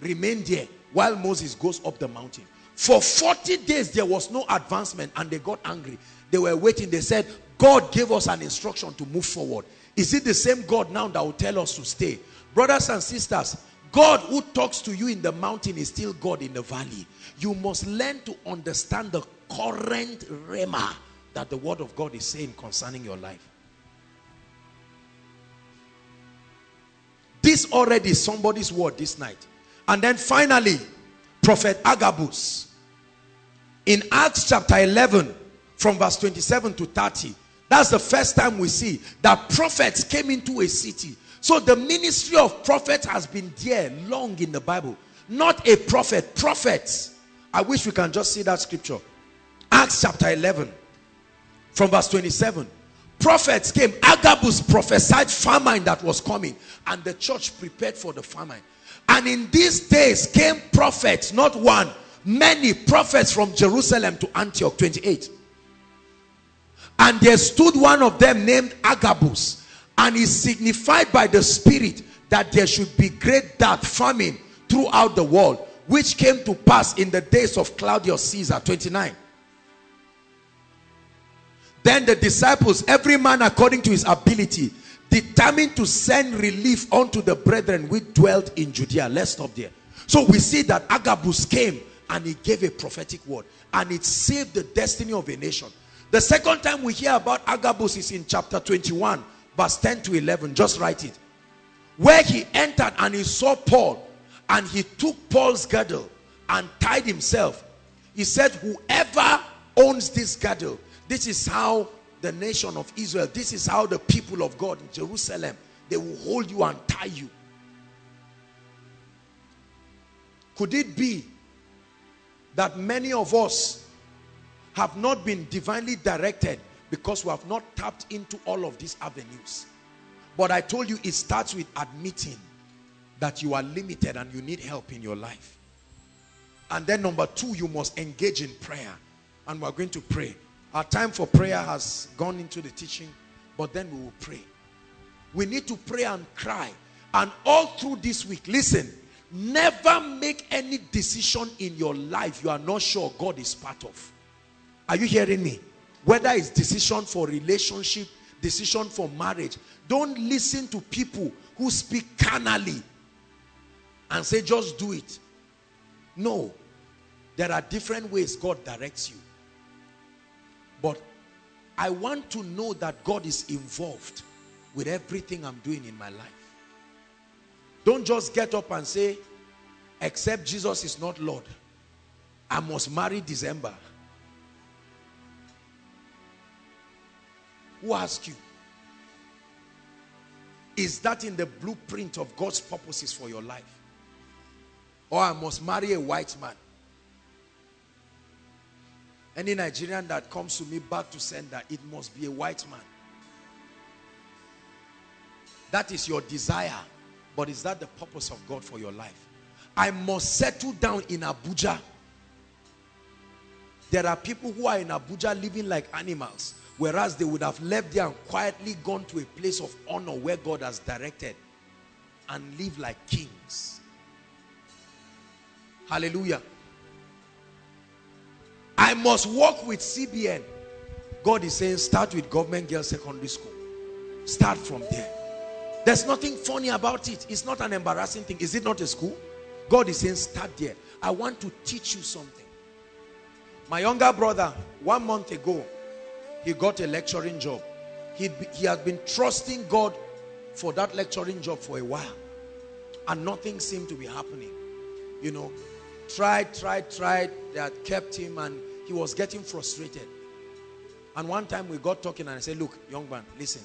Remain there while Moses goes up the mountain. For forty days, there was no advancement and they got angry. They were waiting. They said, God gave us an instruction to move forward. Is it the same God now that will tell us to stay? Brothers and sisters, God who talks to you in the mountain is still God in the valley. You must learn to understand the current rhema that the word of God is saying concerning your life. This already is somebody's word this night. And then finally, Prophet Agabus. In Acts chapter eleven, from verse twenty-seven to thirty, that's the first time we see that prophets came into a city. So the ministry of prophets has been there long in the Bible. Not a prophet, prophets. I wish we can just see that scripture. Acts chapter eleven, from verse twenty-seven. Prophets came. Agabus prophesied famine that was coming. And the church prepared for the famine. And in these days came prophets, not one, many prophets from Jerusalem to Antioch, twenty-eight. And there stood one of them named Agabus. And he signified by the Spirit that there should be great dearth, famine throughout the world, which came to pass in the days of Claudius Caesar, twenty-nine. Then the disciples, every man according to his ability, determined to send relief unto the brethren which dwelt in Judea. Let's stop there. So we see that Agabus came and he gave a prophetic word, and it saved the destiny of a nation. The second time we hear about Agabus is in chapter twenty-one. Verse ten to eleven, just write it. Where he entered and he saw Paul, and he took Paul's girdle and tied himself. He said, whoever owns this girdle, this is how the nation of Israel, this is how the people of God in Jerusalem, they will hold you and tie you. Could it be that many of us have not been divinely directed because we have not tapped into all of these avenues? But I told you, it starts with admitting that you are limited and you need help in your life. And then number two, you must engage in prayer. And we're going to pray. Our time for prayer has gone into the teaching, but then we will pray. We need to pray and cry. And all through this week, listen, never make any decision in your life you are not sure God is part of. Are you hearing me? Whether it's decision for relationship, decision for marriage. Don't listen to people who speak carnally and say, just do it. No. There are different ways God directs you. But I want to know that God is involved with everything I'm doing in my life. Don't just get up and say, except Jesus is not Lord, I must marry December. Who asked you? Is that in the blueprint of God's purposes for your life? Or I must marry a white man. Any Nigerian that comes to me back to sender, it must be a white man. That is your desire. But is that the purpose of God for your life? I must settle down in Abuja. There are people who are in Abuja living like animals, whereas they would have left there and quietly gone to a place of honor where God has directed and live like kings. Hallelujah. I must work with C B N. God is saying, start with Government Girls Secondary School. Start from there. There's nothing funny about it. It's not an embarrassing thing. Is it not a school? God is saying, start there. I want to teach you something. My younger brother, one month ago, he got a lecturing job. He, he had been trusting God for that lecturing job for a while. And nothing seemed to be happening. You know, tried, tried, tried. They had kept him and he was getting frustrated. And one time we got talking and I said, look, young man, listen.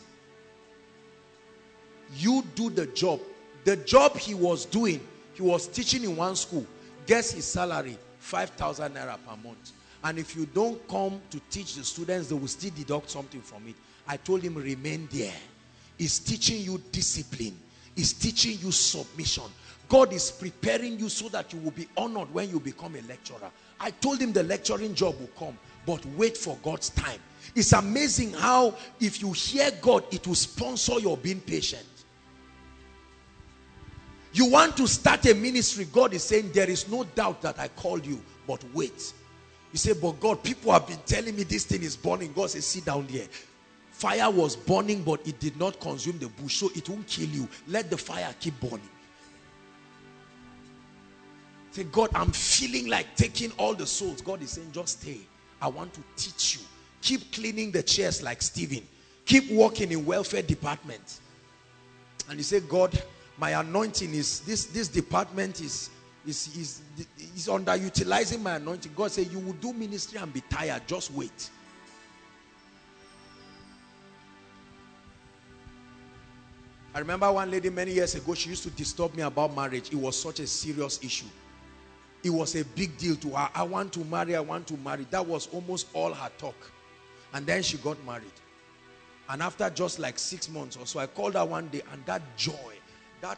You do the job. The job he was doing, he was teaching in one school. Guess his salary, five thousand naira per month. And if you don't come to teach the students, they will still deduct something from it. I told him, remain there. He's teaching you discipline. He's teaching you submission. God is preparing you so that you will be honored when you become a lecturer. I told him the lecturing job will come, but wait for God's time. It's amazing how if you hear God, it will sponsor your being patient. You want to start a ministry, God is saying, there is no doubt that I called you, but wait. You say, but God, people have been telling me this thing is burning. God says, sit down there. Fire was burning, but it did not consume the bush, so it won't kill you. Let the fire keep burning. Say, God, I'm feeling like taking all the souls. God is saying, just stay. I want to teach you. Keep cleaning the chairs like Stephen. Keep working in welfare department. And you say, God, my anointing is, this, this department is, is, is, is underutilizing my anointing. God said, you will do ministry and be tired. Just wait. I remember one lady many years ago, she used to disturb me about marriage. It was such a serious issue. It was a big deal to her. I want to marry, I want to marry. That was almost all her talk. And then she got married. And after just like six months or so, I called her one day, and that joy, that,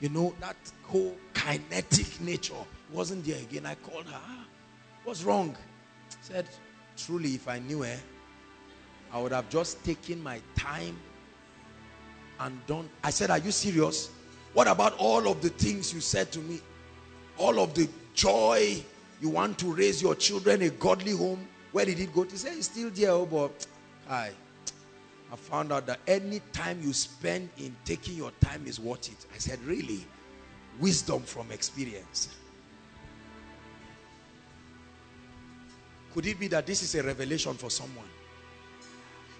you know, that whole kinetic nature wasn't there again. I called her. Ah, what's wrong? I said, truly, if I knew her, I would have just taken my time and done. I said, are you serious? What about all of the things you said to me? All of the joy you want to raise your children, a godly home. Where did it go? He said, it's still there, oh, but I, I found out that any time you spend in taking your time is worth it. I said, really? Wisdom from experience. Could it be that this is a revelation for someone?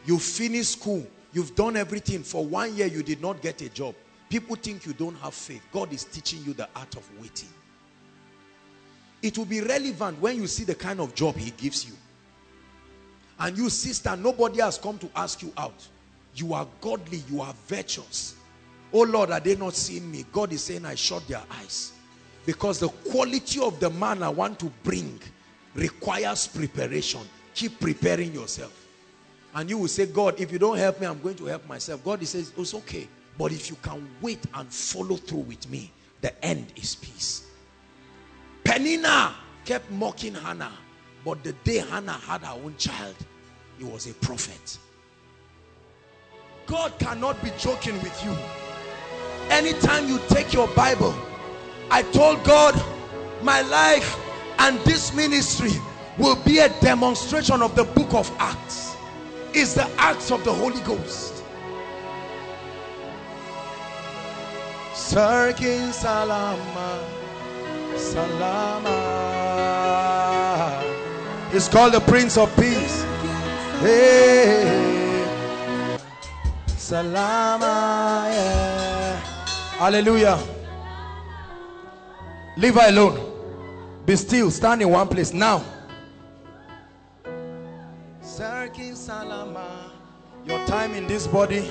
You finish school. You've done everything. For one year, you did not get a job. People think you don't have faith. God is teaching you the art of waiting. It will be relevant when you see the kind of job he gives you. And you, sister, nobody has come to ask you out. You are godly. You are virtuous. Oh Lord, are they not seeing me? God is saying, I shut their eyes. Because the quality of the man I want to bring requires preparation. Keep preparing yourself. And you will say, God, if you don't help me, I'm going to help myself. God says, it's okay. But if you can wait and follow through with me, the end is peace. Penina kept mocking Hannah, but the day Hannah had her own child, he was a prophet. God cannot be joking with you. Anytime you take your Bible, I told God, my life and this ministry will be a demonstration of the book of Acts. It's the Acts of the Holy Ghost. Sarkin Salama. Salama. He's called the Prince of Peace. Hey. Salama. Yeah. Hallelujah. Leave her alone. Be still. Stand in one place now. Sarkin Salama. Your time in this body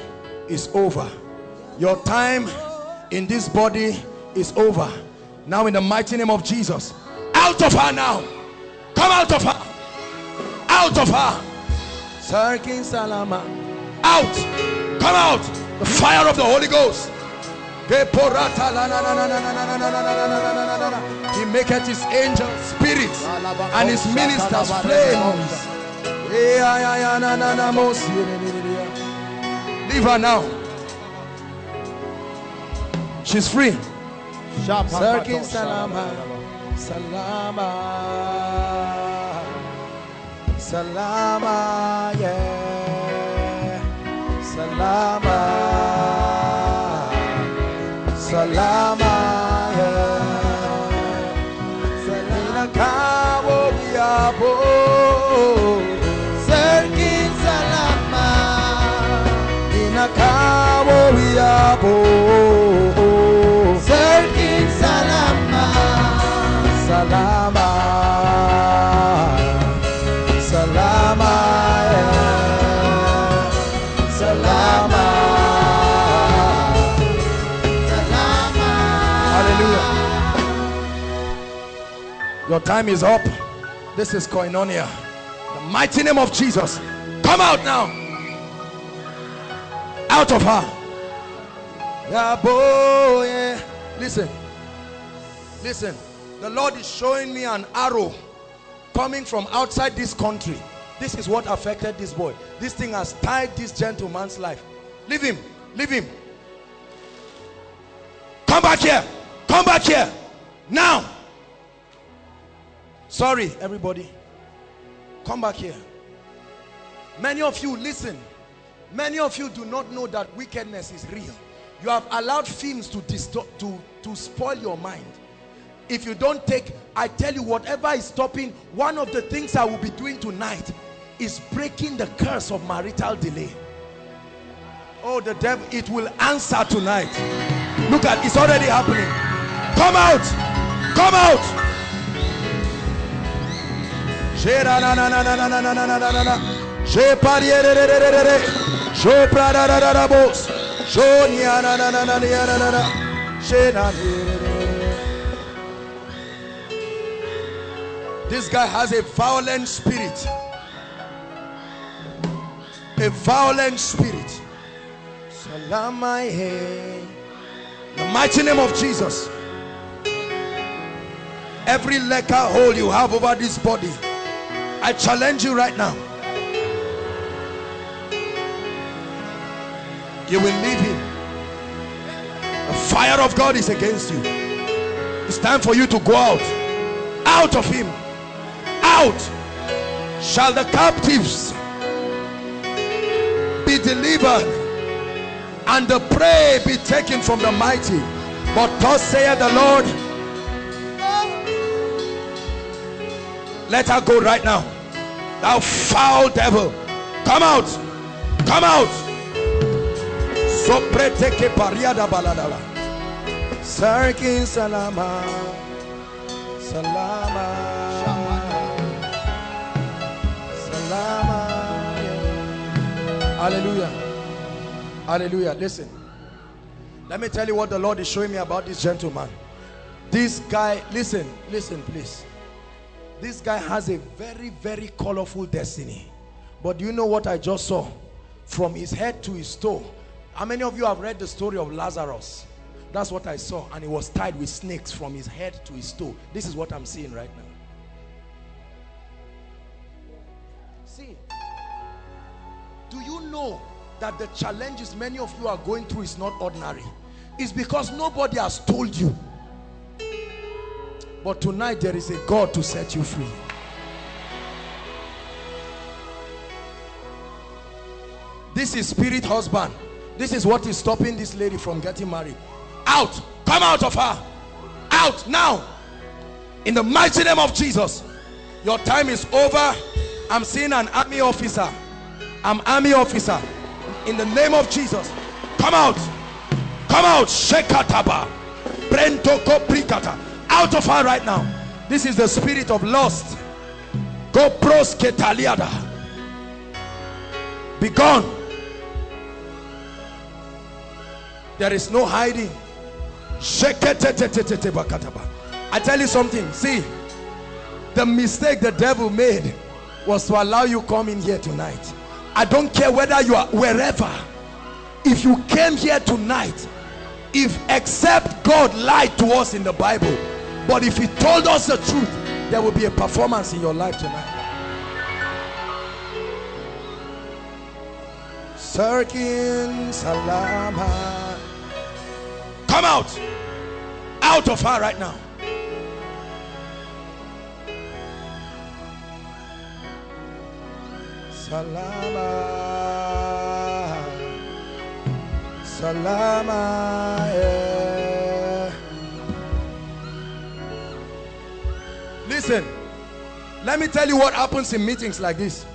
is over. Your time in this body is over. Now in the mighty name of Jesus, out of her now. Come out of her. Out of her. Sarkin Salama. Out. Come out. The fire of the Holy Ghost. He maketh his angels spirits and his ministers flames. Leave her now. She's free. Sarkin Salama, Salama, Salama, yeah, Salama, Salama, yeah, Salina Cabo Diabo, Sarkin Salama, Ina Cabo Diabo. Salama, Salama, Salama, Hallelujah. Your time is up. This is Koinonia. The mighty name of Jesus. Come out now. Out of her. Yeah, boy, yeah. Listen. Listen. The Lord is showing me an arrow coming from outside this country. This is what affected this boy. This thing has tied this gentleman's life. Leave him. Leave him. Come back here. Come back here. Now. Sorry, everybody. Come back here. Many of you, listen. Many of you do not know that wickedness is real. You have allowed films to distort, to, to spoil your mind. If you don't take, I tell you, whatever is stopping, one of the things I will be doing tonight is breaking the curse of marital delay. Oh, the devil, it will answer tonight. Look at, it's already happening. Come out! Come out! This guy has a violent spirit. A violent spirit. The mighty name of Jesus. Every lecker hole you have over this body, I challenge you right now. You will leave him. The fire of God is against you. It's time for you to go out. Out of him. Out. Shall the captives be delivered, and the prey be taken from the mighty. But thus saith the Lord. Let her go right now. Thou foul devil. Come out. Come out. Sopreteke pariada baladala. Sarkin salama. Salama. Salama. Hallelujah. Hallelujah. Listen. Let me tell you what the Lord is showing me about this gentleman. This guy, listen, listen, please. This guy has a very, very colorful destiny. But do you know what I just saw? From his head to his toe. How many of you have read the story of Lazarus? That's what I saw. And he was tied with snakes from his head to his toe. This is what I'm seeing right now. See, do you know that the challenges many of you are going through is not ordinary? It's because nobody has told you. But tonight there is a God to set you free. This is spirit husband. This is what is stopping this lady from getting married. Out. Come out of her. Out now. In the mighty name of Jesus. Your time is over. I'm seeing an army officer. I'm army officer. In the name of Jesus. Come out. Come out. Shekataba. Brentoko prikata. Out of her right now. This is the spirit of lust. Go pros ketaliada. Be gone. There is no hiding. I tell you something. See, the mistake the devil made was to allow you come in here tonight. I don't care whether you are wherever. If you came here tonight, if except God lied to us in the Bible. But if he told us the truth, there will be a performance in your life tonight. Sarkin Salama. Come out. Out of her right now. Salama. Salama. Yeah. Listen, let me tell you what happens in meetings like this.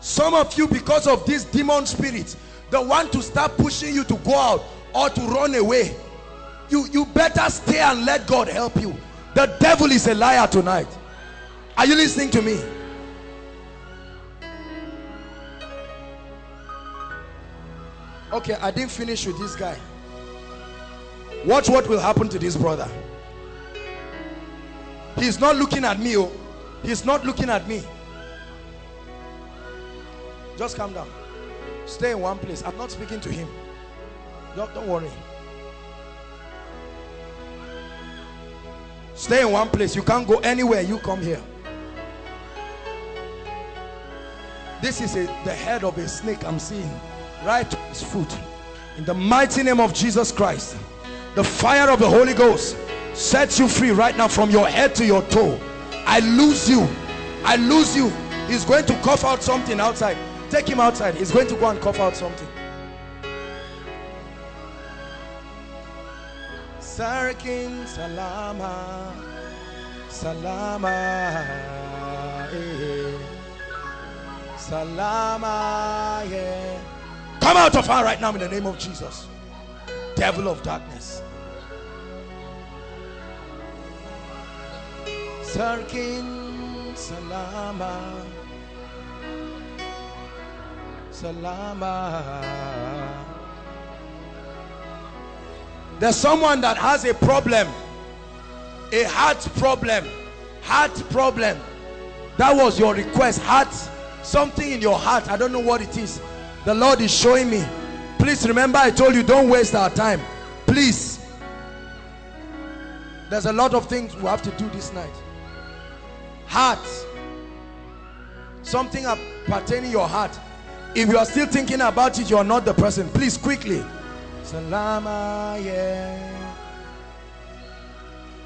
Some of you, because of this demon spirit, the one to start pushing you to go out or to run away, you, you better stay and let God help you. The devil is a liar tonight. Are you listening to me? Okay, I didn't finish with this guy. Watch what will happen to this brother. He's not looking at me. Oh, he's not looking at me. Just calm down. Stay in one place. I'm not speaking to him. Don't, don't worry. Stay in one place. You can't go anywhere. You come here. This is a, the head of a snake I'm seeing. Right to his foot. In the mighty name of Jesus Christ, the fire of the Holy Ghost sets you free right now from your head to your toe. I lose you. I lose you. He's going to cough out something outside. Take him outside. He's going to go and cough out something. Sarakin Salama. Salama. Eh. Salama. Yeah. Come out of her right now in the name of Jesus. Devil of darkness. Sarkin Salama. Salama. There's someone that has a problem, a heart problem, heart problem. That was your request, heart, something in your heart. I don't know what it is. The Lord is showing me. Please remember, I told you, don't waste our time. Please. There's a lot of things we have to do this night. Heart. Something pertaining your heart. If you are still thinking about it, you are not the person. Please, quickly. Salama, yeah.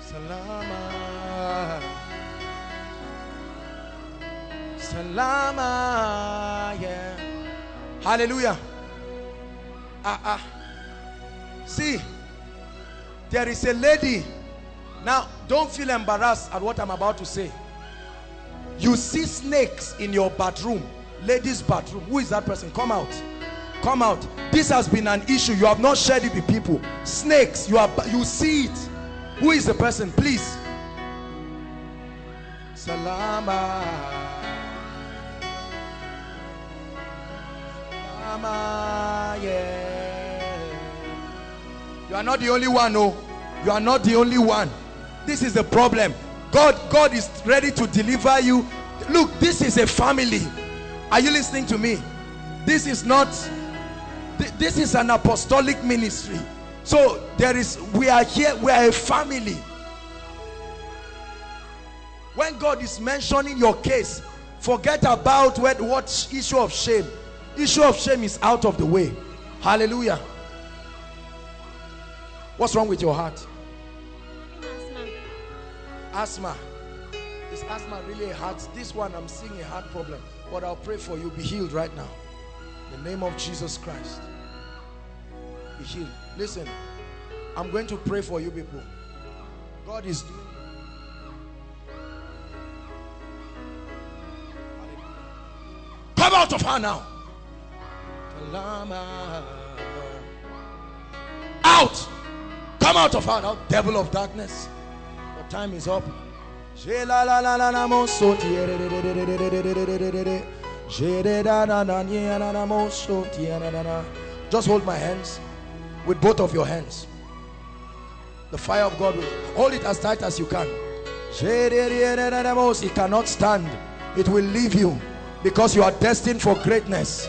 Salama. Salama, yeah. Hallelujah. Ah, ah. See, there is a lady. Now, don't feel embarrassed at what I'm about to say. You see snakes in your bathroom, ladies' bathroom. Who is that person? Come out. Come out. This has been an issue. You have not shared it with people. Snakes. You are. You see it. Who is the person? Please. Salama. Salama. Yeah. You are not the only one. No. You are not the only one. This is the problem. God, God is ready to deliver you. Look, this is a family. Are you listening to me? This is not, th this is an apostolic ministry. So there is, we are here, we are a family. When God is mentioning your case, forget about what, what issue of shame. Issue of shame is out of the way. Hallelujah. What's wrong with your heart? Asthma. Is asthma really a heart? This one, I'm seeing a heart problem. But I'll pray for you. Be healed right now. In the name of Jesus Christ. Be healed. Listen, I'm going to pray for you people. God is doing. Come out of her now. Out. Come out of her now, devil of darkness. Your time is up. Just hold my hands with both of your hands. The fire of God will hold it as tight as you can. It cannot stand. It will leave you because you are destined for greatness.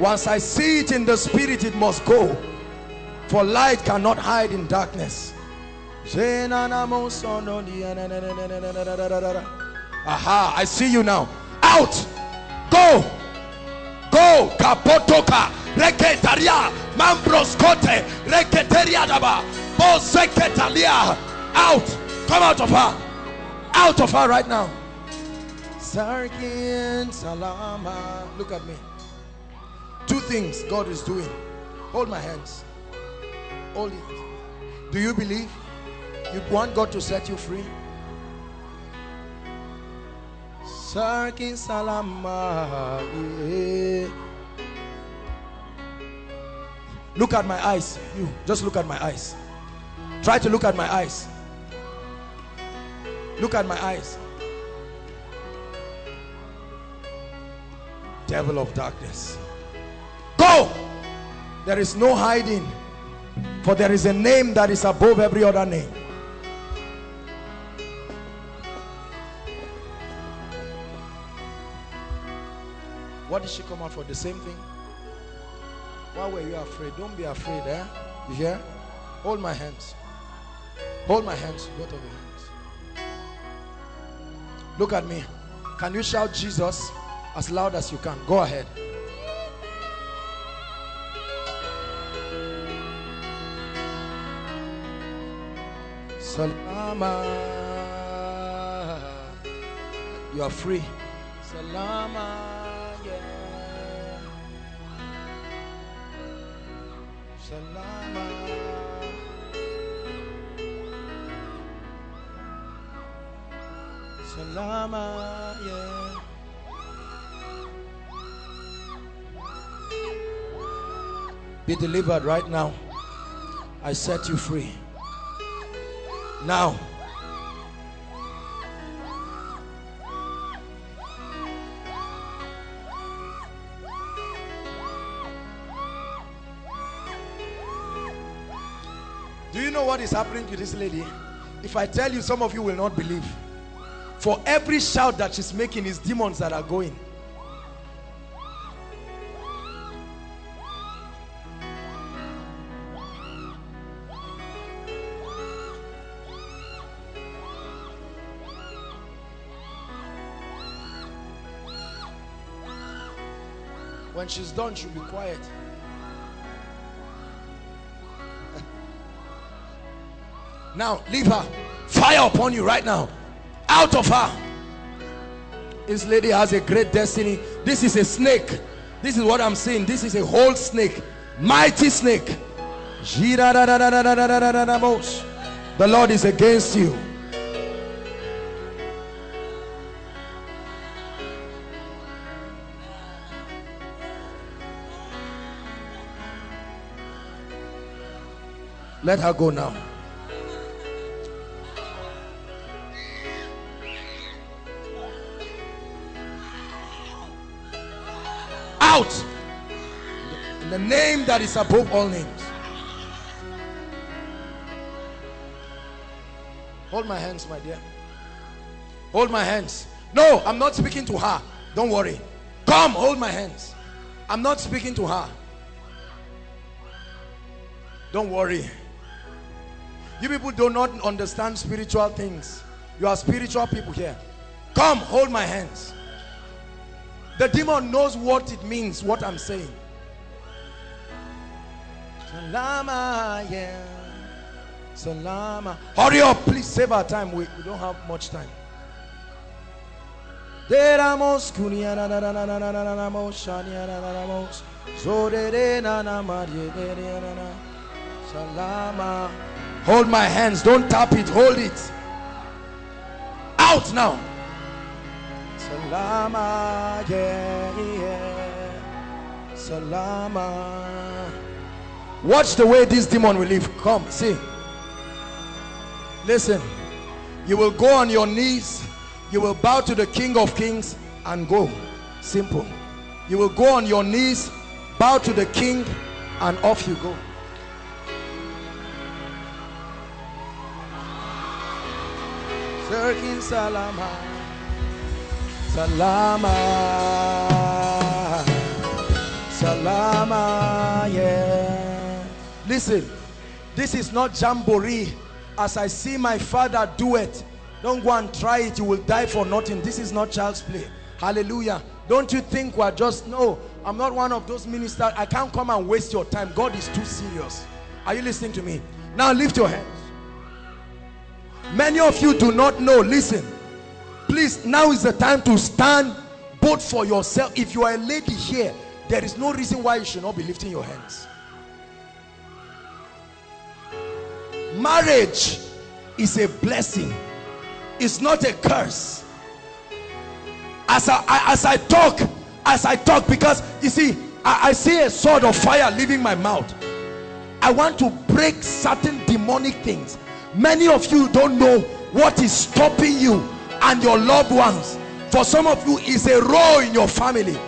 Once I see it in the spirit, it must go. For light cannot hide in darkness. Aha, I see you now. Out! Go! Go! Kapotoka! Reketaria! Mambroskote! Reketeria daba! Boseketalia! Out! Come out of her! Out of her right now! Sarkin Salama. Look at me. Two things God is doing. Hold my hands. Hold it. Do you believe? You want God to set you free? Sarkin Salama. Look at my eyes. You just look at my eyes. Try to look at my eyes. Look at my eyes. Devil of darkness. Go! There is no hiding. For there is a name that is above every other name. What did she come out for? The same thing? Why were you afraid? Don't be afraid, eh? You hear? Hold my hands. Hold my hands. Both of your hands. Look at me. Can you shout Jesus as loud as you can? Go ahead. Salama. You are free. Salama. Yeah. Salama. Salama. Yeah. Be delivered right now. I set you free. Now, do you know what is happening to this lady? If I tell you, some of you will not believe. For every shout that she's making is demons that are going. When she's done, she'll be quiet. Now, leave her. Fire upon you right now. Out of her. This lady has a great destiny. This is a snake. This is what I'm seeing. This is a whole snake. Mighty snake. The Lord is against you. Let her go now. Out. In the name that is above all names. Hold my hands, my dear. Hold my hands. No, I'm not speaking to her. Don't worry. Come, hold my hands. I'm not speaking to her. Don't worry. You people do not understand spiritual things. You are spiritual people here. Come, hold my hands. The demon knows what it means, what I'm saying. Salama, yeah. Salama. Hurry up, please save our time. We, we don't have much time. Salama. Hold my hands. Don't tap it. Hold it. Out now. Salama, yeah, yeah. Salama. Watch the way this demon will leave. Come, see. Listen. You will go on your knees. You will bow to the King of Kings and go. Simple. You will go on your knees, bow to the King, and off you go. In Salama, Salama, Salama, yeah. Listen, this is not jamboree. As I see my father do it, don't go and try it. You will die for nothing. This is not child's play. Hallelujah. Don't you think we're just, no, I'm not one of those ministers. I can't come and waste your time. God is too serious. Are you listening to me? Now lift your hands. Many of you do not know. Listen, please, now is the time to stand both for yourself. If you are a lady here, there is no reason why you should not be lifting your hands. Marriage is a blessing. It's not a curse. As I, I as I talk, as I talk, because you see, I, I see a sword of fire leaving my mouth. I want to break certain demonic things. Many of you don't know what is stopping you and your loved ones. For some of you, it's a row in your family.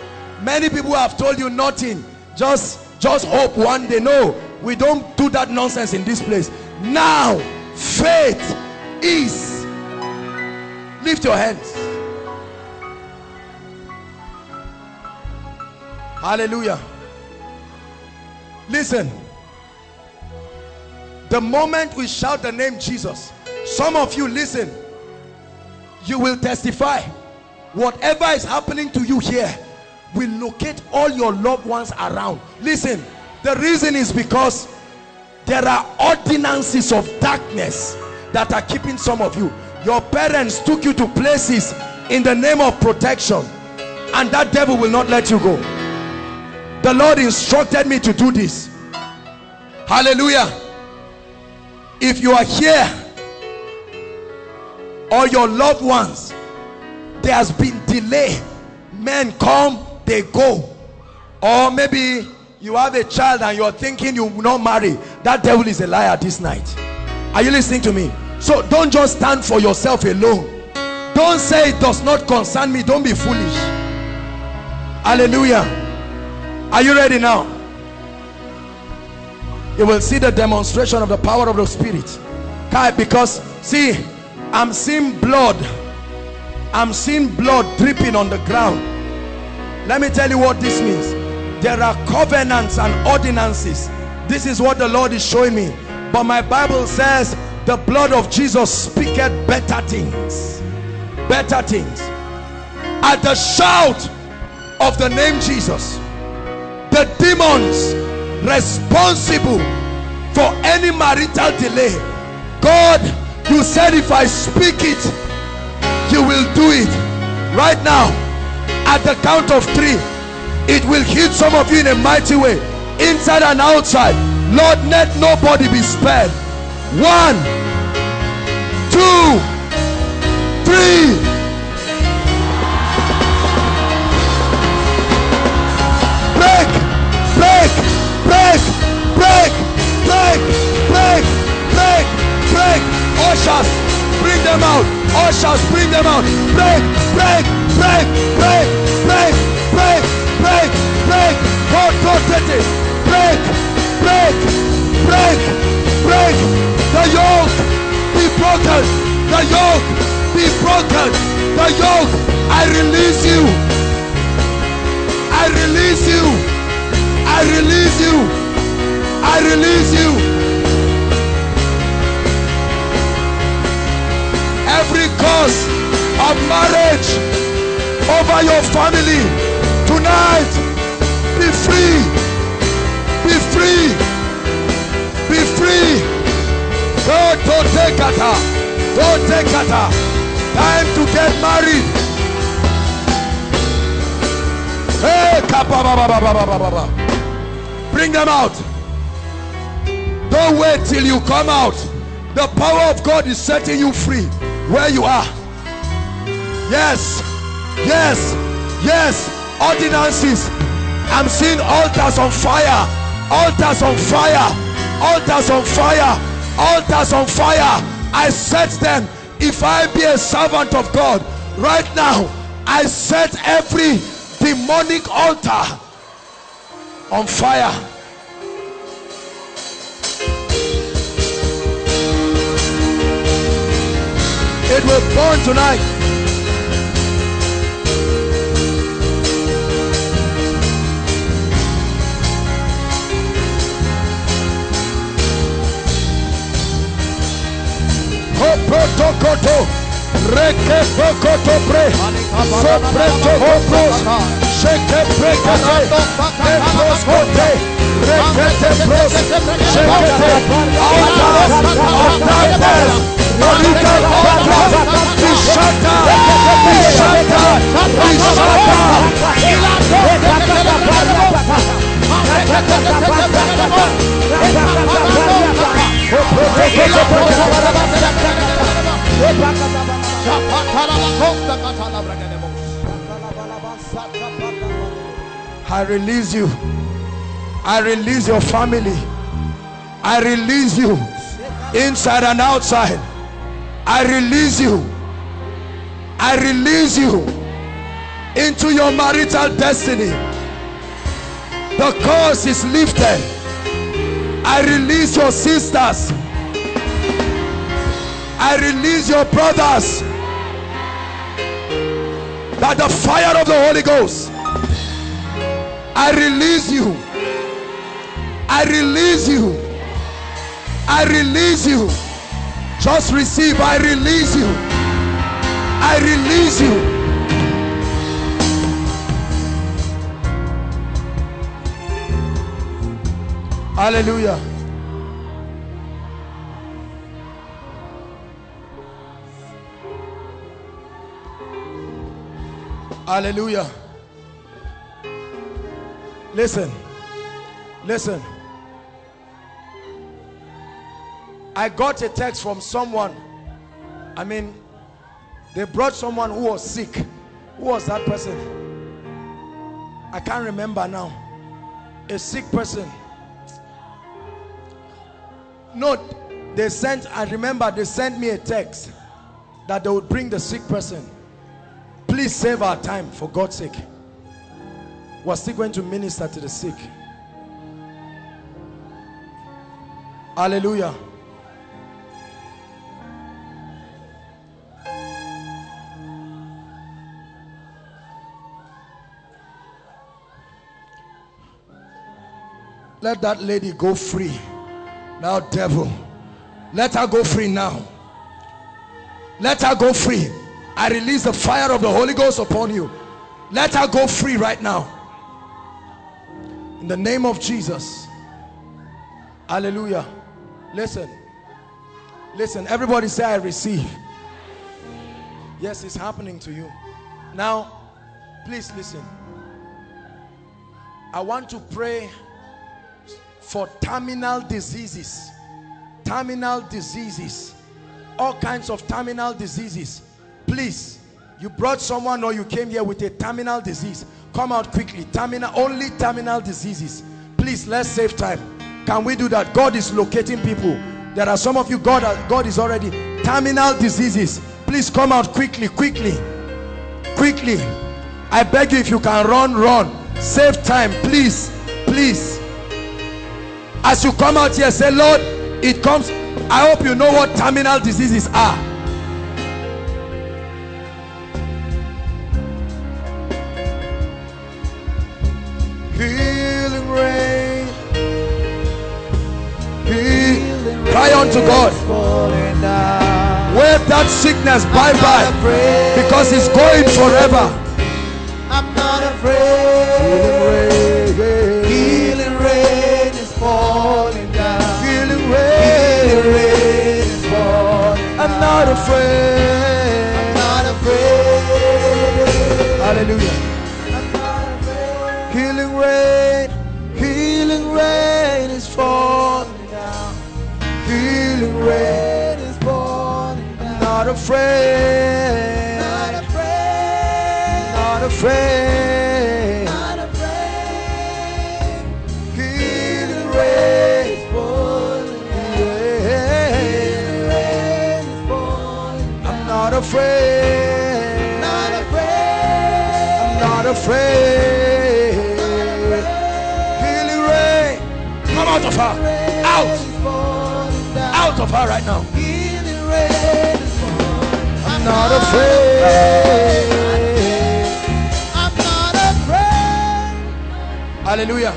Many people have told you nothing. Just, just hope one day. No, We don't do that nonsense in this place. Now, faith is. Lift your hands. Hallelujah. Listen. The moment we shout the name Jesus, some of you, listen, you will testify. Whatever is happening to you here will locate all your loved ones around. Listen, the reason is because there are ordinances of darkness that are keeping some of you. Your parents took you to places in the name of protection, and that devil will not let you go. The Lord instructed me to do this. Hallelujah. If you are here or your loved ones, there has been delay, men come, they go, or maybe you have a child and you're thinking you will not marry, that devil is a liar this night. Are you listening to me? So don't just stand for yourself alone. Don't say it does not concern me. Don't be foolish. Hallelujah. Are you ready now? You will see the demonstration of the power of the Spirit. Because see, I'm seeing blood. I'm seeing blood dripping on the ground. Let me tell you what this means. There are covenants and ordinances. This is what the Lord is showing me. But my Bible says the blood of Jesus speaketh better things. Better things. At the shout of the name Jesus, the demons responsible for any marital delay, God, you said if I speak it, you will do it. Right now, at the count of three, it will hit some of you in a mighty way, inside and outside. Lord, let nobody be spared. One, two, three. Break, break, break, break, break, break, break, break. Ushers, bring them out. Ushers, bring them out. Break, break, break, break, break, break, break, break. God, God, take it. Break, break. Break, break, the yoke be broken, the yoke be broken, the yoke. I release you, I release you, I release you, I release you. Every cause of marriage over your family tonight, be free, be free. Be free. Don't, don't take at her. Don't take at her. Time to get married. Hey, kappa, ba, ba, ba, ba, ba, ba. Bring them out. Don't wait till you come out. The power of God is setting you free where you are. Yes, yes, yes. Ordinances. I'm seeing altars on fire. Altars on fire. Altars on fire, altars on fire. I set them. If I be a servant of God, right now, I set every demonic altar on fire. It will burn tonight. Koto reke koto pre sopre topros sheke preke tempros kote reke tempros sheke te altas altas marital altas bishata bishata bishata. I release you. I release your family. I release you inside and outside. I release you. I release you into your marital destiny. The curse is lifted. I release your sisters. I release your brothers by the fire of the Holy Ghost. I release you. I release you. I release you. Just receive. I release you. I release you. Hallelujah. Hallelujah. Listen. Listen. I got a text from someone. I mean, they brought someone who was sick. Who was that person? I can't remember now. A sick person. No, they sent, I remember they sent me a text that they would bring the sick person. Please save our time, for God's sake. We're still going to minister to the sick. Hallelujah. Let that lady go free. Now, devil, let her go free now. Let her go free. I release the fire of the Holy Ghost upon you. Let her go free right now. In the name of Jesus. Hallelujah. Listen. Listen, everybody say, I receive. Yes, it's happening to you. Now, please listen. I want to pray for terminal diseases, terminal diseases, all kinds of terminal diseases. Please, you brought someone or you came here with a terminal disease. Come out quickly. Terminal, only terminal diseases. Please, let's save time. Can we do that? God is locating people. There are some of you, God, God is already. Terminal diseases. Please come out quickly, quickly, quickly. I beg you, if you can run, run. Save time, please, please. As you come out here, say, Lord, it comes. I hope you know what terminal diseases are. Healing rain. Healing rain. Cry unto God. Wave that sickness bye-bye, because it's going forever. I'm not afraid. I'm not afraid. I'm not afraid. Hallelujah. I'm not afraid. Healing rain, healing rain is falling down. Healing rain is falling down. Not afraid. Not afraid. Not afraid. Not afraid. Healing rain is falling down. Healing rain is falling down. I'm not afraid. Not afraid. I'm not afraid. Healing rain. Come out of her. Out. Out of her right now. Healing rain is falling. I'm not afraid. I'm not afraid. Hallelujah.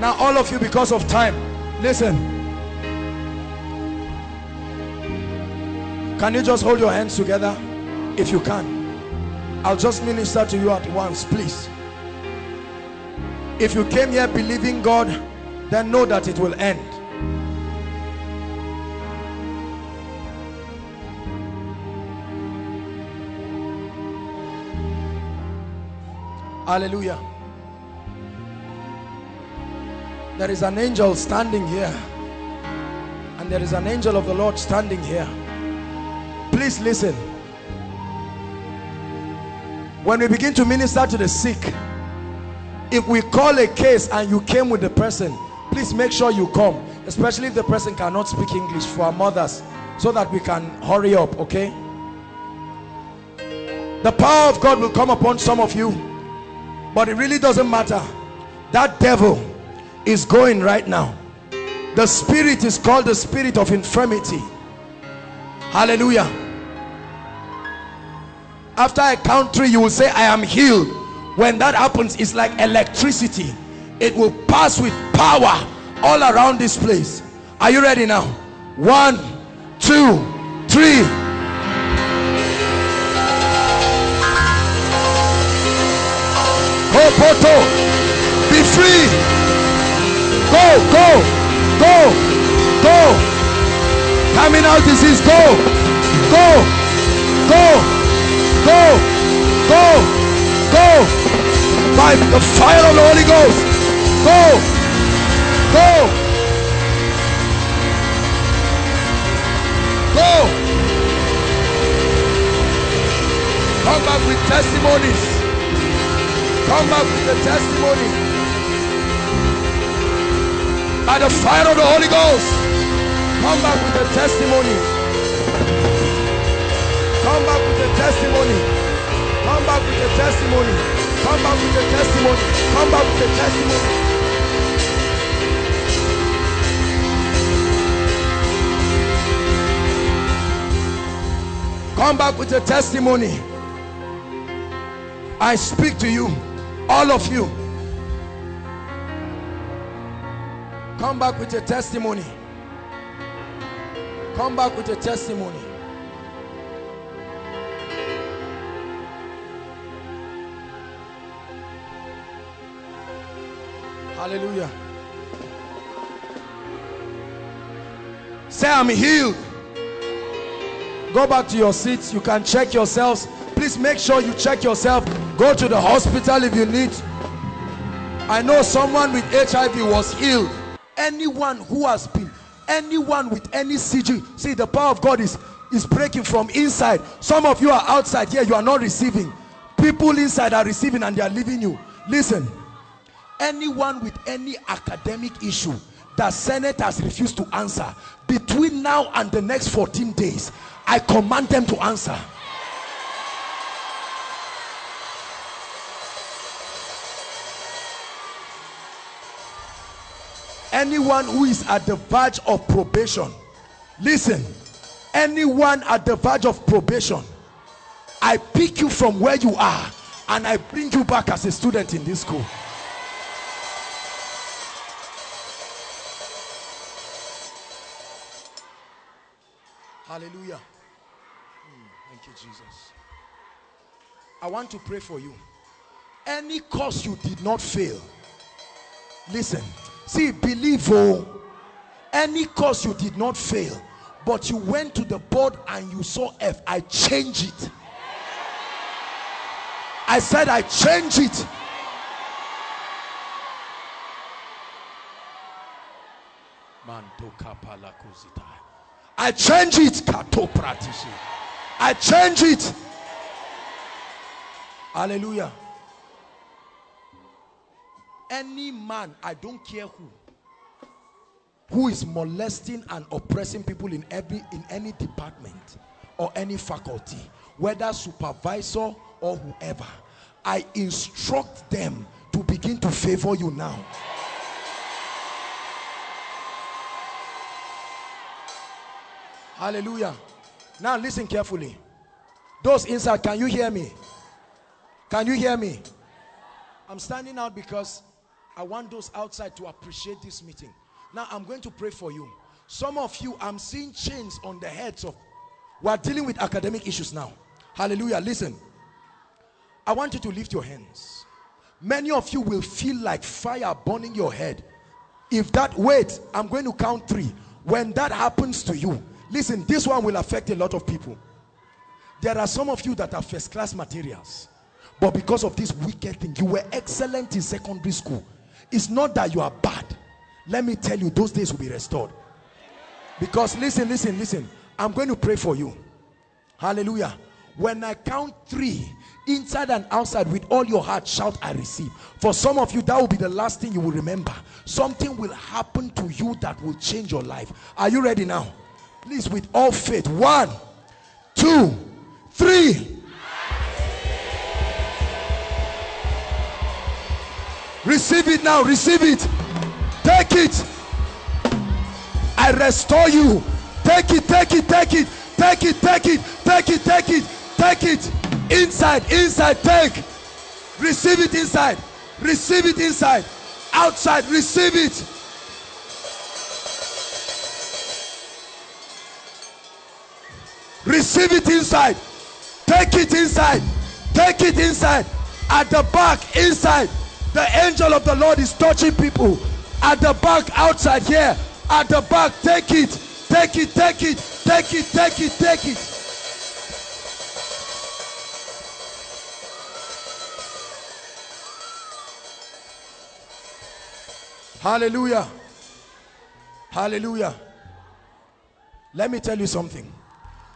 Now all of you, because of time, listen. Can you just hold your hands together if you can? I'll just minister to you at once, please. If you came here believing God, then know that it will end. Hallelujah. There is an angel standing here, and there is an angel of the Lord standing here. Please listen. When we begin to minister to the sick, if we call a case and you came with the person, please make sure you come, especially if the person cannot speak English, for our mothers, so that we can hurry up, okay? The power of God will come upon some of you, but it really doesn't matter. That devil is going right now. The spirit is called the spirit of infirmity. Hallelujah. After I count three, you will say, I am healed. When that happens, it's like electricity. It will pass with power all around this place. Are you ready now? One, two, three. Go, Poto. Be free. Go, go, go, go. Coming out disease. Go, go, go, go, go, go. By the fire of the Holy Ghost. Go, go. Go. Come back with testimonies. Come back with the testimony. By the fire of the Holy Ghost. Come back with the testimony. Come back with the testimony. Come back with the testimony. Come back with the testimony. Come back with the testimony. Come back with a testimony. I speak to you, all of you. Come back with a testimony. Come back with a testimony. Hallelujah. Say, I'm healed. Go back to your seats. You can check yourselves. Please make sure you check yourself. Go to the hospital if you need. I know someone with H I V was healed. Anyone who has been, anyone with any C G, see, the power of God is, is breaking from inside. Some of you are outside here. You are not receiving. People inside are receiving and they are leaving you. Listen, anyone with any academic issue that Senate has refused to answer, between now and the next fourteen days, I command them to answer. Anyone who is at the verge of probation, listen, anyone at the verge of probation, I pick you from where you are and I bring you back as a student in this school. Hallelujah. Thank you, Jesus. I want to pray for you. Any course you did not fail, listen, see, believe, oh, any course you did not fail, but you went to the board and you saw F, I change it. I said, I change it. I change it. I change it. Hallelujah. Any man, I don't care who, who is molesting and oppressing people in every, in any department or any faculty, whether supervisor or whoever, I instruct them to begin to favor you now. Hallelujah. Now listen carefully. Those inside, can you hear me? Can you hear me? I'm standing out because I want those outside to appreciate this meeting. Now I'm going to pray for you. Some of you, I'm seeing chains on the heads of... We're dealing with academic issues now. Hallelujah. Listen. I want you to lift your hands. Many of you will feel like fire burning your head. If that... Wait, I'm going to count three. When that happens to you, listen, this one will affect a lot of people. There are some of you that are first-class materials, but because of this wicked thing, you were excellent in secondary school. It's not that you are bad. Let me tell you, those days will be restored. Because listen, listen, listen, I'm going to pray for you. Hallelujah. When I count three, inside and outside, with all your heart, shout, I receive. For some of you, that will be the last thing you will remember. Something will happen to you that will change your life. Are you ready now? Please, with all faith. One, two, three. Receive it now. Receive it. Take it. I restore you. Take it, take it, take it, take it, take it, take it, take it, take it. Inside, inside, take. Receive it inside. Receive it inside. Outside, receive it. Receive it inside. Take it inside. Take it inside. At the back, inside. The angel of the Lord is touching people. At the back, outside, here. At the back, take it. Take it, take it, take it, take it, take it. Hallelujah. Hallelujah. Let me tell you something.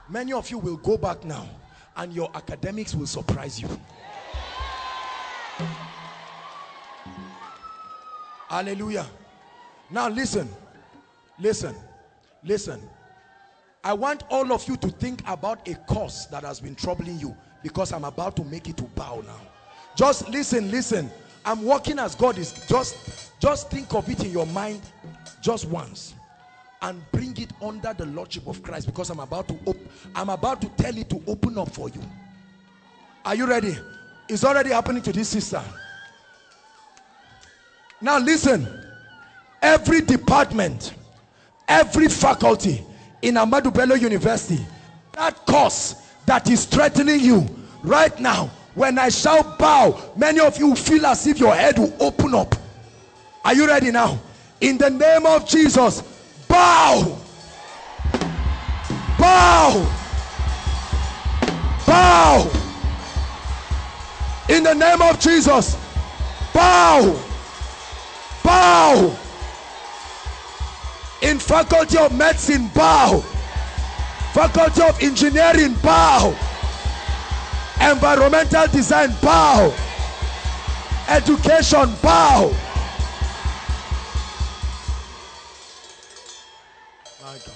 Many of you will go back now and your academics will surprise you. Yeah. Hallelujah. Now listen, listen, listen. I want all of you to think about a cause that has been troubling you, because I'm about to make it to bow now. Just listen, listen. I'm walking as God is. Just, just think of it in your mind just once and bring it under the lordship of Christ, because I'm about to op I'm about to tell it to open up for you. Are you ready? It's already happening to this sister. Now listen, every department, every faculty in Ahmadu Bello University, that course that is threatening you right now, when I shall bow, many of you feel as if your head will open up. Are you ready now? In the name of Jesus, bow! Bow! Bow! In the name of Jesus, bow! Bow! In Faculty of Medicine, bow! Faculty of Engineering, bow! Environmental Design, bow! Education, bow! My God.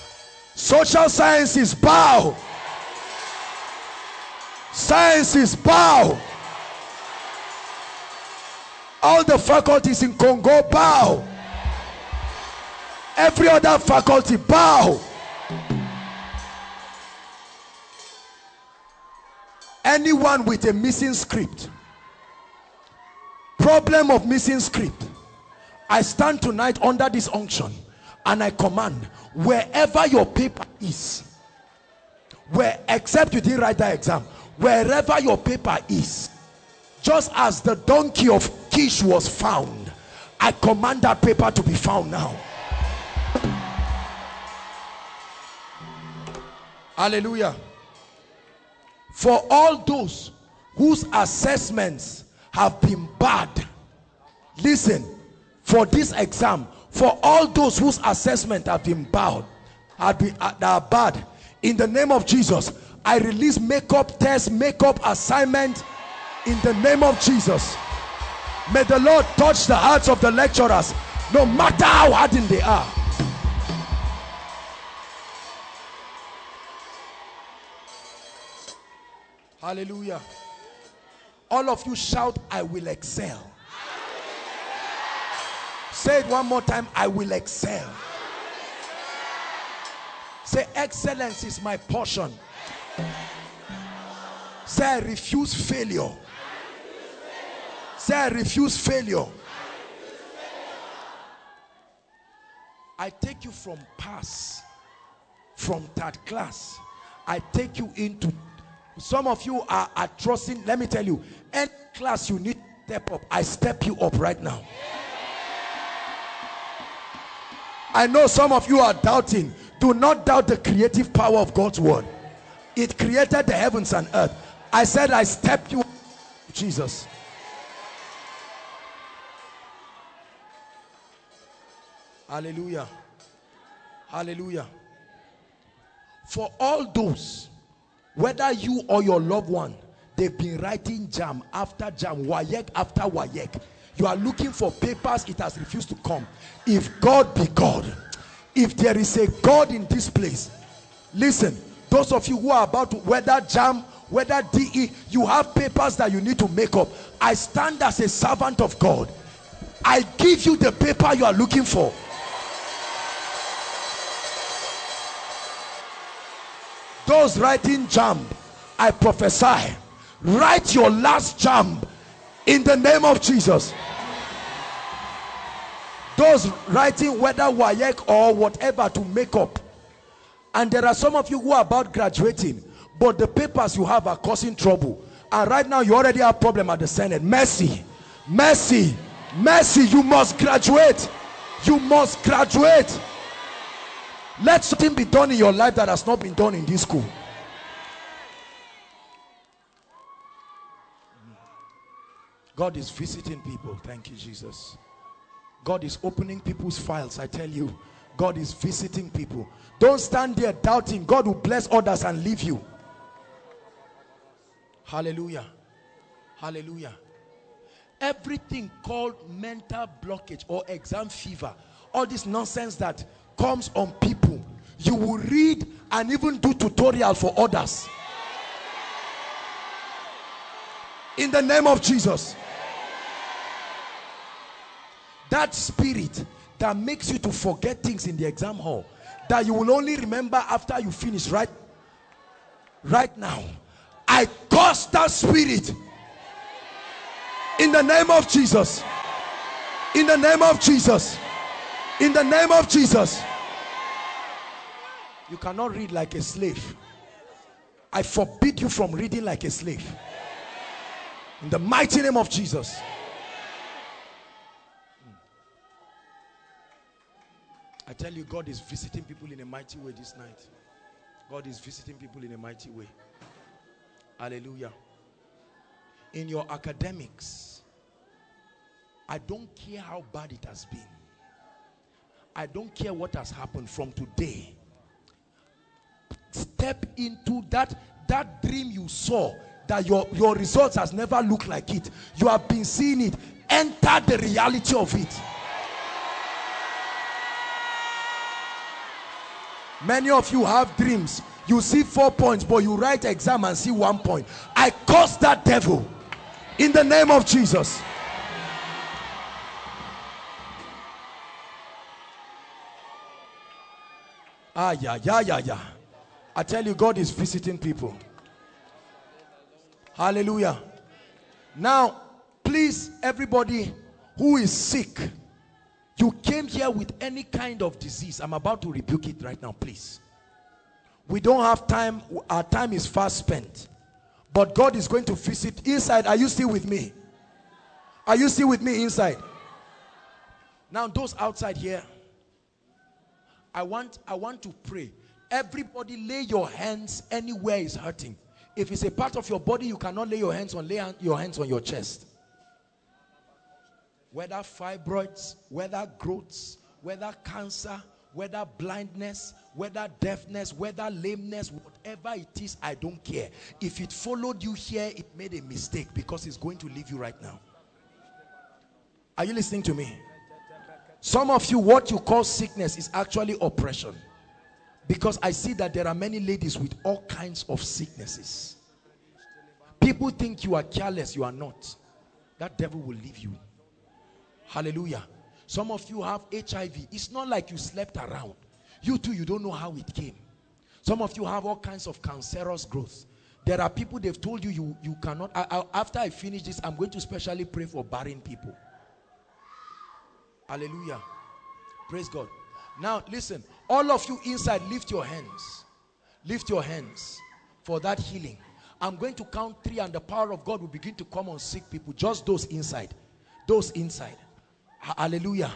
Social Sciences, bow! Sciences, bow! All the faculties in Congo, bow! Every other faculty, bow! Anyone with a missing script, problem of missing script, I stand tonight under this unction and I command, wherever your paper is, where except you didn't write that exam, wherever your paper is, just as the donkey of Kish was found, I command that paper to be found now. Hallelujah. For all those whose assessments have been bad, listen, for this exam, for all those whose assessment have been bad, have been, uh, that are bad, in the name of Jesus, I release makeup test, makeup assignment, in the name of Jesus. May the Lord touch the hearts of the lecturers, no matter how hardened they are. Hallelujah. All of you shout, I will excel. I will excel. Say it one more time, I will excel. I will excel. Say, excellence is my portion. Excellence. Say, I refuse failure. I refuse failure. Say, I refuse failure. I refuse failure. I take you from pass, from third class. I take you into. Some of you are, are trusting. Let me tell you, any class you need to step up, I step you up right now. Yeah. I know some of you are doubting. Do not doubt the creative power of God's word. It created the heavens and earth. I said I step you up, Jesus. Hallelujah. Hallelujah. For all those, whether you or your loved one, they've been writing jam after jam, wayek after wayek. You are looking for papers, it has refused to come. If God be God, if there is a God in this place, listen, those of you who are about to, whether jam, whether D E, you have papers that you need to make up. I stand as a servant of God. I give you the paper you are looking for. Those writing jam, I prophesy, write your last jam in the name of Jesus. Those writing whether Wayek or whatever to make up. And there are some of you who are about graduating, but the papers you have are causing trouble. And right now you already have a problem at the Senate. Mercy, mercy, mercy. You must graduate. You must graduate. Let something be done in your life that has not been done in this school. God is visiting people. Thank you, Jesus. God is opening people's files. I tell you, God is visiting people. Don't stand there doubting. God will bless others and leave you. Hallelujah. Hallelujah. Everything called mental blockage or exam fever, all this nonsense that comes on people, you will read and even do tutorial for others. In the name of Jesus. That spirit that makes you to forget things in the exam hall, that you will only remember after you finish right, right now. I curse that spirit in the name of Jesus. In the name of Jesus. In the name of Jesus. You cannot read like a slave. I forbid you from reading like a slave. In the mighty name of Jesus. I tell you, God is visiting people in a mighty way this night. God is visiting people in a mighty way. Hallelujah. In your academics, I don't care how bad it has been. I don't care what has happened from today. Step into that, that dream you saw, that your, your results has never looked like it. You have been seeing it. Enter the reality of it. Many of you have dreams. You see four points, but you write exam and see one point. I curse that devil in the name of Jesus. Ah, yeah, yeah, yeah, yeah. I tell you, God is visiting people. Hallelujah. Now, please, everybody who is sick, you came here with any kind of disease. I'm about to rebuke it right now, please. We don't have time. Our time is fast spent. But God is going to visit inside. Are you still with me? Are you still with me inside? Now, those outside here, I want, I want to pray. Everybody lay your hands anywhere is hurting. If it's a part of your body you cannot lay your hands on, lay your hands on your chest. Whether fibroids, whether growths, whether cancer, whether blindness, whether deafness, whether lameness, whatever it is, I don't care. If it followed you here, it made a mistake because it's going to leave you right now. Are you listening to me? Some of you, what you call sickness is actually oppression. Because I see that there are many ladies with all kinds of sicknesses. People think you are careless, you are not. That devil will leave you. Hallelujah. Some of you have H I V. It's not like you slept around. You too, you don't know how it came. Some of you have all kinds of cancerous growth. There are people they've told you you, you cannot. I, I, after I finish this, I'm going to specially pray for barren people. Hallelujah. Praise God. Now, listen. All of you inside, lift your hands. Lift your hands for that healing. I'm going to count three and the power of God will begin to come on sick people. Just those inside. Those inside. Hallelujah.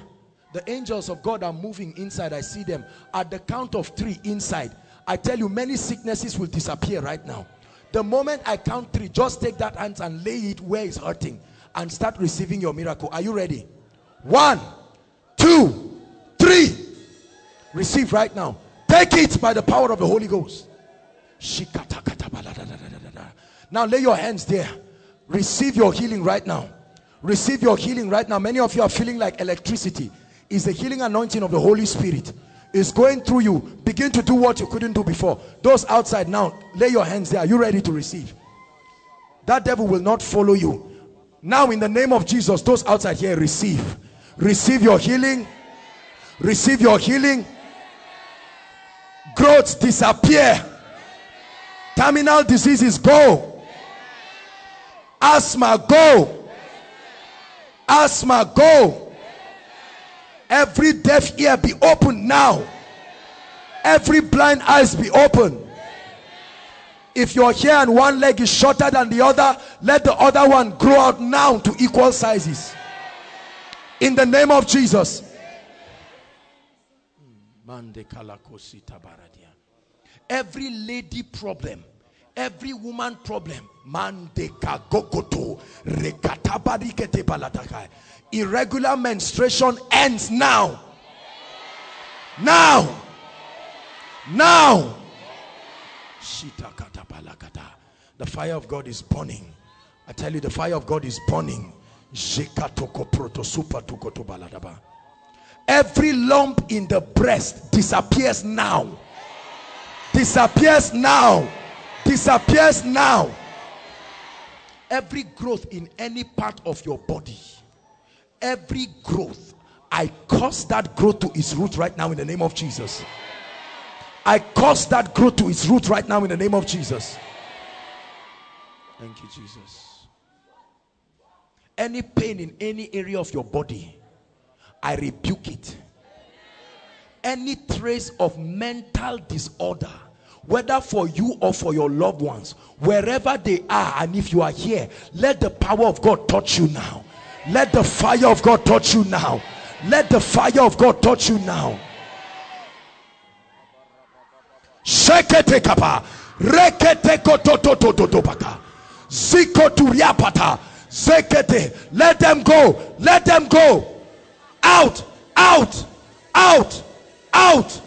The angels of God are moving inside. I see them. At the count of three inside, I tell you, many sicknesses will disappear right now. The moment I count three, just take that hand and lay it where it's hurting and start receiving your miracle. Are you ready? One, two, three. Receive right now. Take it by the power of the Holy Ghost. Now lay your hands there. Receive your healing right now. Receive your healing right now. Many of you are feeling like electricity. It's the healing anointing of the Holy Spirit. It's going through you. Begin to do what you couldn't do before. Those outside now, lay your hands there. Are you ready to receive? That devil will not follow you. Now in the name of Jesus, those outside here, receive. Receive your healing. Receive your healing. Growths disappear. Terminal diseases, go. Asthma, go. Asthma, go. Every deaf ear be opened now. Every blind eyes be opened. If you're here and one leg is shorter than the other, let the other one grow out now to equal sizes. In the name of Jesus. Every lady problem, every woman problem, irregular menstruation ends now. Now. Now. The fire of God is burning. I tell you, the fire of God is burning. Every lump in the breast disappears now. Disappears now. Disappears now. Every growth in any part of your body, every growth, I cause that growth to its root right now in the name of Jesus. I cause that growth to its root right now in the name of Jesus. Thank you, Jesus. Any pain in any area of your body, I rebuke it. Any trace of mental disorder, whether for you or for your loved ones, wherever they are, and if you are here, let the power of God touch you now. Let the fire of God touch you now. Let the fire of God touch you now. Shekete kapa, rekete kotototototoka, zikoturiapata, zekete. Let them go. Let them go. Out, out, out, out.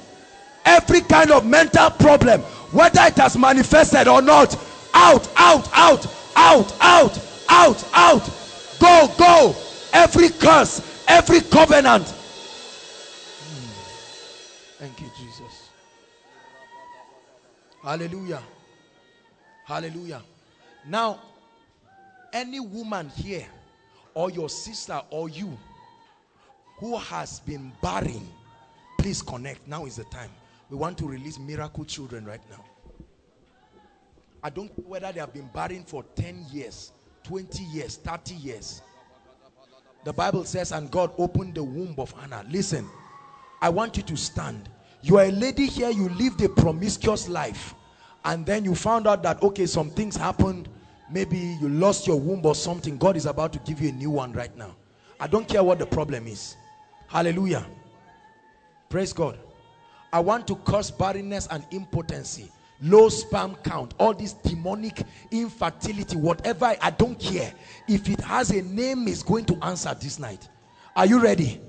Every kind of mental problem, whether it has manifested or not, out, out, out, out, out, out, out. Go, go. Every curse, every covenant. Thank you, Jesus. Hallelujah. Hallelujah. Now, any woman here, or your sister, or you, who has been barren, please connect. Now is the time. We want to release miracle children right now. I don't know whether they have been barren for ten years, twenty years, thirty years. The Bible says, and God opened the womb of Hannah. Listen, I want you to stand. You are a lady here, you lived a promiscuous life, and then you found out that, okay, some things happened, maybe you lost your womb or something. God is about to give you a new one right now. I don't care what the problem is. Hallelujah. Praise God. I want to curse barrenness and impotency, low sperm count, all this demonic infertility, whatever. I, I don't care. If it has a name, it's going to answer this night. Are you ready?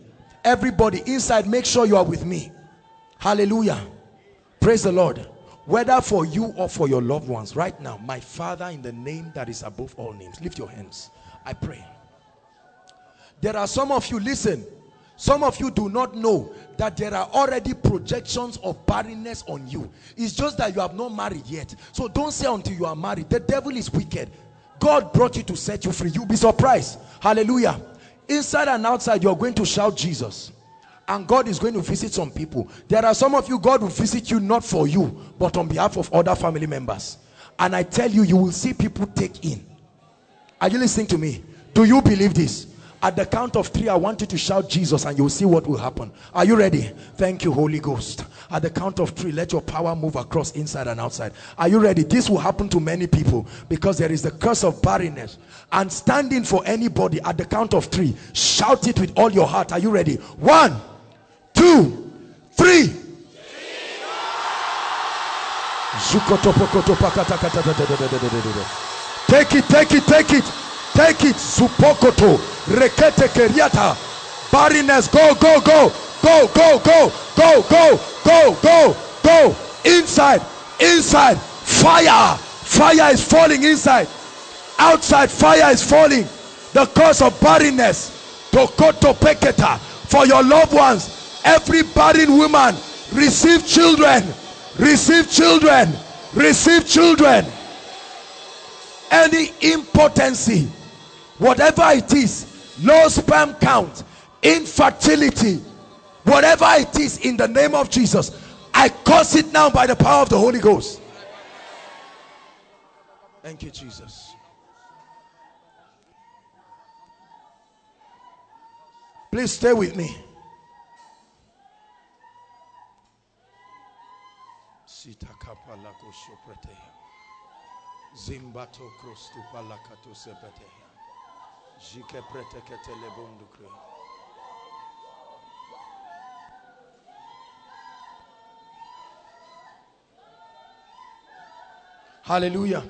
Everybody inside, make sure you are with me. Hallelujah. Praise the Lord. Whether for you or for your loved ones right now, my Father, in the name that is above all names, lift your hands. I pray. There are some of you, listen, some of you do not know that there are already projections of barrenness on you. It's just that you have not married yet. So don't say until you are married. The devil is wicked. God brought you to set you free. You'll be surprised. Hallelujah. Inside and outside, you're going to shout Jesus. And God is going to visit some people. There are some of you, God will visit you not for you, but on behalf of other family members. And I tell you, you will see people take in. Are you listening to me? Do you believe this? At the count of three, I want you to shout Jesus and you'll see what will happen. Are you ready? Thank you, Holy Ghost. At the count of three, let your power move across inside and outside. Are you ready? This will happen to many people because there is the curse of barrenness. And standing for anybody at the count of three, shout it with all your heart. Are you ready? One. Two, three. Take it, take it, take it, take it. Supokoto, rekete keriata, barrenness. Go, go, go, go, go, go, go, go, go, go, go. Inside, inside, fire, fire is falling inside. Outside, fire is falling. The curse of barrenness. Tokoto peketa, for your loved ones. Every barren woman, receive children, receive children, receive children. Any impotency, whatever it is, low sperm count, infertility, whatever it is, in the name of Jesus, I curse it now by the power of the Holy Ghost. Thank you, Jesus. Please stay with me. Zimbato Krostupalakato Sebete. Jike Preteketele Bondukre. Hallelujah.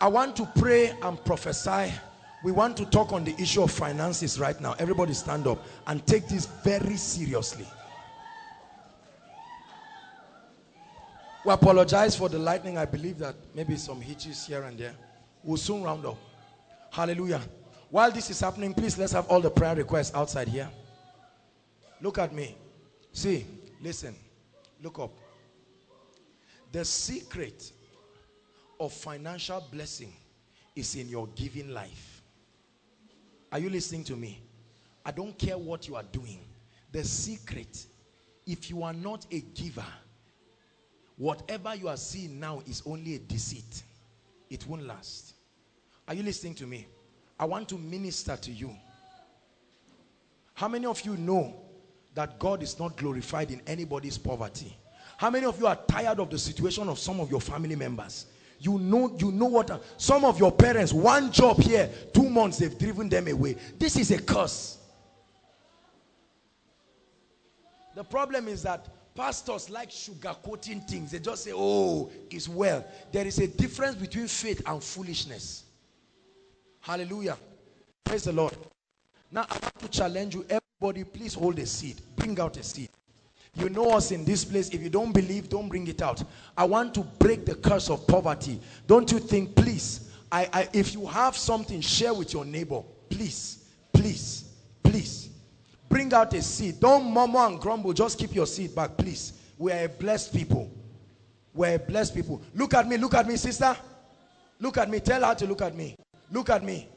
I want to pray and prophesy. We want to talk on the issue of finances right now. Everybody stand up and take this very seriously. We apologize for the lightning. I believe that maybe some hitches here and there. We'll soon round up. Hallelujah. While this is happening, please let's have all the prayer requests outside here. Look at me. See, listen, look up. The secret of financial blessing is in your giving life. Are you listening to me? I don't care what you are doing. The secret, if you are not a giver, whatever you are seeing now is only a deceit. It won't last. Are you listening to me? I want to minister to you. How many of you know that God is not glorified in anybody's poverty? How many of you are tired of the situation of some of your family members? You know, you know what? Some of your parents, one job here, two months, they've driven them away. This is a curse. The problem is that pastors like sugarcoating things. They just say, oh, it's well. There is a difference between faith and foolishness. Hallelujah. Praise the Lord. Now, I want to challenge you. Everybody, please hold a seed. Bring out a seed. You know us in this place. If you don't believe, don't bring it out. I want to break the curse of poverty. Don't you think, please, I, I, if you have something, share with your neighbor. Please, please, please. Bring out a seed. Don't murmur and grumble. Just keep your seed back, please. We are a blessed people. We are a blessed people. Look at me. Look at me, sister. Look at me. Tell her to look at me. Look at me.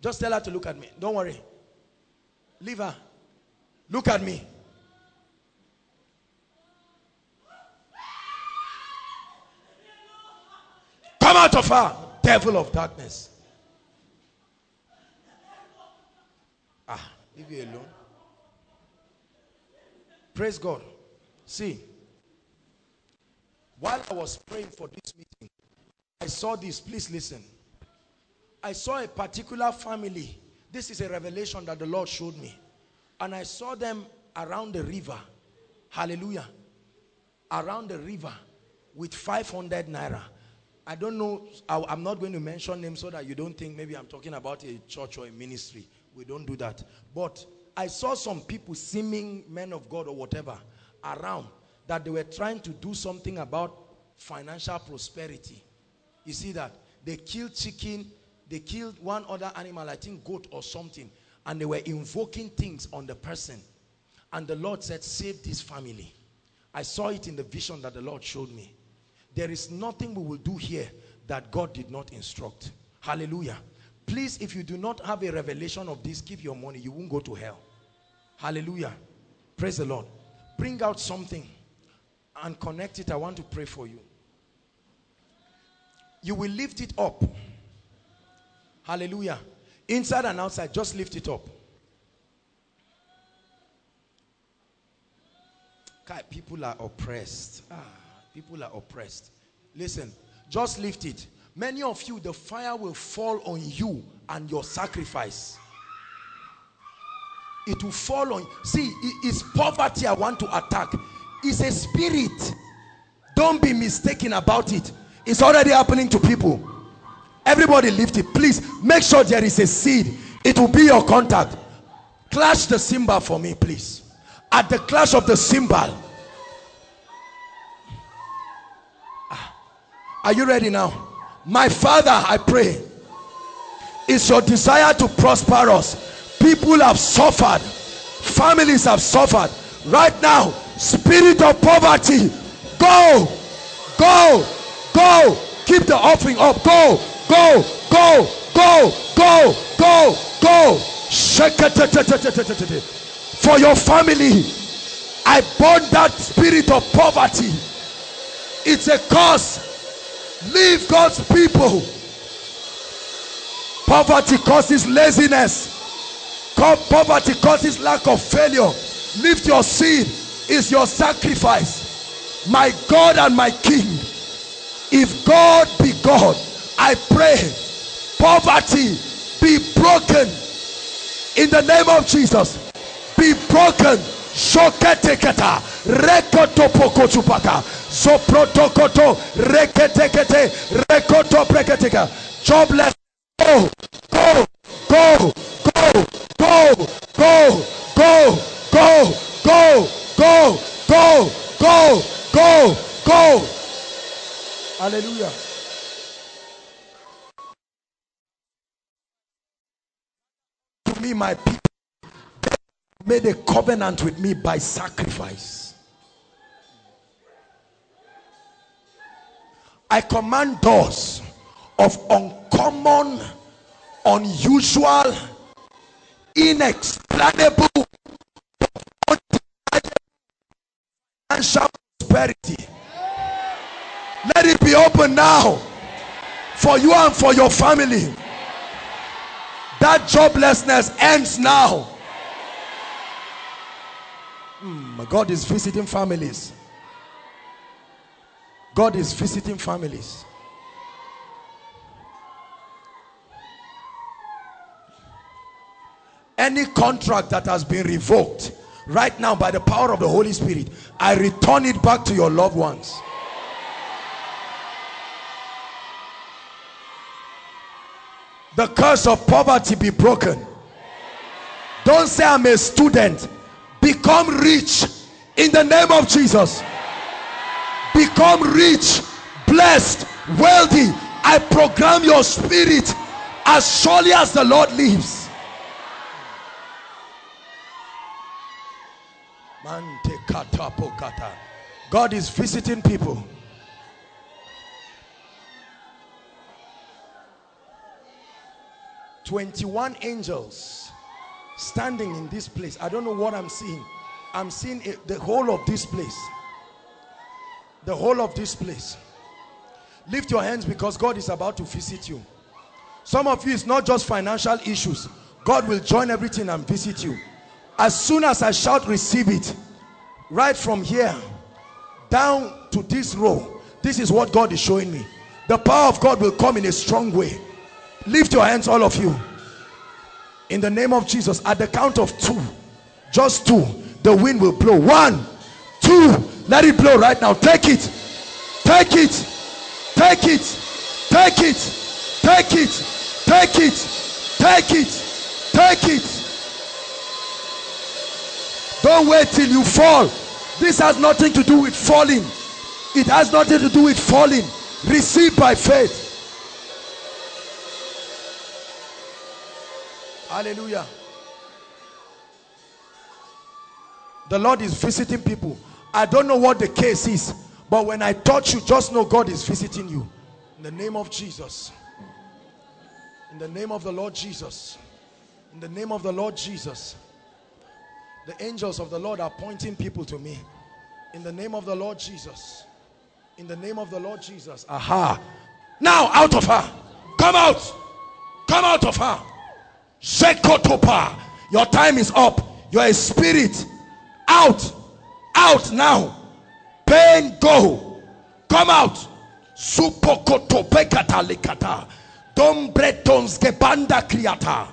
Just tell her to look at me. Don't worry. Leave her. Look at me. Come out of her, devil of darkness. Ah, leave you alone. Praise God. See, while I was praying for this meeting, I saw this. Please listen. I saw a particular family. This is a revelation that the Lord showed me. And I saw them around the river. Hallelujah. Around the river with five hundred naira. I don't know. I, I'm not going to mention names so that you don't think maybe I'm talking about a church or a ministry. We don't do that. But I saw some people, seeming men of God or whatever, around, that they were trying to do something about financial prosperity. You see that? They killed chicken. They killed one other animal, I think goat or something. And they were invoking things on the person. And the Lord said, save this family. I saw it in the vision that the Lord showed me. There is nothing we will do here that God did not instruct. Hallelujah. Please, if you do not have a revelation of this, give your money. You won't go to hell. Hallelujah. Praise the Lord. Bring out something and connect it. I want to pray for you. You will lift it up. Hallelujah. Inside and outside, just lift it up. God, people are oppressed. Ah, people are oppressed. Listen, just lift it. Many of you, the fire will fall on you and your sacrifice. It will fall on you. See, it's poverty I want to attack. It's a spirit. Don't be mistaken about it. It's already happening to people. Everybody lift it. Please make sure there is a seed. It will be your contact. Clash the cymbal for me, please. At the clash of the cymbal. Are you ready now? My Father, I pray. It's your desire to prosper us. People have suffered. Families have suffered. Right now, spirit of poverty, go, go, go. Keep the offering up. Go. Go, go, go, go, go, go. For your family, I burn that spirit of poverty. It's a curse. Leave God's people. Poverty causes laziness. Poverty causes lack of failure. Lift your seed. It's your sacrifice. My God and my King. If God be God, I pray poverty be broken in the name of Jesus. Be broken. Shoketeketa rekotopokochupaka soprotokoto reketekete rekotopreketeka. Jobless, go, go, go, go, go, go, go, go, go, go, go, go, go, go. Hallelujah. To me, my people made a covenant with me by sacrifice. I command doors of uncommon, unusual, inexplainable, financial prosperity. Let it be open now for you and for your family. That joblessness ends now. Mm, God is visiting families. God is visiting families. Any contract that has been revoked right now by the power of the Holy Spirit, I return it back to your loved ones. The curse of poverty be broken. Don't say I'm a student. Become rich in the name of Jesus. Become rich, blessed, wealthy. I program your spirit as surely as the Lord lives. God is visiting people. twenty-one angels standing in this place. I don't know what I'm seeing. I'm seeing it, the whole of this place. The whole of this place. Lift your hands because God is about to visit you. Some of you, it's not just financial issues. God will join everything and visit you. As soon as I shout, receive it. Right from here down to this row. This is what God is showing me. The power of God will come in a strong way. Lift your hands, all of you. In the name of Jesus, at the count of two, just two, the wind will blow. One, two, let it blow right now. Take it, take it, take it, take it, take it, take it, take it, take it. Don't wait till you fall. This has nothing to do with falling. It has nothing to do with falling. Receive by faith. Hallelujah. The Lord is visiting people. I don't know what the case is, but when I touch you, just know God is visiting you. In the name of Jesus. In the name of the Lord Jesus. In the name of the Lord Jesus. The angels of the Lord are pointing people to me. In the name of the Lord Jesus. In the name of the Lord Jesus. Aha. Now out of her. Come out. Come out of her. Shekotopa, your time is up. You're a spirit. Out, out now. Pain, go. Come out. Supokotopekatalekata. Dombretonskebanda kriata.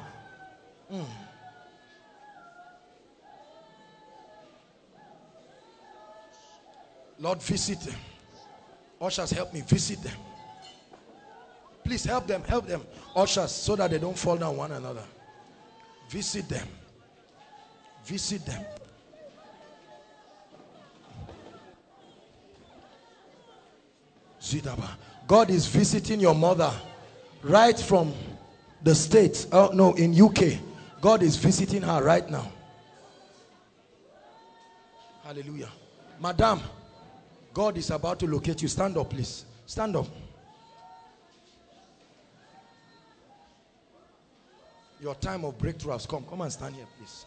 Lord, visit them. Ushers, help me visit them. Please help them, help them. Ushers, so that they don't fall down one another. Visit them. Visit them. God is visiting your mother right from the States. Oh, no, in U K. God is visiting her right now. Hallelujah. Madam, God is about to locate you. Stand up, please. Stand up. Your time of breakthrough has come. Come and stand here, please.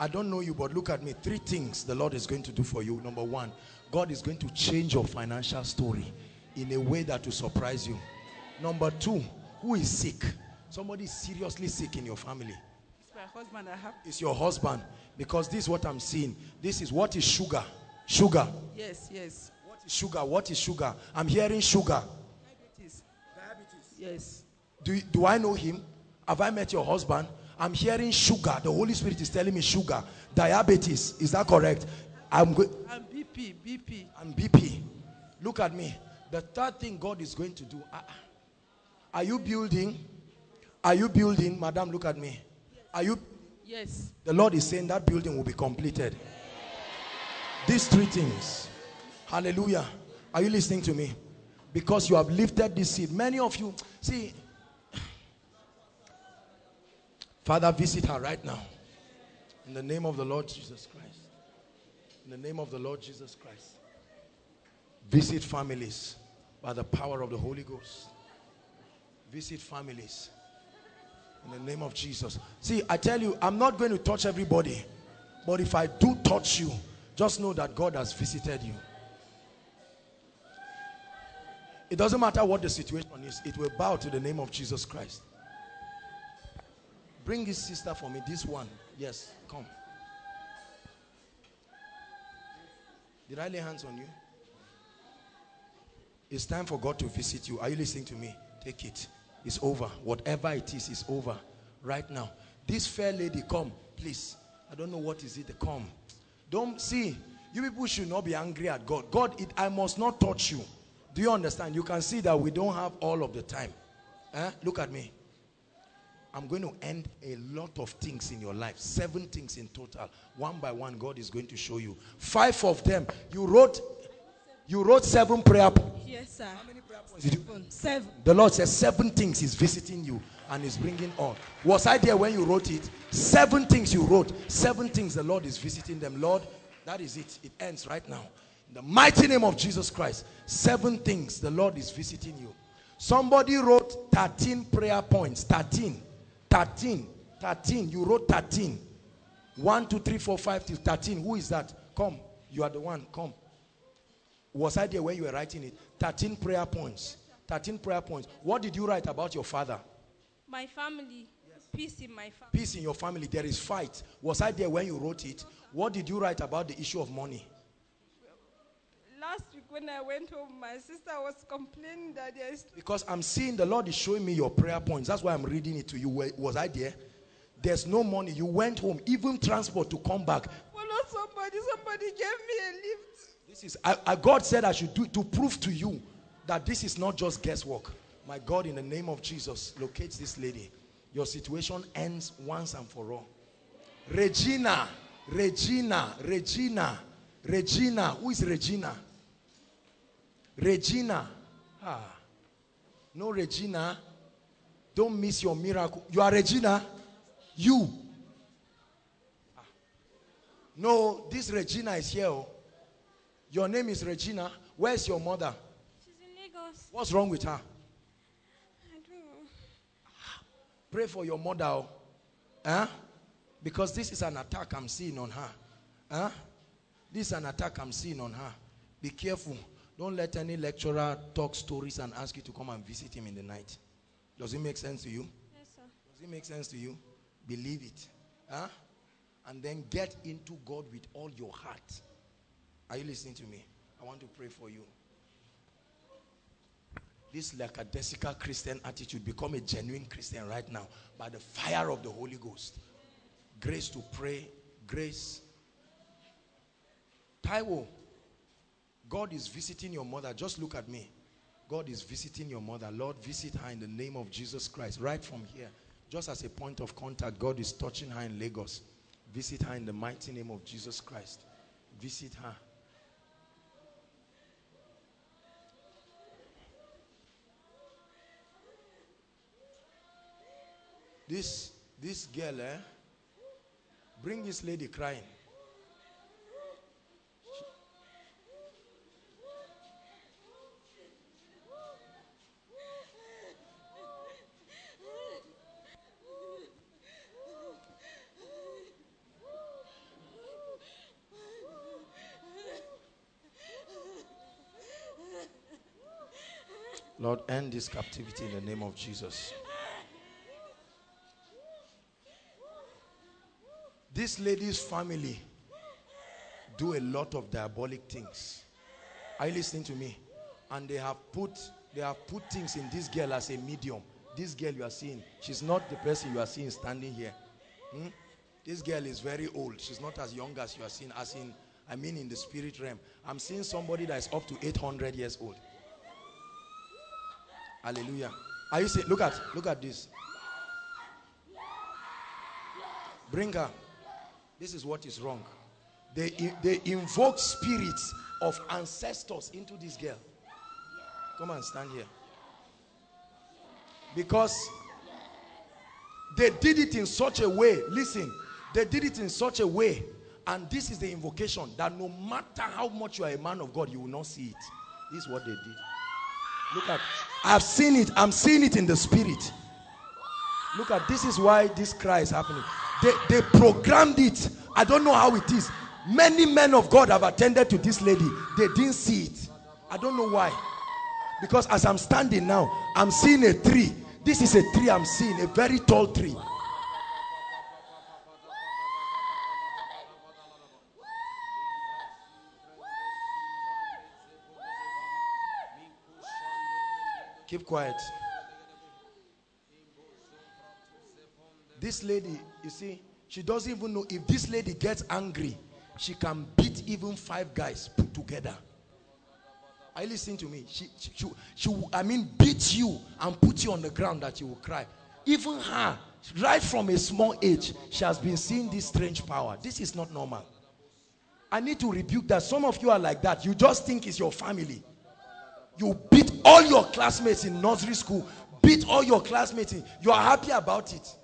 I don't know you, but look at me. Three things the Lord is going to do for you. Number one, God is going to change your financial story in a way that will surprise you. Number two, who is sick? Somebody is seriously sick in your family. It's my husband I have. It's your husband. Because this is what I'm seeing. This is what is sugar. Sugar. Yes, yes. What is sugar? What is sugar? I'm hearing sugar. Diabetes. Diabetes. Yes. Do, do I know him? Have I met your husband? I'm hearing sugar. The Holy Spirit is telling me sugar. Diabetes. Is that correct? I'm going. I'm B P. B P. I'm B P. Look at me. The third thing God is going to do. Uh, are you building? Are you building? Madam, look at me. Yes. Are you? Yes. The Lord is saying that building will be completed. Yes. These three things. Hallelujah. Are you listening to me? Because you have lifted this seed. Many of you, see, Father, visit her right now. In the name of the Lord Jesus Christ. In the name of the Lord Jesus Christ. Visit families by the power of the Holy Ghost. Visit families. In the name of Jesus. See, I tell you, I'm not going to touch everybody. But if I do touch you, just know that God has visited you. It doesn't matter what the situation is. It will bow to the name of Jesus Christ. Bring his sister for me, this one. Yes, come. Did I lay hands on you? It's time for God to visit you. Are you listening to me? Take it. It's over. Whatever it is, it's over. Right now. This fair lady, come, please. I don't know what is it. Come. Don't see. You people should not be angry at God. God, it, I must not touch you. Do you understand? You can see that we don't have all of the time. Eh? Look at me. I'm going to end a lot of things in your life. Seven things in total. One by one, God is going to show you. Five of them. You wrote you wrote seven prayer points. Yes, sir. How many prayer points did you do? Seven. The Lord says seven things is visiting you and is bringing on. Was I there when you wrote it? Seven things you wrote. Seven things the Lord is visiting them. Lord, that is it. It ends right now. In the mighty name of Jesus Christ. Seven things the Lord is visiting you. Somebody wrote thirteen prayer points. thirteen. thirteen, thirteen, you wrote thirteen. one, two, three, four, five, till thirteen. Who is that? Come, you are the one, come. Was I there when you were writing it? thirteen prayer points. thirteen prayer points. What did you write about your father? My family. Yes. Peace in my family. Peace in your family. There is fight. Was I there when you wrote it? What did you write about the issue of money? Last week when I went home, my sister was complaining that there is... Because I'm seeing the Lord is showing me your prayer points. That's why I'm reading it to you. Where, was I there? There's no money. You went home, even transport to come back. Follow somebody. Somebody gave me a lift. This is, I, I, God said I should do it to prove to you that this is not just guesswork. My God, in the name of Jesus, locate this lady. Your situation ends once and for all. Regina, Regina, Regina, Regina. Who is Regina? Regina. Ah. No, Regina. Don't miss your miracle. You are Regina. You. Ah. No, this Regina is here. Your name is Regina. Where's your mother? She's in Lagos. What's wrong with her? I don't know. Pray for your mother. Huh? Because this is an attack I'm seeing on her. Huh? This is an attack I'm seeing on her. Be careful. Don't let any lecturer talk stories and ask you to come and visit him in the night. Does it make sense to you? Yes, sir. Does it make sense to you? Believe it. Huh? And then get into God with all your heart. Are you listening to me? I want to pray for you. This lackadaisical Christian attitude, become a genuine Christian right now by the fire of the Holy Ghost. Grace to pray. Grace. Taiwo. God is visiting your mother. Just look at me. God is visiting your mother. Lord, visit her in the name of Jesus Christ. Right from here, just as a point of contact, God is touching her in Lagos. Visit her in the mighty name of Jesus Christ. Visit her. This, this girl, eh? Bring this lady crying. Lord, end this captivity in the name of Jesus. This lady's family do a lot of diabolic things. Are you listening to me? And they have put they have put things in this girl as a medium. This girl you are seeing, she's not the person you are seeing standing here. Hmm? This girl is very old. She's not as young as you are seeing. As in, I mean, in the spirit realm, I'm seeing somebody that is up to eight hundred years old. Hallelujah. Are you seeing? Look at, look at this. Bring her. This is what is wrong. They, they invoke spirits of ancestors into this girl. Come and stand here. Because they did it in such a way, listen, they did it in such a way, and this is the invocation, that no matter how much you are a man of God, you will not see it. This is what they did. Look at, I've seen it, I'm seeing it in the spirit. Look at, this is why this cry is happening. They, they programmed it. I don't know how it is. Many men of God have attended to this lady. They didn't see it. I don't know why. Because as I'm standing now, I'm seeing a tree. This is a tree I'm seeing, a very tall tree. Keep quiet. This lady, you see, she doesn't even know. If this lady gets angry, she can beat even five guys put together. Are you listening to me? She, she, she, she, I mean, beat you and put you on the ground that you will cry. Even her, right from a small age, she has been seeing this strange power. This is not normal. I need to rebuke that. Some of you are like that. You just think it's your family. You beat all your classmates in nursery school. Beat all your classmates. In, you are happy about it.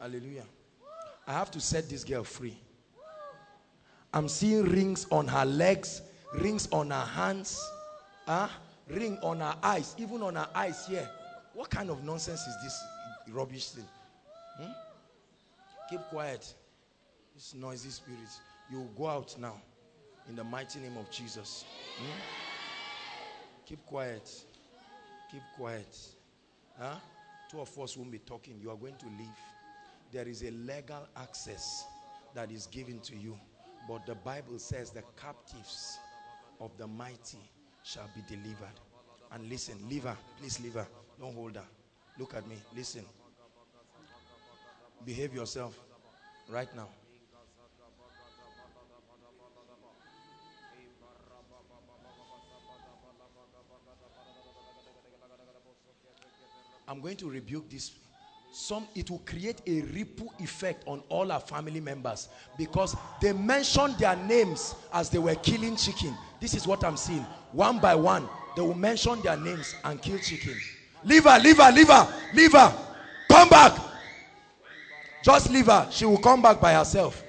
Hallelujah. I have to set this girl free. I'm seeing rings on her legs, rings on her hands, huh? Ring on her eyes, even on her eyes here. What kind of nonsense is this rubbish thing? Hmm? Keep quiet. This noisy spirit. You go out now in the mighty name of Jesus. Hmm? Keep quiet. Keep quiet. Huh? Two of us won't be talking. You are going to leave. There is a legal access that is given to you. But the Bible says the captives of the mighty shall be delivered. And listen, leave her. Please leave her. Don't hold her. Look at me. Listen. Behave yourself right now. I'm going to rebuke this. Some, it will create a ripple effect on all our family members, because they mentioned their names as they were killing chicken. This is what I'm seeing. One by one, they will mention their names and kill chicken. Leave her, leave her, leave her, leave her. Come back. Just leave her. She will come back by herself.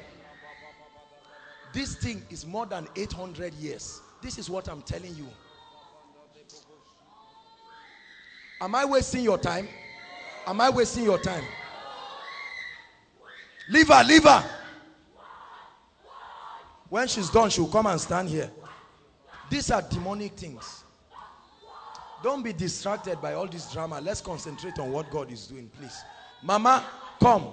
This thing is more than eight hundred years. This is what I'm telling you. Am I wasting your time? Am I wasting your time? Leave her, leave her. When she's done, she'll come and stand here. These are demonic things. Don't be distracted by all this drama. Let's concentrate on what God is doing, please. Mama, come.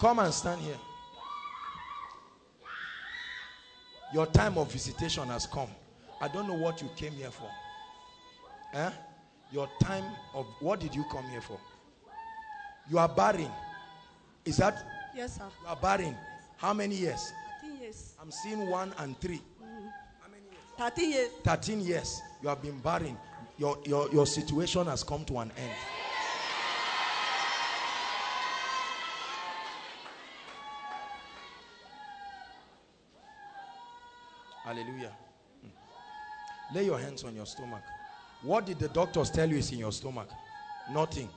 Come and stand here. Your time of visitation has come. I don't know what you came here for. Eh? Your time of, what did you come here for? You are barren. Is that? Yes, sir. You are barren. How many years? thirteen years. I'm seeing one and three. Mm. How many years? thirteen years. thirteen years. You have been barren. Your, your, your situation has come to an end. Hallelujah. Mm. Lay your hands on your stomach. What did the doctors tell you is in your stomach? Nothing.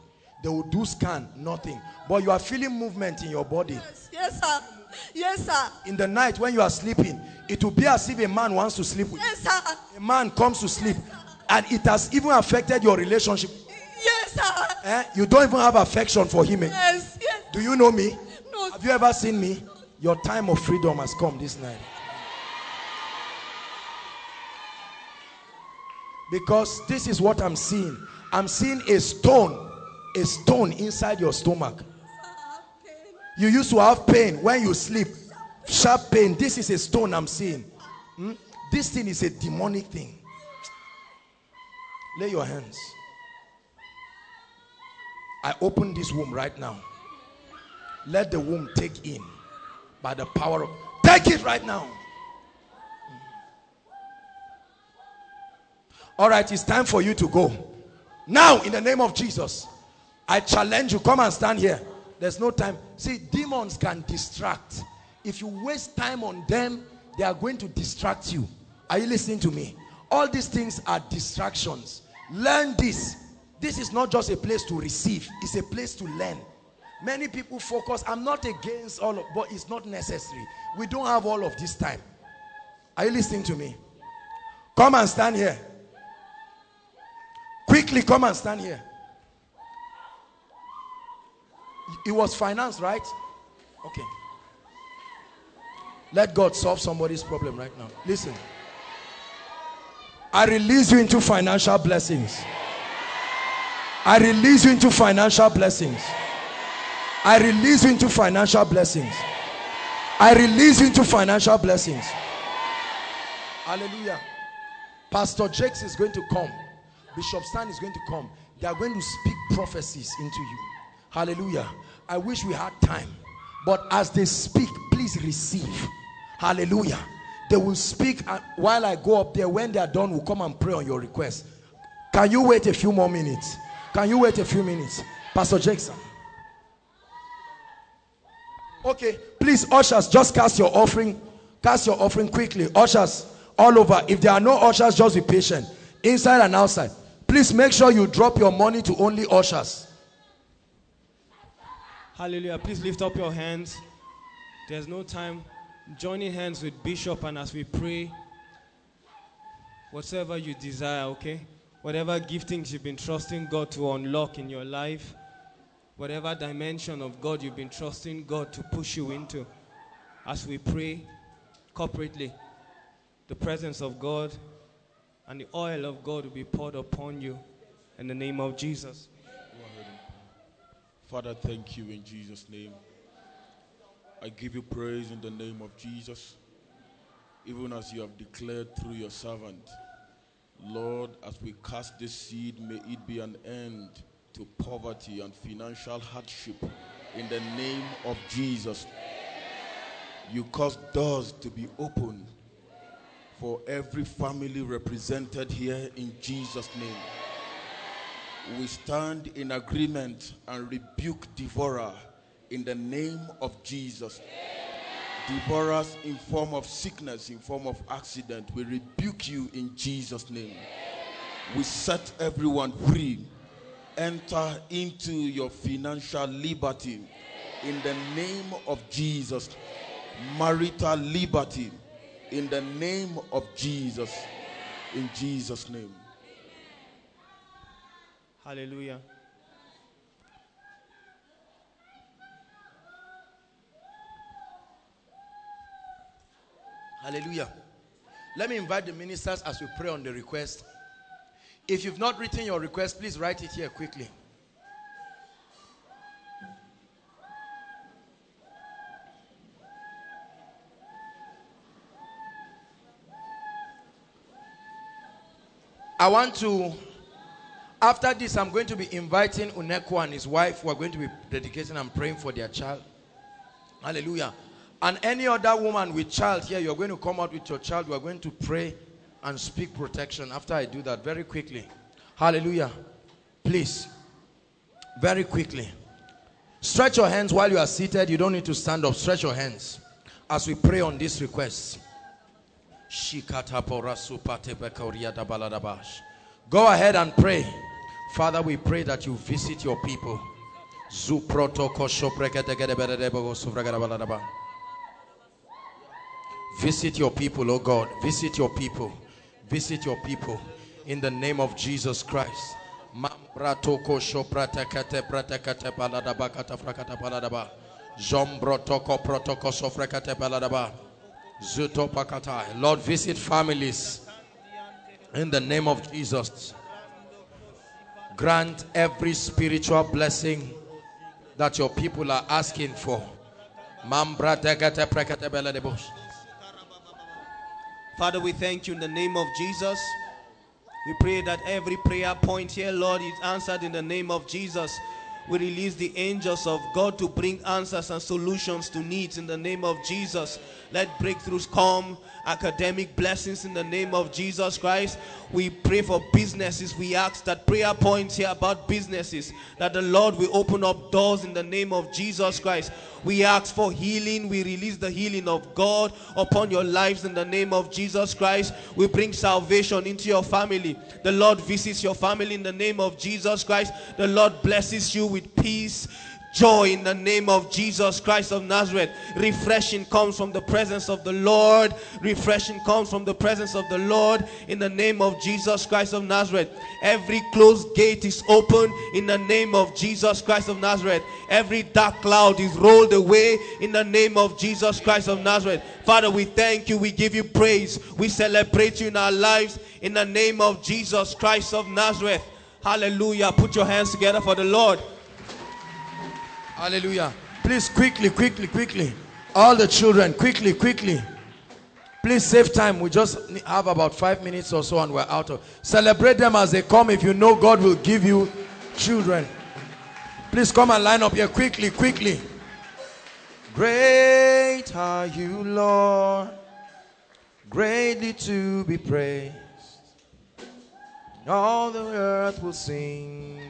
They will do scan, nothing. But you are feeling movement in your body. Yes, yes, sir. Yes, sir. In the night when you are sleeping, it will be as if a man wants to sleep with you. Yes, sir. A man comes to sleep. Yes, and it has even affected your relationship. Yes, sir. Eh? You don't even have affection for him. Eh? Yes, yes. Do you know me? No. Have you ever seen me? Your time of freedom has come this night. Because this is what I'm seeing. I'm seeing a stone, a stone inside your stomach. You used to have pain when you sleep, sharp pain. This is a stone I'm seeing. Hmm? This thing is a demonic thing. Lay your hands. I open this womb right now. Let the womb take in by the power of, take it right now. All right, it's time for you to go. Now, in the name of Jesus, I challenge you. Come and stand here. There's no time. See, demons can distract. If you waste time on them, they are going to distract you. Are you listening to me? All these things are distractions. Learn this. This is not just a place to receive. It's a place to learn. Many people focus. I'm not against all of, but it's not necessary. We don't have all of this time. Are you listening to me? Come and stand here. Quickly, come and stand here. It was finance, right? Okay. Let God solve somebody's problem right now. Listen. I release you into financial blessings. I release you into financial blessings. I release you into financial blessings. I release you into financial blessings. Hallelujah. Pastor Jakes is going to come. Bishop Stan is going to come. They are going to speak prophecies into you. Hallelujah. I wish we had time. But as they speak, please receive. Hallelujah. They will speak, and while I go up there, when they are done, we'll come and pray on your request. Can you wait a few more minutes? Can you wait a few minutes? Pastor Jackson. Okay, please, ushers, just cast your offering. Cast your offering quickly. Ushers, all over. If there are no ushers, just be patient. Inside and outside. Please make sure you drop your money to only ushers. Hallelujah. Please lift up your hands. There's no time. Joining hands with Bishop, and as we pray, whatever you desire, okay? Whatever giftings you've been trusting God to unlock in your life, whatever dimension of God you've been trusting God to push you into, as we pray corporately, the presence of God and the oil of God will be poured upon you in the name of Jesus. Father, thank you in Jesus' name. I give you praise in the name of Jesus, even as you have declared through your servant. Lord, as we cast this seed, may it be an end to poverty and financial hardship in the name of Jesus. You cause doors to be opened for every family represented here in Jesus' name. We stand in agreement and rebuke devourer in the name of Jesus. Devourers in form of sickness, in form of accident, we rebuke you in Jesus' name. We set everyone free. Enter into your financial liberty in the name of Jesus. Marital liberty in the name of Jesus. In Jesus' name. Hallelujah. Hallelujah. Let me invite the ministers as we pray on the request. If you've not written your request, please write it here quickly. I want to, after this, I'm going to be inviting Uneko and his wife, who are going to be dedicating and praying for their child. Hallelujah. And any other woman with child here, you're going to come out with your child. We're going to pray and speak protection. After I do that, very quickly. Hallelujah. Please. Very quickly. Stretch your hands while you are seated. You don't need to stand up. Stretch your hands as we pray on this request. Go ahead and pray. Father, we pray that you visit your people. Visit your people, oh God. Visit your people. Visit your people. In the name of Jesus Christ. Lord, visit families. In the name of Jesus, grant every spiritual blessing that your people are asking for. Father, we thank you in the name of Jesus. We pray that every prayer point here, Lord, is answered in the name of Jesus. We release the angels of God to bring answers and solutions to needs in the name of Jesus. Let breakthroughs come, academic blessings in the name of Jesus Christ. We pray for businesses. We ask that prayer points here about businesses, that the Lord will open up doors in the name of Jesus Christ. We ask for healing. We release the healing of God upon your lives in the name of Jesus Christ. We bring salvation into your family. The Lord visits your family in the name of Jesus Christ. The Lord blesses you with peace, joy in the name of Jesus Christ of Nazareth. Refreshing comes from the presence of the Lord. Refreshing comes from the presence of the Lord in the name of Jesus Christ of Nazareth. Every closed gate is open in the name of Jesus Christ of Nazareth. Every dark cloud is rolled away in the name of Jesus Christ of Nazareth. Father, we thank you. We give you praise. We celebrate you in our lives in the name of Jesus Christ of Nazareth. Hallelujah. Put your hands together for the Lord. Hallelujah. Please quickly, quickly, quickly. All the children, quickly, quickly. Please save time. We just have about five minutes or so and we're out of. Celebrate them as they come. If you know God will give you children. Please come and line up here quickly, quickly. Great are you, Lord, greatly to be praised. All the earth will sing.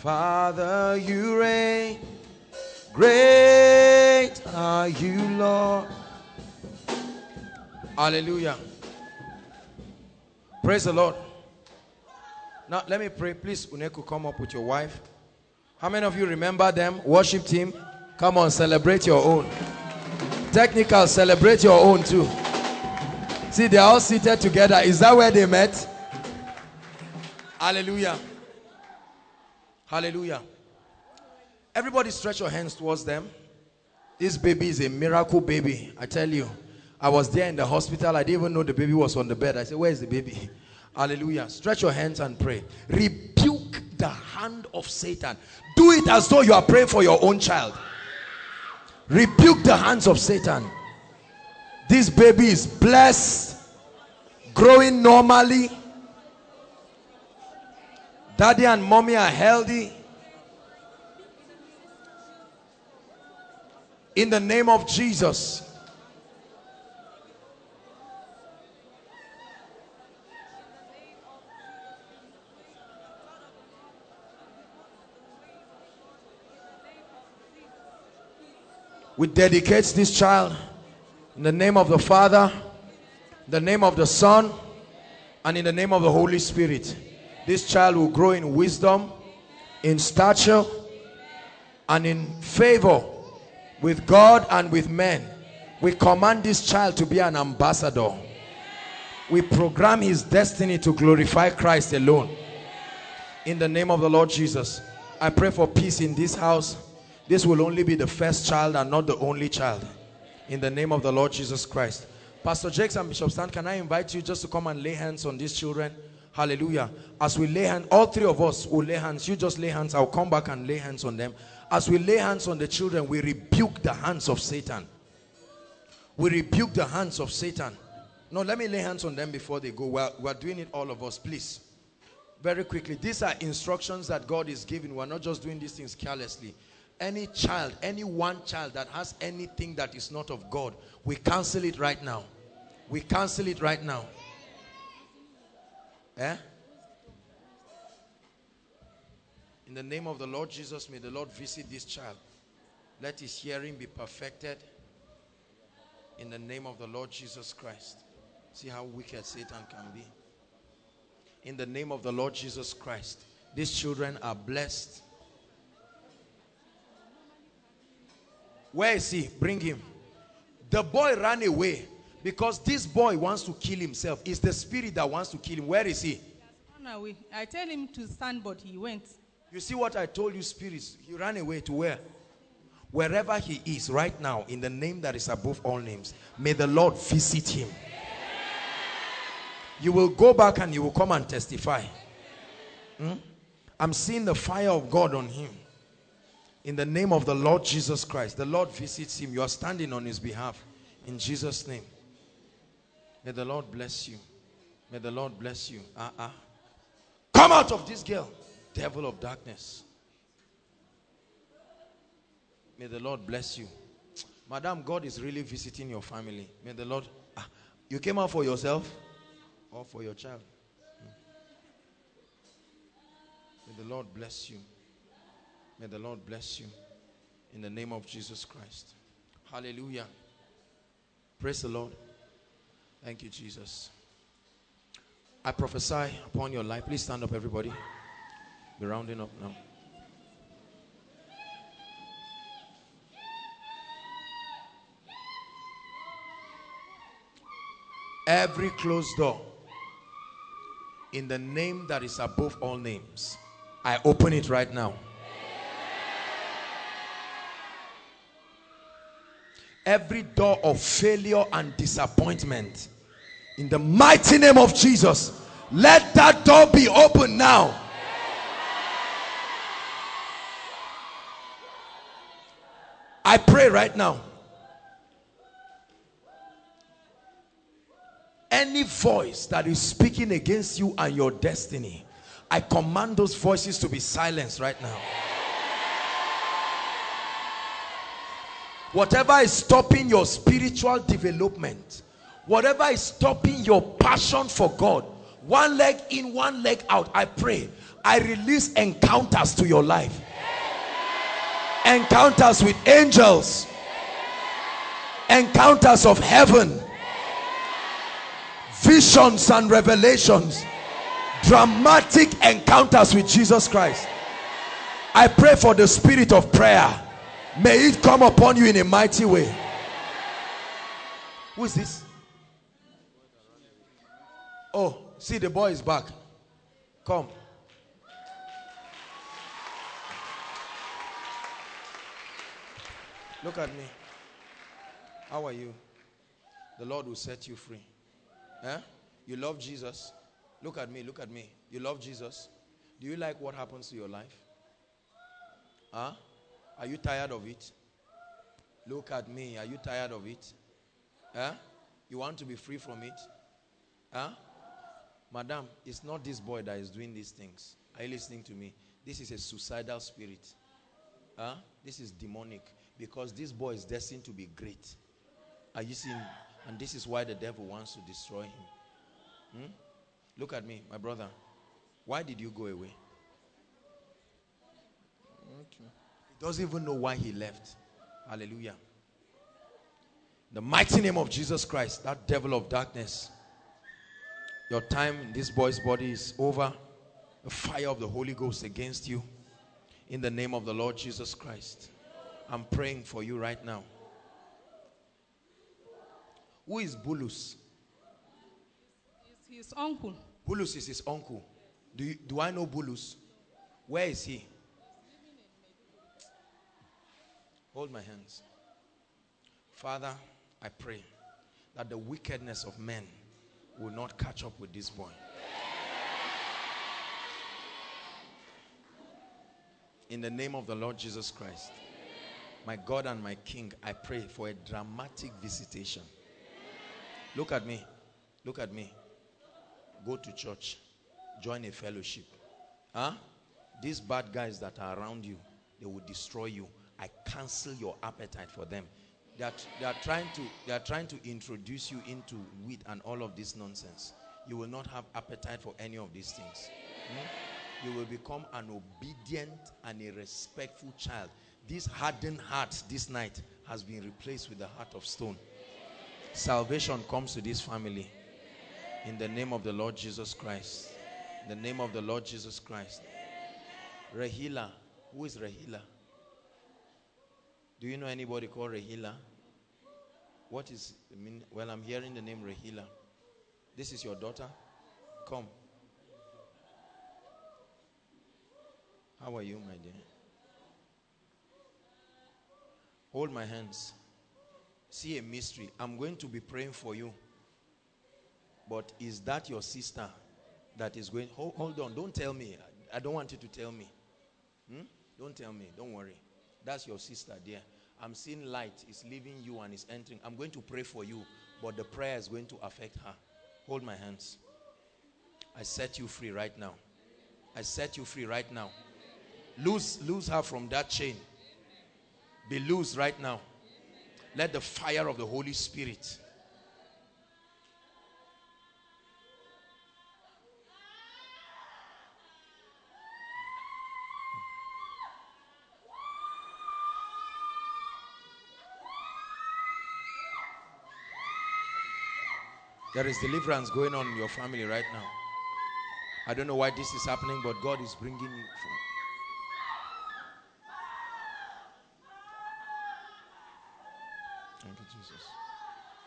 Father, you reign. Great are you, Lord. Hallelujah. Praise the Lord. Now, let me pray. Please, Uneku, come up with your wife. How many of you remember them? Worship team, come on, celebrate your own. Technical, celebrate your own too. See, they're all seated together. Is that where they met? Hallelujah. Hallelujah. Everybody stretch your hands towards them. This baby is a miracle baby. I tell you, I was there in the hospital. I didn't even know the baby was on the bed. I said, where is the baby? Hallelujah. Stretch your hands and pray. Rebuke the hand of Satan. Do it as though you are praying for your own child. Rebuke the hands of Satan. This baby is blessed, growing normally. Daddy and mommy are healthy. In the name of Jesus. We dedicate this child in the name of the Father, the name of the Son, and in the name of the Holy Spirit. This child will grow in wisdom, in stature, and in favor with God and with men. We command this child to be an ambassador. We program his destiny to glorify Christ alone. In the name of the Lord Jesus, I pray for peace in this house. This will only be the first child and not the only child. In the name of the Lord Jesus Christ. Pastor Jakes and Bishop Stan, can I invite you just to come and lay hands on these children? Hallelujah. As we lay hands, all three of us will lay hands. You just lay hands. I'll come back and lay hands on them. As we lay hands on the children, we rebuke the hands of Satan. We rebuke the hands of Satan. No, let me lay hands on them before they go. We're, we're doing it, all of us, please. Very quickly. These are instructions that God is giving. We're not just doing these things carelessly. Any child, any one child that has anything that is not of God, we cancel it right now. We cancel it right now. Eh? In the name of the Lord Jesus, may the Lord visit this child. Let his hearing be perfected. In the name of the Lord Jesus Christ. See how wicked Satan can be. In the name of the Lord Jesus Christ. These children are blessed. Where is he? Bring him. The boy ran away because this boy wants to kill himself. It's the spirit that wants to kill him. Where is he? He has run away. I tell him to stand, but he went. You see what I told you, spirits? He ran away to where? Wherever he is right now, in the name that is above all names, may the Lord visit him. You will go back and you will come and testify. Hmm? I'm seeing the fire of God on him. In the name of the Lord Jesus Christ, the Lord visits him. You are standing on his behalf. In Jesus' name. May the Lord bless you. May the Lord bless you. Uh-uh. Come out of this girl, devil of darkness. May the Lord bless you. Madam, God is really visiting your family. May the Lord... Ah, you came out for yourself or for your child? Hmm. May the Lord bless you. May the Lord bless you. In the name of Jesus Christ. Hallelujah. Praise the Lord. Thank you, Jesus. I prophesy upon your life. Please stand up, everybody. We're rounding up now. Every closed door, in the name that is above all names, I open it right now. Every door of failure and disappointment, in the mighty name of Jesus, let that door be open now. I pray right now. Any voice that is speaking against you and your destiny, I command those voices to be silenced right now. Whatever is stopping your spiritual development, whatever is stopping your passion for God, one leg in, one leg out, I pray, I release encounters to your life. Encounters with angels. Encounters of heaven. Visions and revelations. Dramatic encounters with Jesus Christ. I pray for the spirit of prayer. May it come upon you in a mighty way. Who is this? Oh, see, the boy is back. Come. Look at me. How are you? The Lord will set you free. Huh? You love Jesus. Look at me, look at me. You love Jesus. Do you like what happens to your life? Huh? Are you tired of it? Look at me. Are you tired of it? Huh? You want to be free from it? Huh? Madam, it's not this boy that is doing these things. Are you listening to me? This is a suicidal spirit. Huh? This is demonic. Because this boy is destined to be great. Are you seeing? And this is why the devil wants to destroy him. Hmm? Look at me, my brother. Why did you go away? Okay. Doesn't even know why he left. Hallelujah. The mighty name of Jesus Christ, that devil of darkness. Your time in this boy's body is over. The fire of the Holy Ghost against you. In the name of the Lord Jesus Christ. I'm praying for you right now. Who is Bulus? He's his uncle. Bulus is his uncle. Do, you, do I know Bulus? Where is he? Hold my hands. Father, I pray that the wickedness of men will not catch up with this boy. In the name of the Lord Jesus Christ, my God and my King, I pray for a dramatic visitation. Look at me. Look at me. Go to church. Join a fellowship. Huh? These bad guys that are around you, they will destroy you. I cancel your appetite for them. They are, they are trying to, they are trying to introduce you into weed and all of this nonsense. You will not have appetite for any of these things. Hmm? You will become an obedient and a respectful child. This hardened heart this night has been replaced with the heart of stone. Salvation comes to this family. In the name of the Lord Jesus Christ. In the name of the Lord Jesus Christ. Rahila. Who is Rahila? Do you know anybody called Rahila? What is, I mean, well, I'm hearing the name Rahila. This is your daughter? Come. How are you, my dear? Hold my hands. See a mystery. I'm going to be praying for you. But is that your sister that is going? Hold, hold on, don't tell me. I, I don't want you to tell me. Hmm? Don't tell me, don't worry. That's your sister there. I'm seeing light. It's leaving you and it's entering. I'm going to pray for you, but the prayer is going to affect her. Hold my hands. I set you free right now. I set you free right now. Loose, loose her from that chain. Be loose right now. Let the fire of the Holy Spirit. There is deliverance going on in your family right now. I don't know why this is happening, but God is bringing you from. Thank you, Jesus.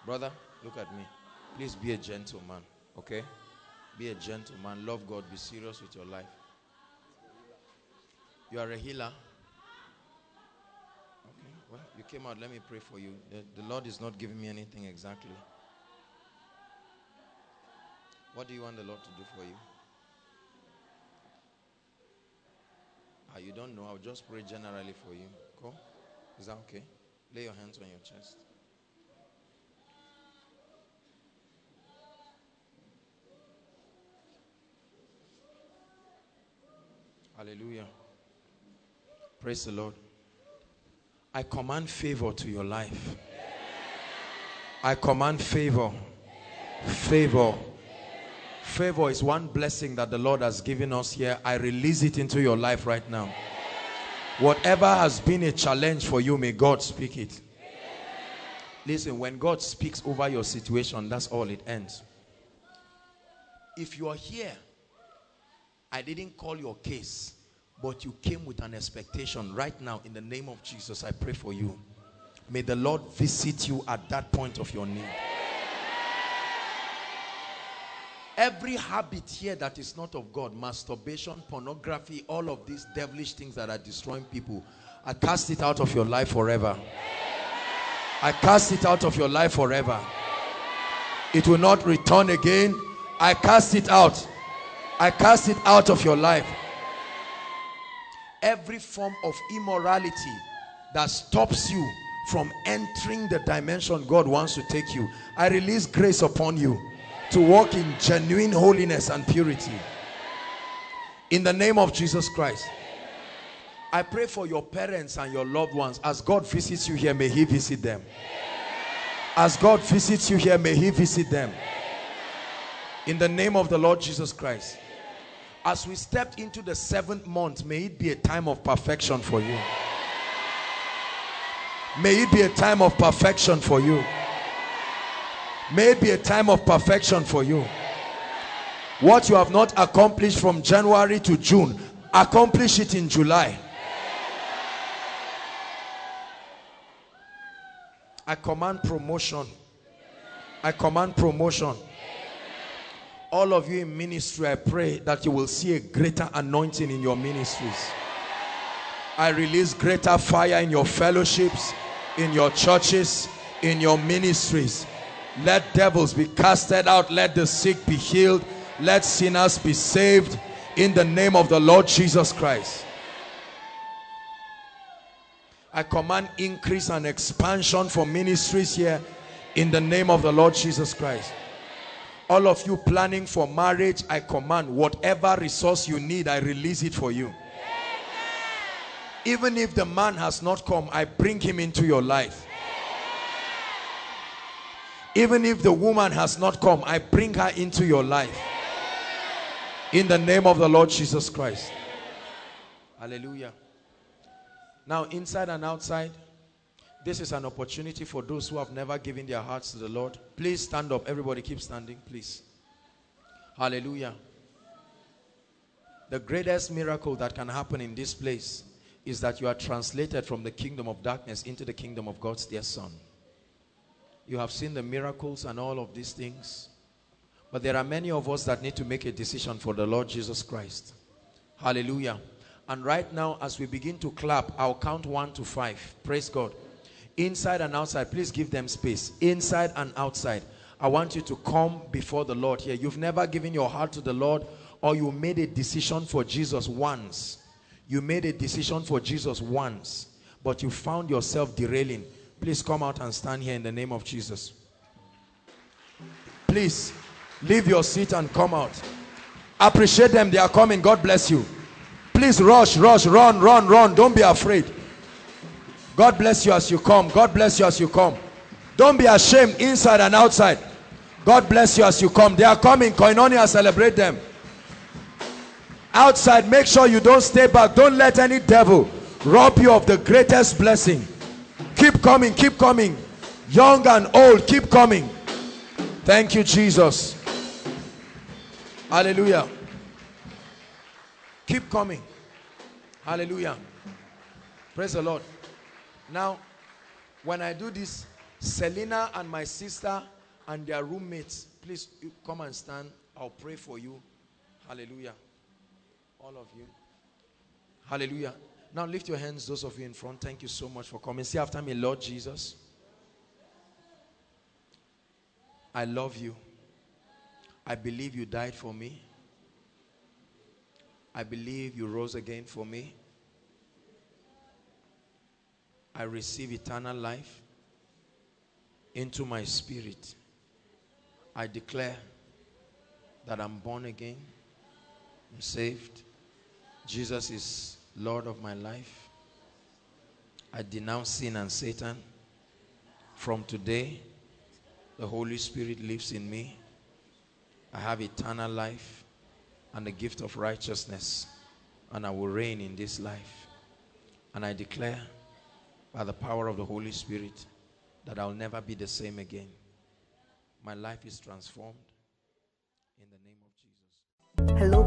Brother, look at me. Please be a gentleman, okay? Be a gentleman. Love God. Be serious with your life. You are a healer. Okay. Well, you came out. Let me pray for you. The, the Lord is not giving me anything exactly. What do you want the Lord to do for you? Ah, you don't know. I'll just pray generally for you. Go. Is that okay? Lay your hands on your chest. Hallelujah. Praise the Lord. I command favor to your life. I command favor. Favor. Favor is one blessing that the Lord has given us here. I release it into your life right now. Whatever has been a challenge for you, may God speak it. Listen, when God speaks over your situation, that's all it ends. If you are here, I didn't call your case, but you came with an expectation right now. In the name of Jesus, I pray for you. May the Lord visit you at that point of your need. Every habit here that is not of God, masturbation, pornography, all of these devilish things that are destroying people, I cast it out of your life forever. I cast it out of your life forever. It will not return again. I cast it out. I cast it out of your life. Every form of immorality that stops you from entering the dimension God wants to take you, I release grace upon you to walk in genuine holiness and purity. In the name of Jesus Christ. I pray for your parents and your loved ones. As God visits you here, may He visit them. As God visits you here, may He visit them. In the name of the Lord Jesus Christ. As we step into the seventh month, may it be a time of perfection for you. May it be a time of perfection for you. May it be a time of perfection for you. What you have not accomplished from January to June, accomplish it in July. I command promotion. I command promotion. All of you in ministry, I pray that you will see a greater anointing in your ministries. I release greater fire in your fellowships, in your churches, in your ministries. Let devils be casted out. Let the sick be healed. Let sinners be saved. In the name of the Lord Jesus Christ. I command increase and expansion for ministries here. In the name of the Lord Jesus Christ. All of you planning for marriage, I command whatever resource you need, I release it for you. Even if the man has not come, I bring him into your life. Even if the woman has not come, I bring her into your life. In the name of the Lord Jesus Christ. Hallelujah. Now, inside and outside, this is an opportunity for those who have never given their hearts to the Lord. Please stand up. Everybody keep standing, please. Hallelujah. The greatest miracle that can happen in this place is that you are translated from the kingdom of darkness into the kingdom of God's dear Son. You have seen the miracles and all of these things. But there are many of us that need to make a decision for the Lord Jesus Christ. Hallelujah. And right now, as we begin to clap, I'll count one to five. Praise God. Inside and outside, please give them space. Inside and outside. I want you to come before the Lord here. You've never given your heart to the Lord, or you made a decision for Jesus once. You made a decision for Jesus once, but you found yourself derailing. Please come out and stand here in the name of Jesus. Please leave your seat and come out. Appreciate them. They are coming. God bless you. Please rush, rush, run, run, run. Don't be afraid. God bless you as you come. God bless you as you come. Don't be ashamed, inside and outside. God bless you as you come. They are coming. Koinonia, celebrate them. Outside, make sure you don't stay back. Don't let any devil rob you of the greatest blessing. Keep coming, keep coming. Young and old, keep coming. Thank you, Jesus. Hallelujah. Keep coming. Hallelujah. Praise the Lord. Now, when I do this, Selena and my sister and their roommates, please come and stand. I'll pray for you. Hallelujah. All of you. Hallelujah. Now lift your hands, those of you in front. Thank you so much for coming. Say after me, Lord Jesus, I love you. I believe you died for me. I believe you rose again for me. I receive eternal life into my spirit. I declare that I'm born again. I'm saved. Jesus is Lord of my life. I denounce sin and Satan. From today, the Holy Spirit lives in me. I have eternal life and the gift of righteousness, and I will reign in this life. And I declare by the power of the Holy Spirit that I'll never be the same again. My life is transformed in the name of Jesus. Hello,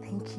Thank